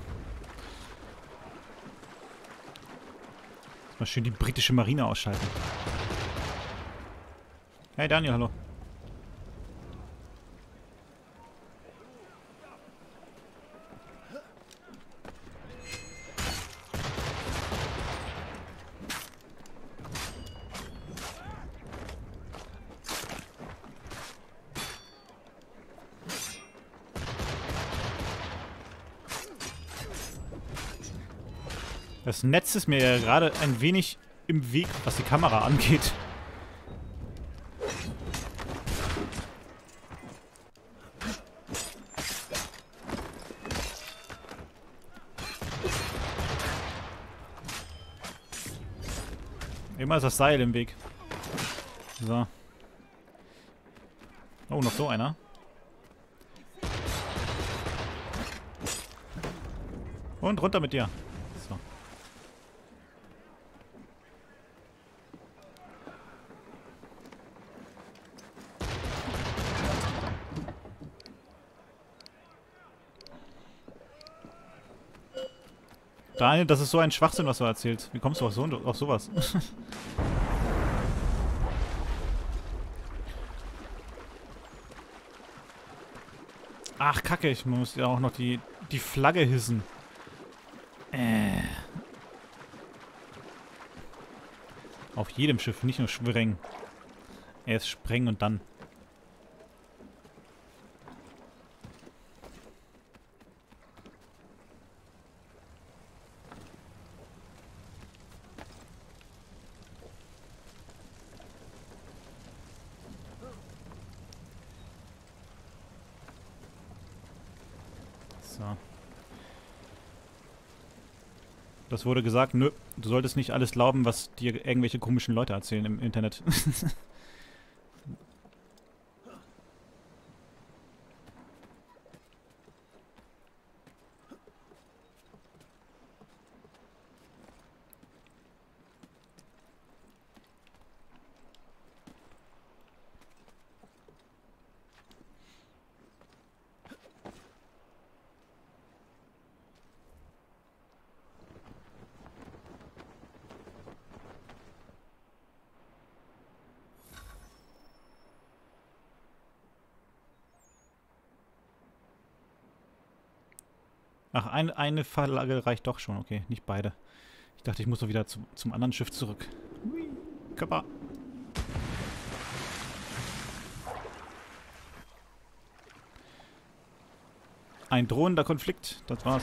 Mal schön die britische Marine ausschalten. Hey Daniel, hallo. Das Netz ist mir ja gerade ein wenig im Weg, was die Kamera angeht. Immer ist das Seil im Weg. So. Oh, noch so einer. Und runter mit dir. Daniel, das ist so ein Schwachsinn, was du erzählst. Wie kommst du auf, auf sowas? Ach, kacke. Ich muss ja auch noch die Flagge hissen. Auf jedem Schiff, nicht nur sprengen. Erst sprengen und dann. Das wurde gesagt, nö, du solltest nicht alles glauben, was dir irgendwelche komischen Leute erzählen im Internet. Ach, eine Flagge reicht doch schon. Okay, nicht beide. Ich dachte, ich muss doch wieder zum anderen Schiff zurück. Hui, Kappa. Ein drohender Konflikt. Das war's.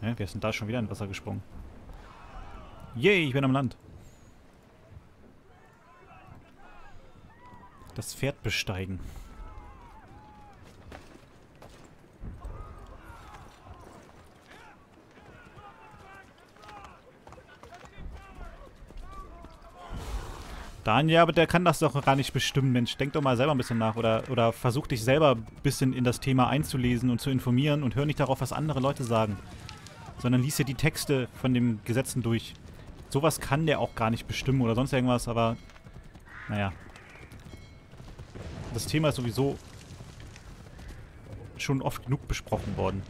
Ja, wir sind da schon wieder in Wasser gesprungen. Yay, ich bin am Land. Das Pferd besteigen. Daniel, aber der kann das doch gar nicht bestimmen, Mensch. Denk doch mal selber ein bisschen nach oder versuch dich selber ein bisschen in das Thema einzulesen und zu informieren und hör nicht darauf, was andere Leute sagen. Sondern lies dir die Texte von den Gesetzen durch. Sowas kann der auch gar nicht bestimmen oder sonst irgendwas, aber naja. Das Thema ist sowieso schon oft genug besprochen worden.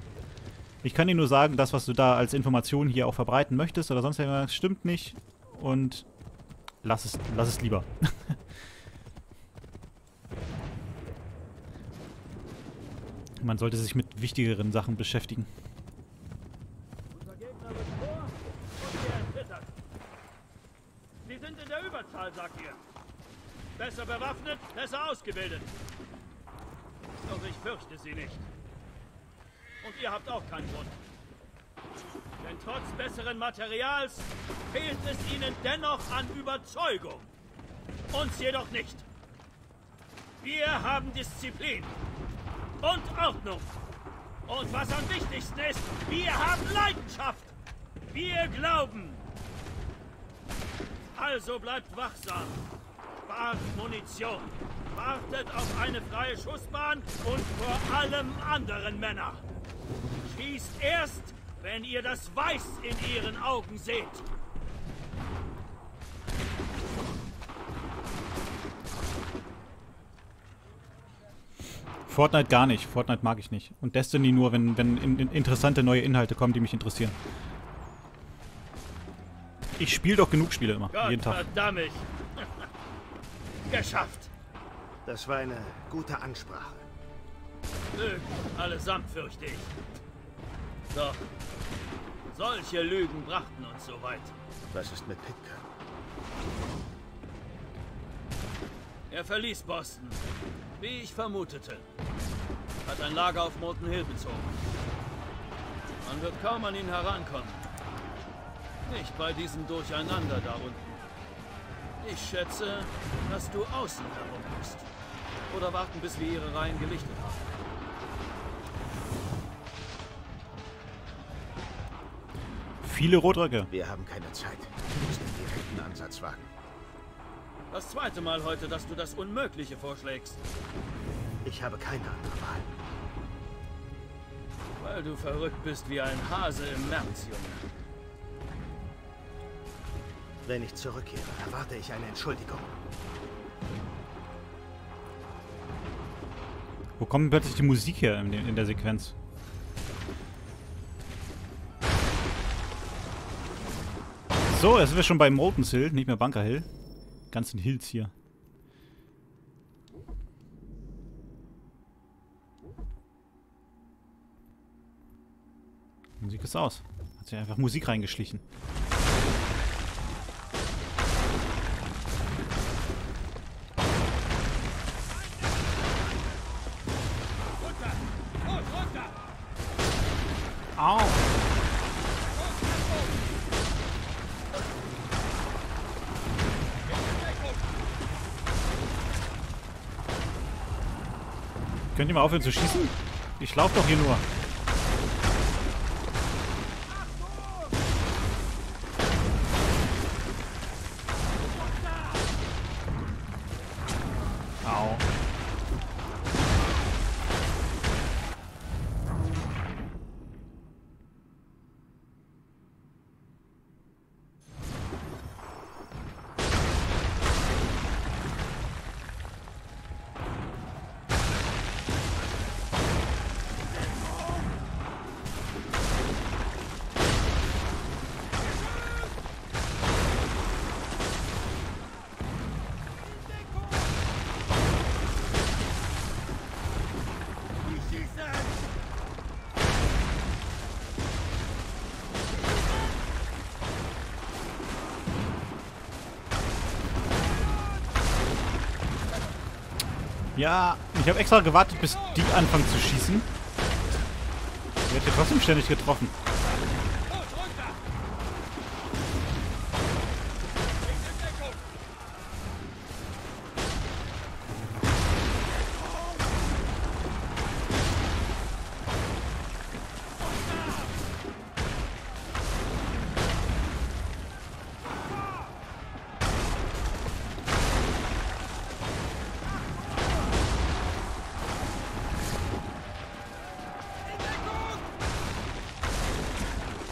Ich kann dir nur sagen, das, was du da als Information hier auch verbreiten möchtest oder sonst irgendwas, stimmt nicht. Und lass es lieber. Man sollte sich mit wichtigeren Sachen beschäftigen. Unser Gegner wird vor und er zittert. Sie sind in der Überzahl, sagt ihr. Besser bewaffnet, besser ausgebildet. Doch ich fürchte sie nicht. Und ihr habt auch keinen Grund. Denn trotz besseren Materials fehlt es ihnen dennoch an Überzeugung. Uns jedoch nicht. Wir haben Disziplin und Ordnung. Und was am wichtigsten ist, wir haben Leidenschaft. Wir glauben. Also bleibt wachsam. Spart Munition, wartet auf eine freie Schussbahn und vor allem anderen Männer. Schießt erst, wenn ihr das Weiß in ihren Augen seht. Fortnite gar nicht. Fortnite mag ich nicht. Und Destiny nur, wenn interessante neue Inhalte kommen, die mich interessieren. Ich spiele doch genug Spiele immer, Gott, jeden Tag. Verdammt. Geschafft. Das war eine gute Ansprache. Lügen, allesamt fürchte ich. Doch, solche Lügen brachten uns so weit. Was ist mit Pitcairn? Er verließ Boston, wie ich vermutete. Hat ein Lager auf Morton Hill bezogen. Man wird kaum an ihn herankommen. Nicht bei diesem Durcheinander da unten. Ich schätze, dass du außen herum bist. Oder warten, bis wir ihre Reihen gelichtet haben. Viele Rotröcke. Wir haben keine Zeit. Wir müssen den direkten Ansatz wagen. Das zweite Mal heute, dass du das Unmögliche vorschlägst. Ich habe keine andere Wahl. Weil du verrückt bist wie ein Hase im März, Junge. Wenn ich zurückkehre, erwarte ich eine Entschuldigung. Wo kommt plötzlich die Musik her in der Sequenz? So, jetzt sind wir schon bei Morton Hill, nicht mehr Bunker Hill. Ganzen Hills hier. Die Musik ist aus. Hat sich einfach Musik reingeschlichen. Könnt ihr mal aufhören zu schießen? Ich laufe doch hier nur. Au. Ja, ich habe extra gewartet, bis die anfangen zu schießen. Ich werde trotzdem ständig getroffen.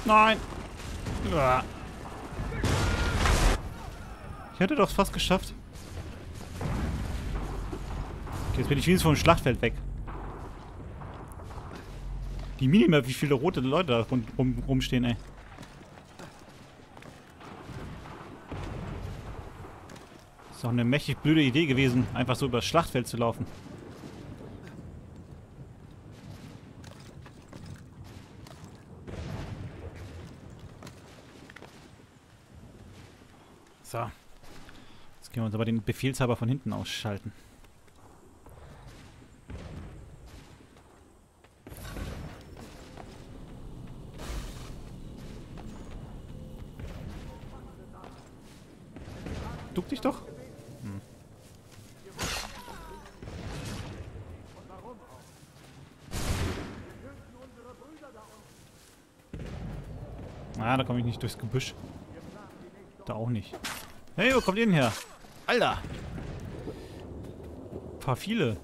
Nein! Ich hätte doch fast geschafft. Okay, jetzt bin ich wenigstens vom Schlachtfeld weg. Die Minimap, wie viele rote Leute da rumstehen, ey. Ist doch eine mächtig blöde Idee gewesen, einfach so über das Schlachtfeld zu laufen. So, jetzt können wir uns aber den Befehlshaber von hinten ausschalten. Duck dich doch. Hm. Ah, da komme ich nicht durchs Gebüsch. Da auch nicht. Hey, wo kommt ihr denn her? Alter! Ein paar viele.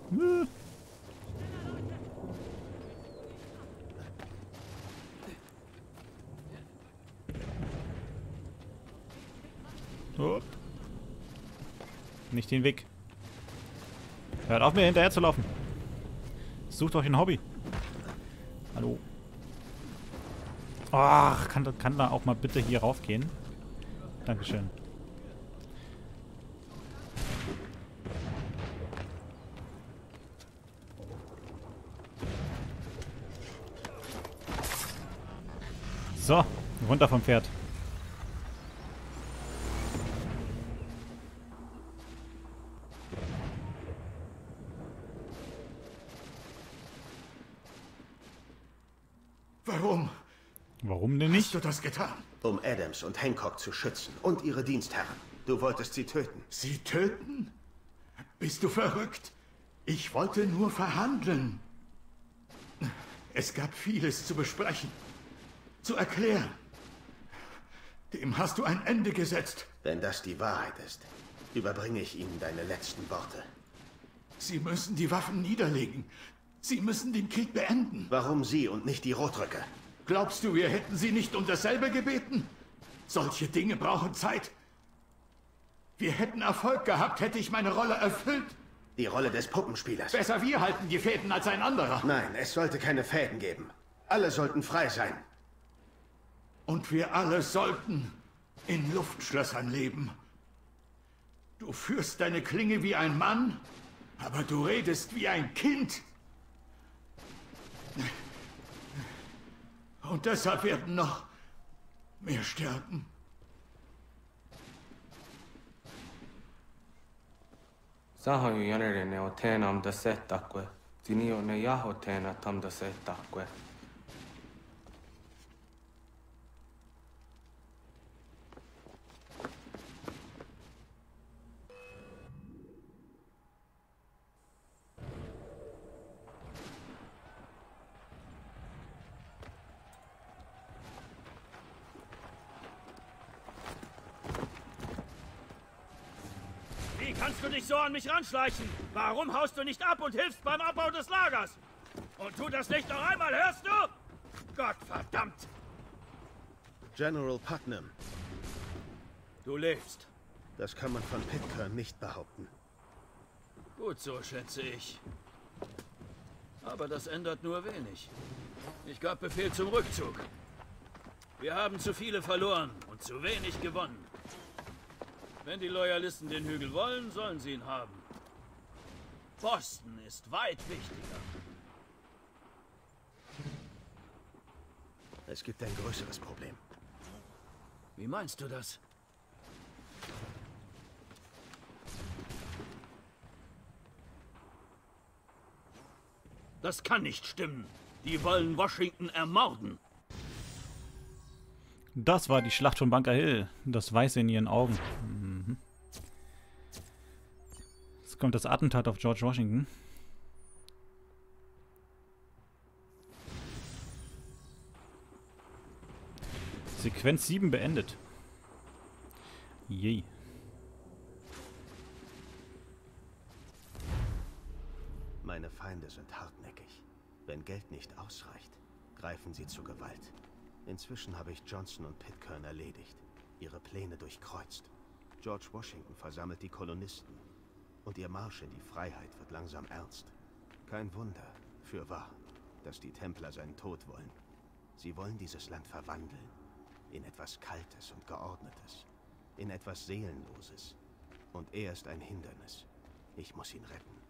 Oh. Nicht den Weg. Hört auf, mir hinterher zu laufen. Sucht euch ein Hobby. Hallo. Ach, kann da auch mal bitte hier raufgehen? Dankeschön. So, runter vom Pferd. Warum? Warum denn nicht? Hast du das getan? Um Adams und Hancock zu schützen und ihre Dienstherren. Du wolltest sie töten. Sie töten? Bist du verrückt? Ich wollte nur verhandeln. Es gab vieles zu besprechen. Zu erklären. Dem hast du ein Ende gesetzt. Wenn das die Wahrheit ist, überbringe ich ihnen deine letzten Worte. Sie müssen die Waffen niederlegen. Sie müssen den Krieg beenden. Warum sie und nicht die Rotröcke? Glaubst du, wir hätten sie nicht um dasselbe gebeten? Solche Dinge brauchen Zeit. Wir hätten Erfolg gehabt, hätte ich meine Rolle erfüllt. Die Rolle des Puppenspielers. Besser wir halten die Fäden als ein anderer. Nein, es sollte keine Fäden geben. Alle sollten frei sein. Und wir alle sollten in Luftschlössern leben. Du führst deine Klinge wie ein Mann, aber du redest wie ein Kind. Und deshalb werden noch mehr sterben. Kannst du dich so an mich ranschleichen? Warum haust du nicht ab und hilfst beim Abbau des Lagers? Und tu das nicht noch einmal, hörst du? Gott verdammt! General Putnam. Du lebst. Das kann man von Pitcairn nicht behaupten. Gut so, schätze ich. Aber das ändert nur wenig. Ich gab Befehl zum Rückzug. Wir haben zu viele verloren und zu wenig gewonnen. Wenn die Loyalisten den Hügel wollen, sollen sie ihn haben. Boston ist weit wichtiger. Es gibt ein größeres Problem. Wie meinst du das? Das kann nicht stimmen. Die wollen Washington ermorden. Das war die Schlacht von Bunker Hill. Das Weiße in ihren Augen. Jetzt kommt das Attentat auf George Washington. Sequenz 7 beendet. Yay. Meine Feinde sind hartnäckig. Wenn Geld nicht ausreicht, greifen sie zu Gewalt. Inzwischen habe ich Johnson und Pitcairn erledigt, ihre Pläne durchkreuzt. George Washington versammelt die Kolonisten. Und ihr Marsch in die Freiheit wird langsam ernst. Kein Wunder, fürwahr, dass die Templer seinen Tod wollen. Sie wollen dieses Land verwandeln. In etwas Kaltes und Geordnetes. In etwas Seelenloses. Und er ist ein Hindernis. Ich muss ihn retten.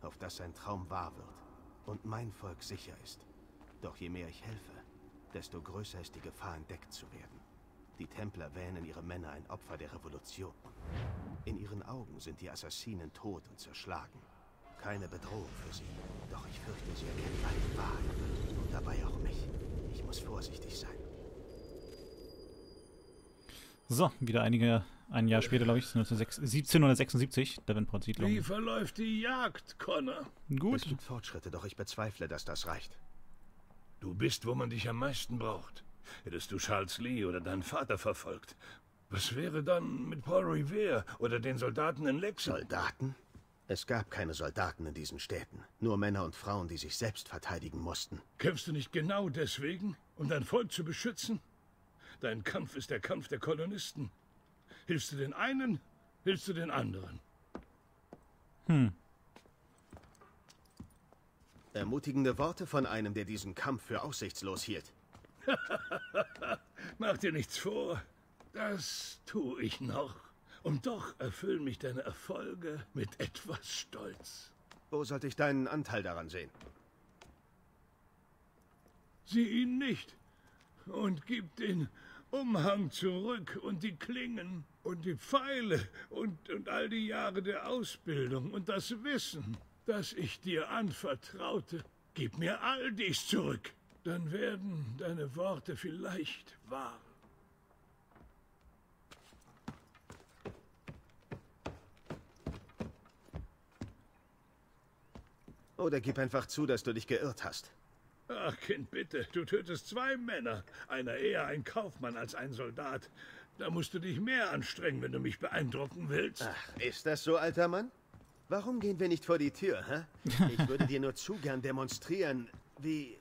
Auf dass sein Traum wahr wird. Und mein Volk sicher ist. Doch je mehr ich helfe, desto größer ist die Gefahr, entdeckt zu werden. Die Templer wähnen ihre Männer ein Opfer der Revolution. In ihren Augen sind die Assassinen tot und zerschlagen. Keine Bedrohung für sie. Doch ich fürchte, sie erkennen meine Wahrheit. Und dabei auch mich. Ich muss vorsichtig sein. So, wieder ein Jahr später, glaube ich, 1776, Devonport Siedlung. Wie verläuft die Jagd, Connor? Gut. Es gibt Fortschritte, doch ich bezweifle, dass das reicht. Du bist, wo man dich am meisten braucht. Hättest du Charles Lee oder deinen Vater verfolgt, was wäre dann mit Paul Revere oder den Soldaten in Lexington? Soldaten? Es gab keine Soldaten in diesen Städten. Nur Männer und Frauen, die sich selbst verteidigen mussten. Kämpfst du nicht genau deswegen, um dein Volk zu beschützen? Dein Kampf ist der Kampf der Kolonisten. Hilfst du den einen, hilfst du den anderen. Hm. Ermutigende Worte von einem, der diesen Kampf für aussichtslos hielt. Mach dir nichts vor. Das tue ich noch. Und doch erfüllen mich deine Erfolge mit etwas Stolz. Wo sollte ich deinen Anteil daran sehen? Sieh ihn nicht. Und gib den Umhang zurück und die Klingen und die Pfeile und all die Jahre der Ausbildung und das Wissen, das ich dir anvertraute. Gib mir all dies zurück. Dann werden deine Worte vielleicht wahr. Oder gib einfach zu, dass du dich geirrt hast. Ach, Kind, bitte. Du tötest zwei Männer. Einer eher ein Kaufmann als ein Soldat. Da musst du dich mehr anstrengen, wenn du mich beeindrucken willst. Ach, ist das so, alter Mann? Warum gehen wir nicht vor die Tür, hä? Ich würde dir nur zu gern demonstrieren, wie...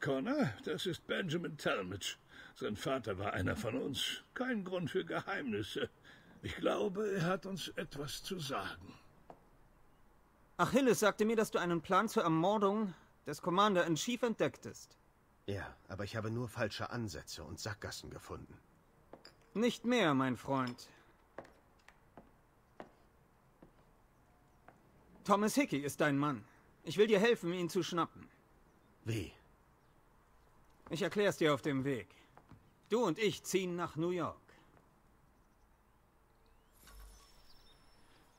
Connor, das ist Benjamin Talmadge. Sein Vater war einer von uns. Kein Grund für Geheimnisse. Ich glaube, er hat uns etwas zu sagen. Achilles sagte mir, dass du einen Plan zur Ermordung des Commander in Chief entdecktest. Ja, aber ich habe nur falsche Ansätze und Sackgassen gefunden. Nicht mehr, mein Freund. Thomas Hickey ist dein Mann. Ich will dir helfen, ihn zu schnappen. Wie? Ich erklär's dir auf dem Weg. Du und ich ziehen nach New York.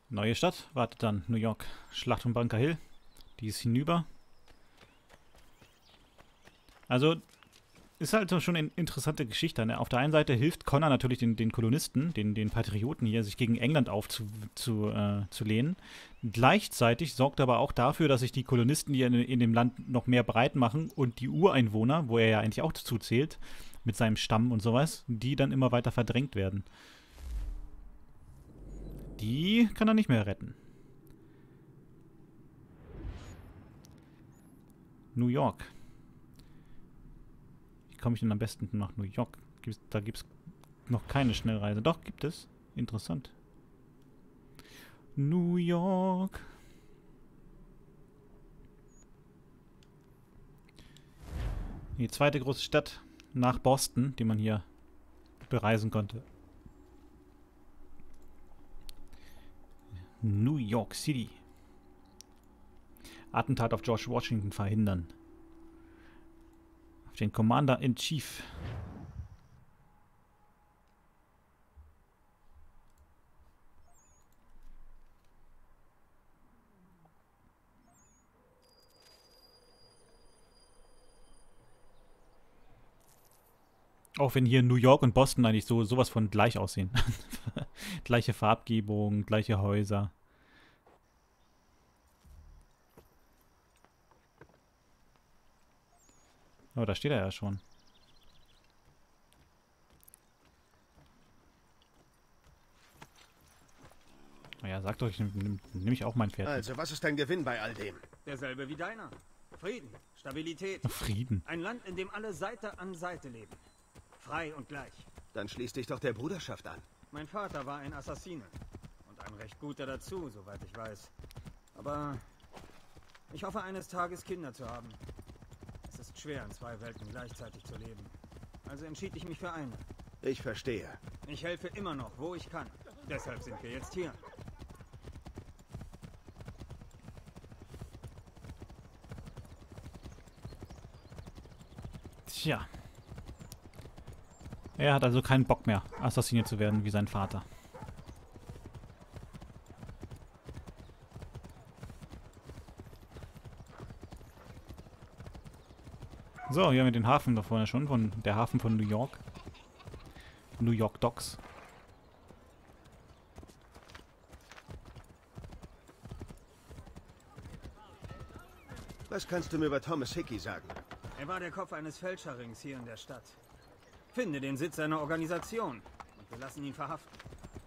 Neue Stadt wartet dann New York. Schlacht um Bunker Hill. Die ist hinüber. Also ist halt schon eine interessante Geschichte. Ne? Auf der einen Seite hilft Connor natürlich den Kolonisten, den Patrioten hier, sich gegen England aufzulehnen. Gleichzeitig sorgt aber auch dafür, dass sich die Kolonisten hier in dem Land noch mehr breit machen und die Ureinwohner, wo er ja eigentlich auch dazu zählt, mit seinem Stamm und sowas, die dann immer weiter verdrängt werden. Die kann er nicht mehr retten. New York. Wie komme ich denn am besten nach New York? Da gibt es noch keine Schnellreise. Doch, gibt es. Interessant. New York. Die zweite große Stadt nach Boston, die man hier bereisen konnte. New York City. Attentat auf George Washington verhindern. Auf den Commander in Chief. Auch wenn hier New York und Boston eigentlich so sowas von gleich aussehen. Gleiche Farbgebung, gleiche Häuser. Oh, da steht er ja schon. Naja, sagt euch, nehm ich auch mein Pferd. Also, was ist dein Gewinn bei all dem? Derselbe wie deiner. Frieden, Stabilität. Frieden. Ein Land, in dem alle Seite an Seite leben. Frei und gleich. Dann schließ dich doch der Bruderschaft an. Mein Vater war ein Assassine. Und ein recht guter dazu, soweit ich weiß. Aber ich hoffe, eines Tages Kinder zu haben. Es ist schwer, in zwei Welten gleichzeitig zu leben. Also entschied ich mich für eine. Ich verstehe. Ich helfe immer noch, wo ich kann. Deshalb sind wir jetzt hier. Tja. Er hat also keinen Bock mehr, assassiniert zu werden wie sein Vater. So, hier haben wir den Hafen da vorne schon, der Hafen von New York. New York Docks. Was kannst du mir über Thomas Hickey sagen? Er war der Kopf eines Fälscherrings hier in der Stadt. Finde den Sitz seiner Organisation und wir lassen ihn verhaften.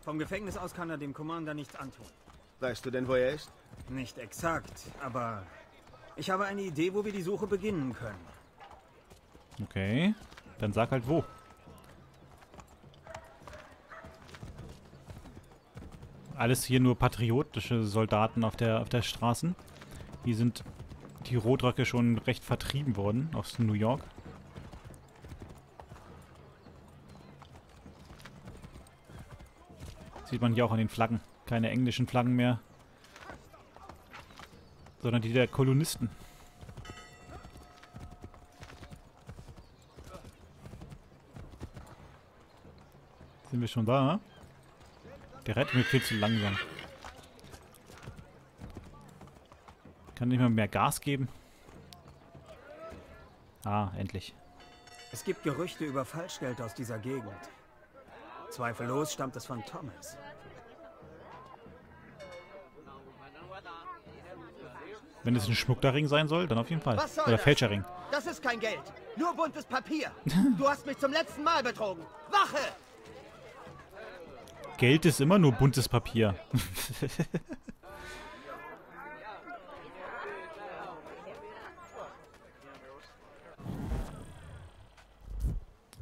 Vom Gefängnis aus kann er dem Commander nichts antun. Weißt du denn, wo er ist? Nicht exakt, aber ich habe eine Idee, wo wir die Suche beginnen können. Okay, dann sag halt wo. alles hier nur patriotische Soldaten auf der Straße. Hier sind die Rotröcke schon recht vertrieben worden aus New York. Sieht man hier auch an den Flaggen. Keine englischen Flaggen mehr, sondern die der Kolonisten. Sind wir schon da? Der rennt mir viel zu langsam. Kann nicht mal mehr Gas geben. Ah, endlich. Es gibt Gerüchte über Falschgeld aus dieser Gegend. Zweifellos stammt es von Thomas. Wenn es ein Schmucklerring sein soll, dann auf jeden Fall. Oder Fälscherring. Das ist kein Geld. Nur buntes Papier. Du hast mich zum letzten Mal betrogen. Wache! Geld ist immer nur buntes Papier.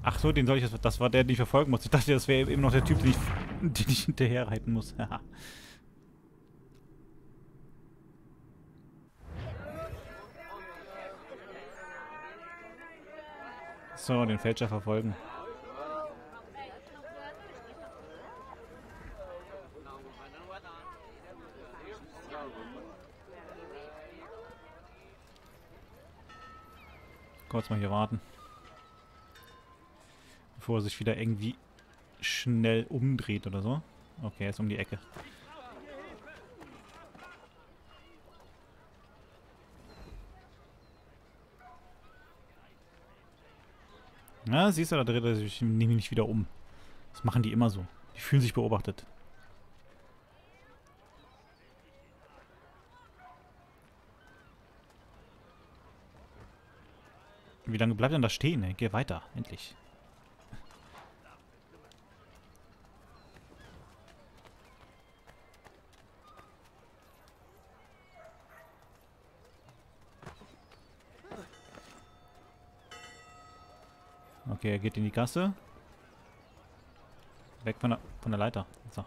Ach so, den soll ich... Das war der, den ich verfolgen musste. Ich dachte, das wäre eben noch der Typ, den ich hinterherreiten muss. So, den Fälscher verfolgen. Kurz mal hier warten. Bevor er sich wieder irgendwie schnell umdreht oder so. Okay, er ist um die Ecke. Na, siehst du, da dreht er sich nicht wieder um. Das machen die immer so. Die fühlen sich beobachtet. Wie lange bleibt denn da stehen? Ey? Geh weiter, endlich. Okay, er geht in die Gasse. Weg von der Leiter. So.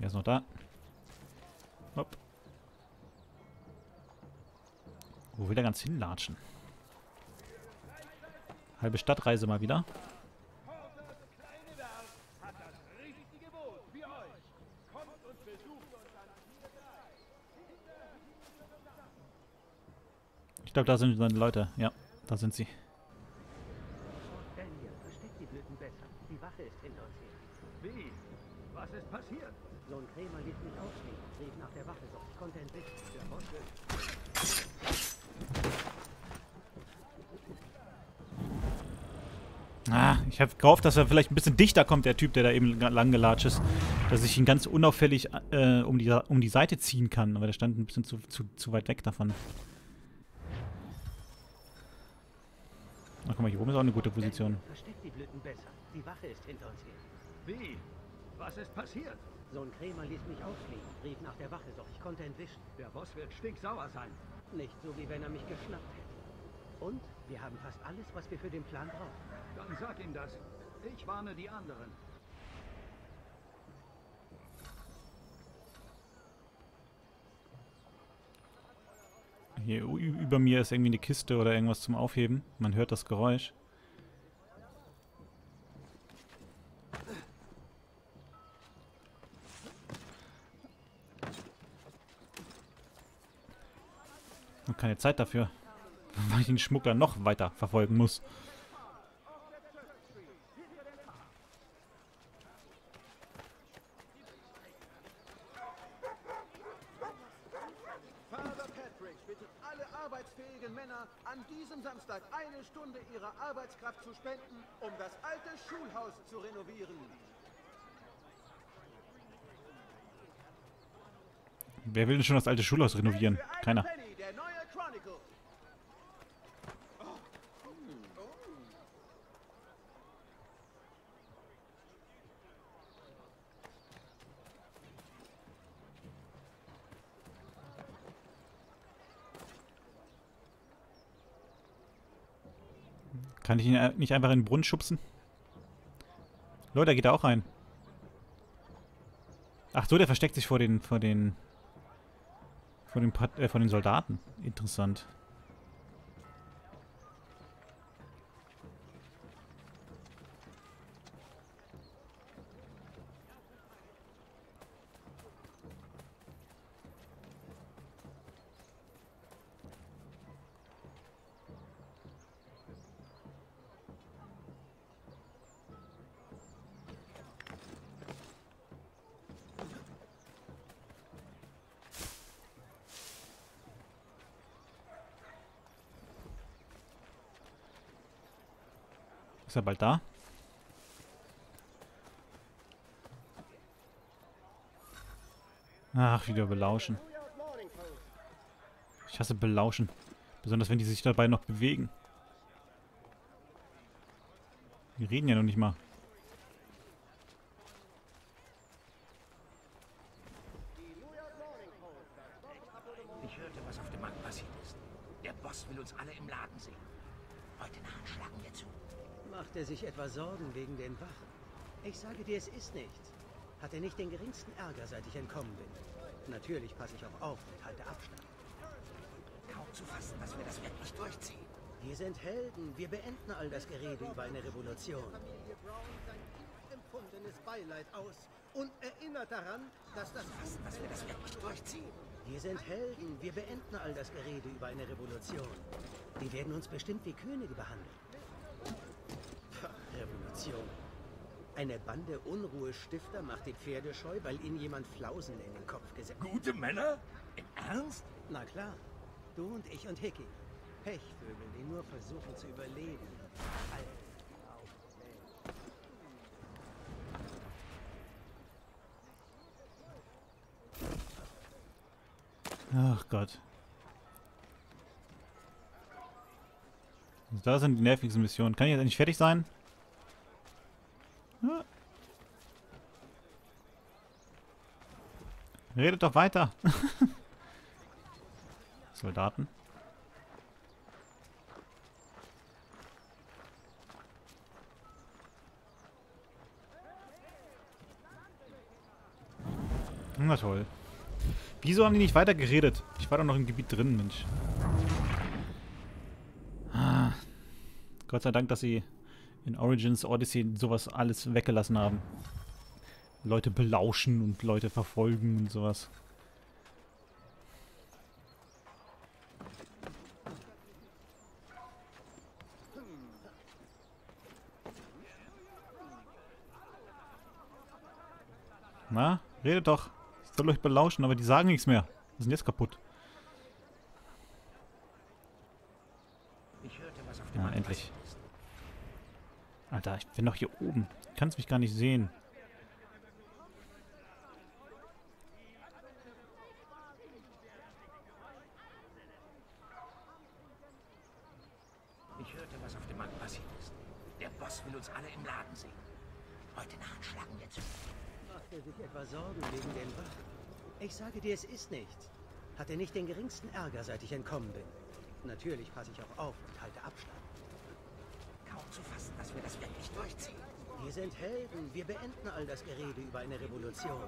Er ist noch da. Hopp. Wo will er ganz hinlatschen? Halbe Stadtreise mal wieder. Ich glaube, da sind seine Leute. Ja, da sind sie. Was ist passiert? So ein Krämer ließ mich aufstehen, rief nach der Waffe, doch ich konnte entwischen. Der Boss. Ah, ich habe gehofft, dass er vielleicht ein bisschen dichter kommt, der Typ, der da eben lang gelatscht ist. Dass ich ihn ganz unauffällig um die Seite ziehen kann, aber der stand ein bisschen zu weit weg davon. Ach, guck mal, hier oben ist auch eine gute Position. Versteckt die Blüten besser. Die Wache ist hinter uns hier. Wie? Was ist passiert? So ein Krämer ließ mich aufschließen, rief nach der Wache, doch ich konnte entwischen. Der Boss wird stinksauer sein. Nicht so, wie wenn er mich geschnappt hätte. Und wir haben fast alles, was wir für den Plan brauchen. Dann sag ihm das. Ich warne die anderen. Hier über mir ist irgendwie eine Kiste oder irgendwas zum Aufheben. Man hört das Geräusch. Keine Zeit dafür, weil ich den Schmuggler noch weiter verfolgen muss. Father Patrick bittet alle arbeitsfähigen Männer, an diesem Samstag 1 Stunde ihrer Arbeitskraft zu spenden, um das alte Schulhaus zu renovieren. Wer will denn schon das alte Schulhaus renovieren? Keiner. Kann ich ihn nicht einfach in den Brunnen schubsen? Leute, da geht er auch rein. Ach so, der versteckt sich vor den Soldaten. Interessant. Ist er bald da? Ach, wieder belauschen. Ich hasse belauschen. Besonders wenn die sich dabei noch bewegen. Die reden ja noch nicht mal. Ich hörte, was auf dem Markt passiert ist. Der Boss will uns alle im Laden sehen. Heute Nacht schlagen wir zu. Macht er sich etwa Sorgen wegen den Wachen? Ich sage dir, es ist nichts. Hat er nicht den geringsten Ärger, seit ich entkommen bin. Natürlich passe ich auch auf und halte Abstand. Kaum zu fassen, dass wir das wirklich durchziehen. Wir sind Helden. Wir beenden all das Gerede über eine Revolution. Familie Brown sein tief empfundenes Beileid aus und erinnert daran, dass das fassen, dass wir das wirklich durchziehen. Wir sind Helden. Wir beenden all das Gerede über eine Revolution. Die werden uns bestimmt wie Könige behandeln. Revolution. Eine Bande Unruhestifter macht die Pferde scheu, weil ihnen jemand Flausen in den Kopf gesetzt hat. Gute Männer? Im Ernst? Na klar. Du und ich und Hickey. Pechvögel, die nur versuchen zu überleben. Ach Gott. Also da sind die nervigsten Missionen. Kann ich jetzt endlich fertig sein? Redet doch weiter. Soldaten. Na toll. Wieso haben die nicht weiter geredet? Ich war doch noch im Gebiet drin, Mensch. Ah. Gott sei Dank, dass sie in Origins Odyssey sowas alles weggelassen haben. Leute belauschen und Leute verfolgen und sowas. Na, redet doch. Ich soll euch belauschen, aber die sagen nichts mehr. Die sind jetzt kaputt. Na, endlich. Alter, ich bin doch hier oben. Du kannst mich gar nicht sehen. Ich hörte, was auf dem Markt passiert ist. Der Boss will uns alle im Laden sehen. Heute Nacht schlagen wir zu. Macht er sich etwa Sorgen wegen den Wachen? Ich sage dir, es ist nichts. Hat er nicht den geringsten Ärger, seit ich entkommen bin. Natürlich passe ich auch auf und halte Abstand. Kaum zu fassen, dass wir das wirklich durchziehen. Wir sind Helden. Wir beenden all das Gerede über eine Revolution.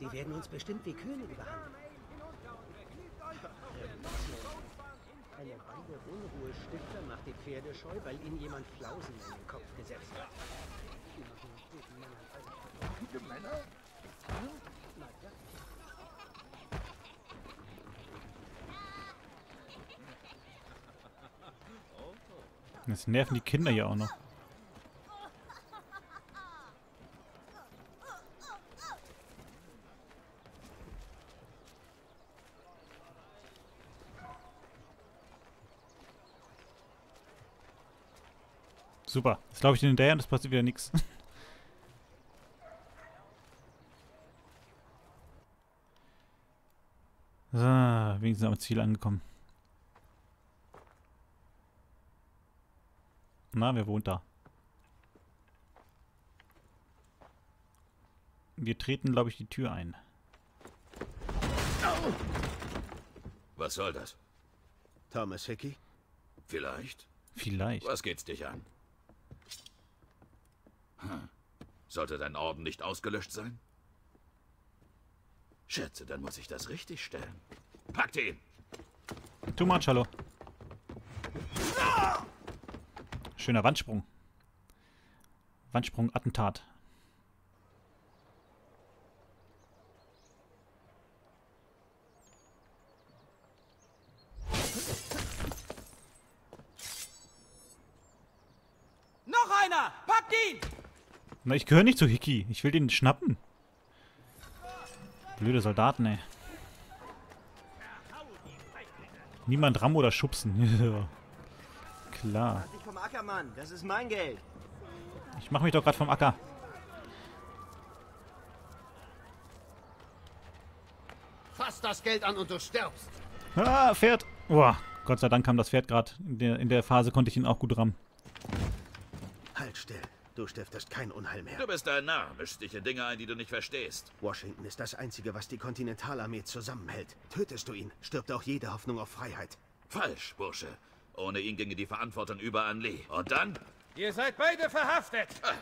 Die werden uns bestimmt wie Könige behandeln. Eine Bande Unruhestifter macht die Pferde scheu, weil ihnen jemand Flausen in den Kopf gesetzt hat. Gute Männer? Na ja. Jetzt nerven die Kinder ja auch noch. Super, jetzt laufe ich den hinterher und es passiert wieder nichts. So, wenigstens am Ziel angekommen. Na, wer wohnt da? Wir treten, glaube ich, die Tür ein. Was soll das? Thomas Hickey? Vielleicht. Vielleicht. Was geht's dich an? Hm. Sollte dein Orden nicht ausgelöscht sein? Schätze, dann muss ich das richtig stellen. Packt ihn! Too much, hallo. Schöner Wandsprung. Wandsprung-Attentat. Noch einer! Packt ihn! Na, ich gehöre nicht zu Hickey. Ich will den schnappen. Blöde Soldaten, ey. Niemand rammen oder schubsen. Klar. Vom Acker, Mann. Das ist mein Geld. Ich mach mich doch gerade vom Acker. Fass das Geld an und du stirbst. Ah, Pferd. Boah, Gott sei Dank kam das Pferd gerade. In der Phase konnte ich ihn auch gut rammen. Halt still. Du stiftest kein Unheil mehr. Du bist ein Narr, mischst dich in Dinge ein, die du nicht verstehst. Washington ist das Einzige, was die Kontinentalarmee zusammenhält. Tötest du ihn, stirbt auch jede Hoffnung auf Freiheit. Falsch, Bursche. Ohne ihn ginge die Verantwortung über an Lee. Und dann? Ihr seid beide verhaftet. Ach,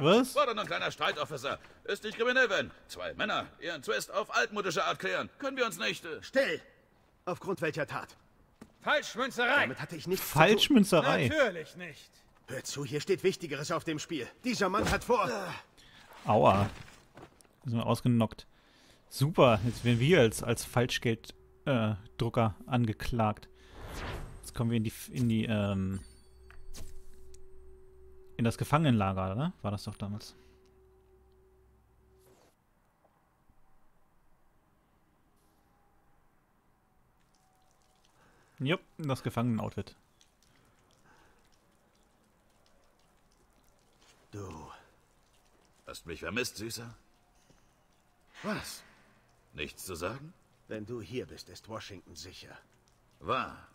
was? War doch noch ein kleiner Streit, Officer. Ist nicht kriminell, wenn zwei Männer ihren Zwist auf altmodische Art klären. Können wir uns nicht... Still! Aufgrund welcher Tat? Falschmünzerei! Damit hatte ich nichts zu tun. Falschmünzerei? Natürlich nicht. Hör zu, hier steht Wichtigeres auf dem Spiel. Dieser Mann hat vor... Aua. Da sind wir ausgenockt. Super, jetzt werden wir als Falschgelddrucker angeklagt. Jetzt kommen wir in das Gefangenenlager, oder? War das doch damals. Jupp, das Gefangenenoutfit. Du hast mich vermisst, Süßer? Was? Nichts zu sagen? Wenn du hier bist, ist Washington sicher. Wahr.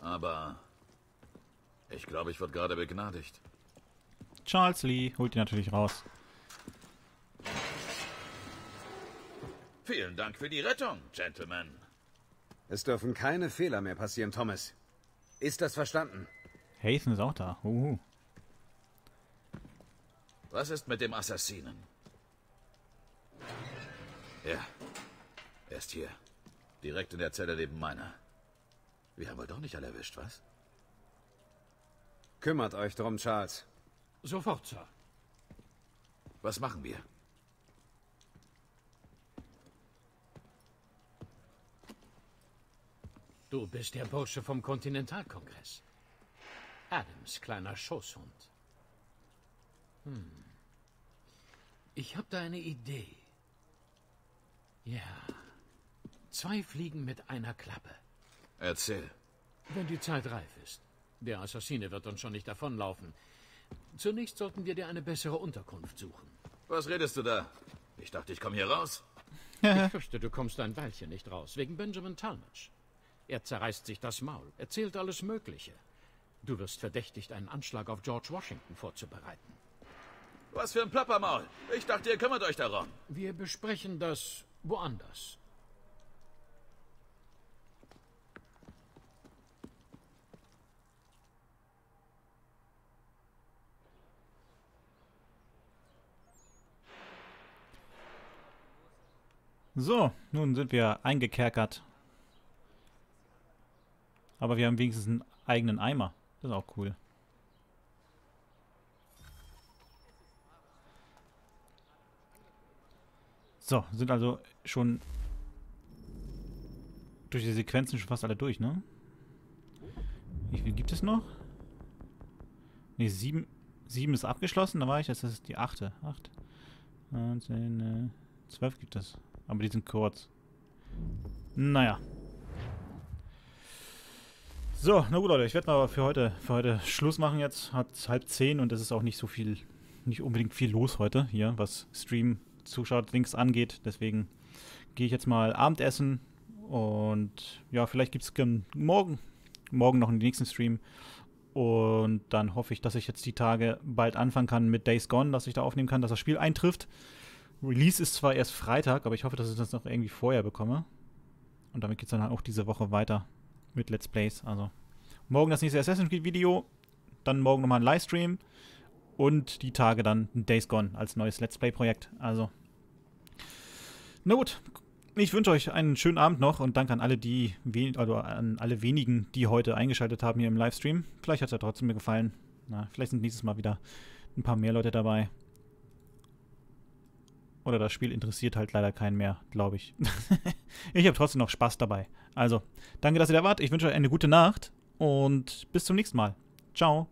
Aber ich glaube, ich wurde gerade begnadigt. Charles Lee holt ihn natürlich raus. Vielen Dank für die Rettung, Gentlemen. Es dürfen keine Fehler mehr passieren, Thomas. Ist das verstanden? Hazen ist auch da. Was ist mit dem Assassinen? Ja, er ist hier. Direkt in der Zelle neben meiner. Wir haben wohl doch nicht alle erwischt, was? Kümmert euch drum, Charles. Sofort, Sir. Was machen wir? Du bist der Bursche vom Kontinentalkongress. Adams kleiner Schoßhund. Hm. Ich habe da eine Idee. Ja. Zwei Fliegen mit einer Klappe. Erzähl. Wenn die Zeit reif ist. Der Assassine wird uns schon nicht davonlaufen. Zunächst sollten wir dir eine bessere Unterkunft suchen. Was redest du da? Ich dachte, ich komme hier raus. Ich fürchte, du kommst ein Weilchen nicht raus, wegen Benjamin Talmadge. Er zerreißt sich das Maul, erzählt alles Mögliche. Du wirst verdächtigt, einen Anschlag auf George Washington vorzubereiten. Was für ein Plappermaul. Ich dachte, ihr kümmert euch darum. Wir besprechen das woanders. So, nun sind wir eingekerkert. Aber wir haben wenigstens einen eigenen Eimer. Das ist auch cool. So, sind also schon durch die Sequenzen schon fast alle durch, ne? Wie viel gibt es noch? Ne, 7 ist abgeschlossen, da war ich, das ist die 8. 8, 19, 12 gibt es. Aber die sind kurz. Naja. So, na gut, Leute. Ich werde mal für heute Schluss machen jetzt. Hat's 9:30 und es ist auch nicht so viel, nicht unbedingt viel los heute hier, was Stream-Zuschauer-Links angeht. Deswegen gehe ich jetzt mal Abendessen und ja, vielleicht gibt es morgen noch einen nächsten Stream. Und dann hoffe ich, dass ich jetzt die Tage bald anfangen kann mit Days Gone, dass ich da aufnehmen kann, dass das Spiel eintrifft. Release ist zwar erst Freitag, aber ich hoffe, dass ich das noch irgendwie vorher bekomme. Und damit geht es dann halt auch diese Woche weiter mit Let's Plays. Also morgen das nächste Assassin's Creed Video, dann morgen nochmal ein Livestream und die Tage dann Days Gone als neues Let's Play Projekt. Also, na gut. Ich wünsche euch einen schönen Abend noch und danke an alle, an alle wenigen, die heute eingeschaltet haben hier im Livestream. Vielleicht hat es ja trotzdem mir gefallen. Na, vielleicht sind nächstes Mal wieder ein paar mehr Leute dabei. Oder das Spiel interessiert halt leider keinen mehr, glaube ich. Ich habe trotzdem noch Spaß dabei. Also, danke, dass ihr da wart. Ich wünsche euch eine gute Nacht und bis zum nächsten Mal. Ciao.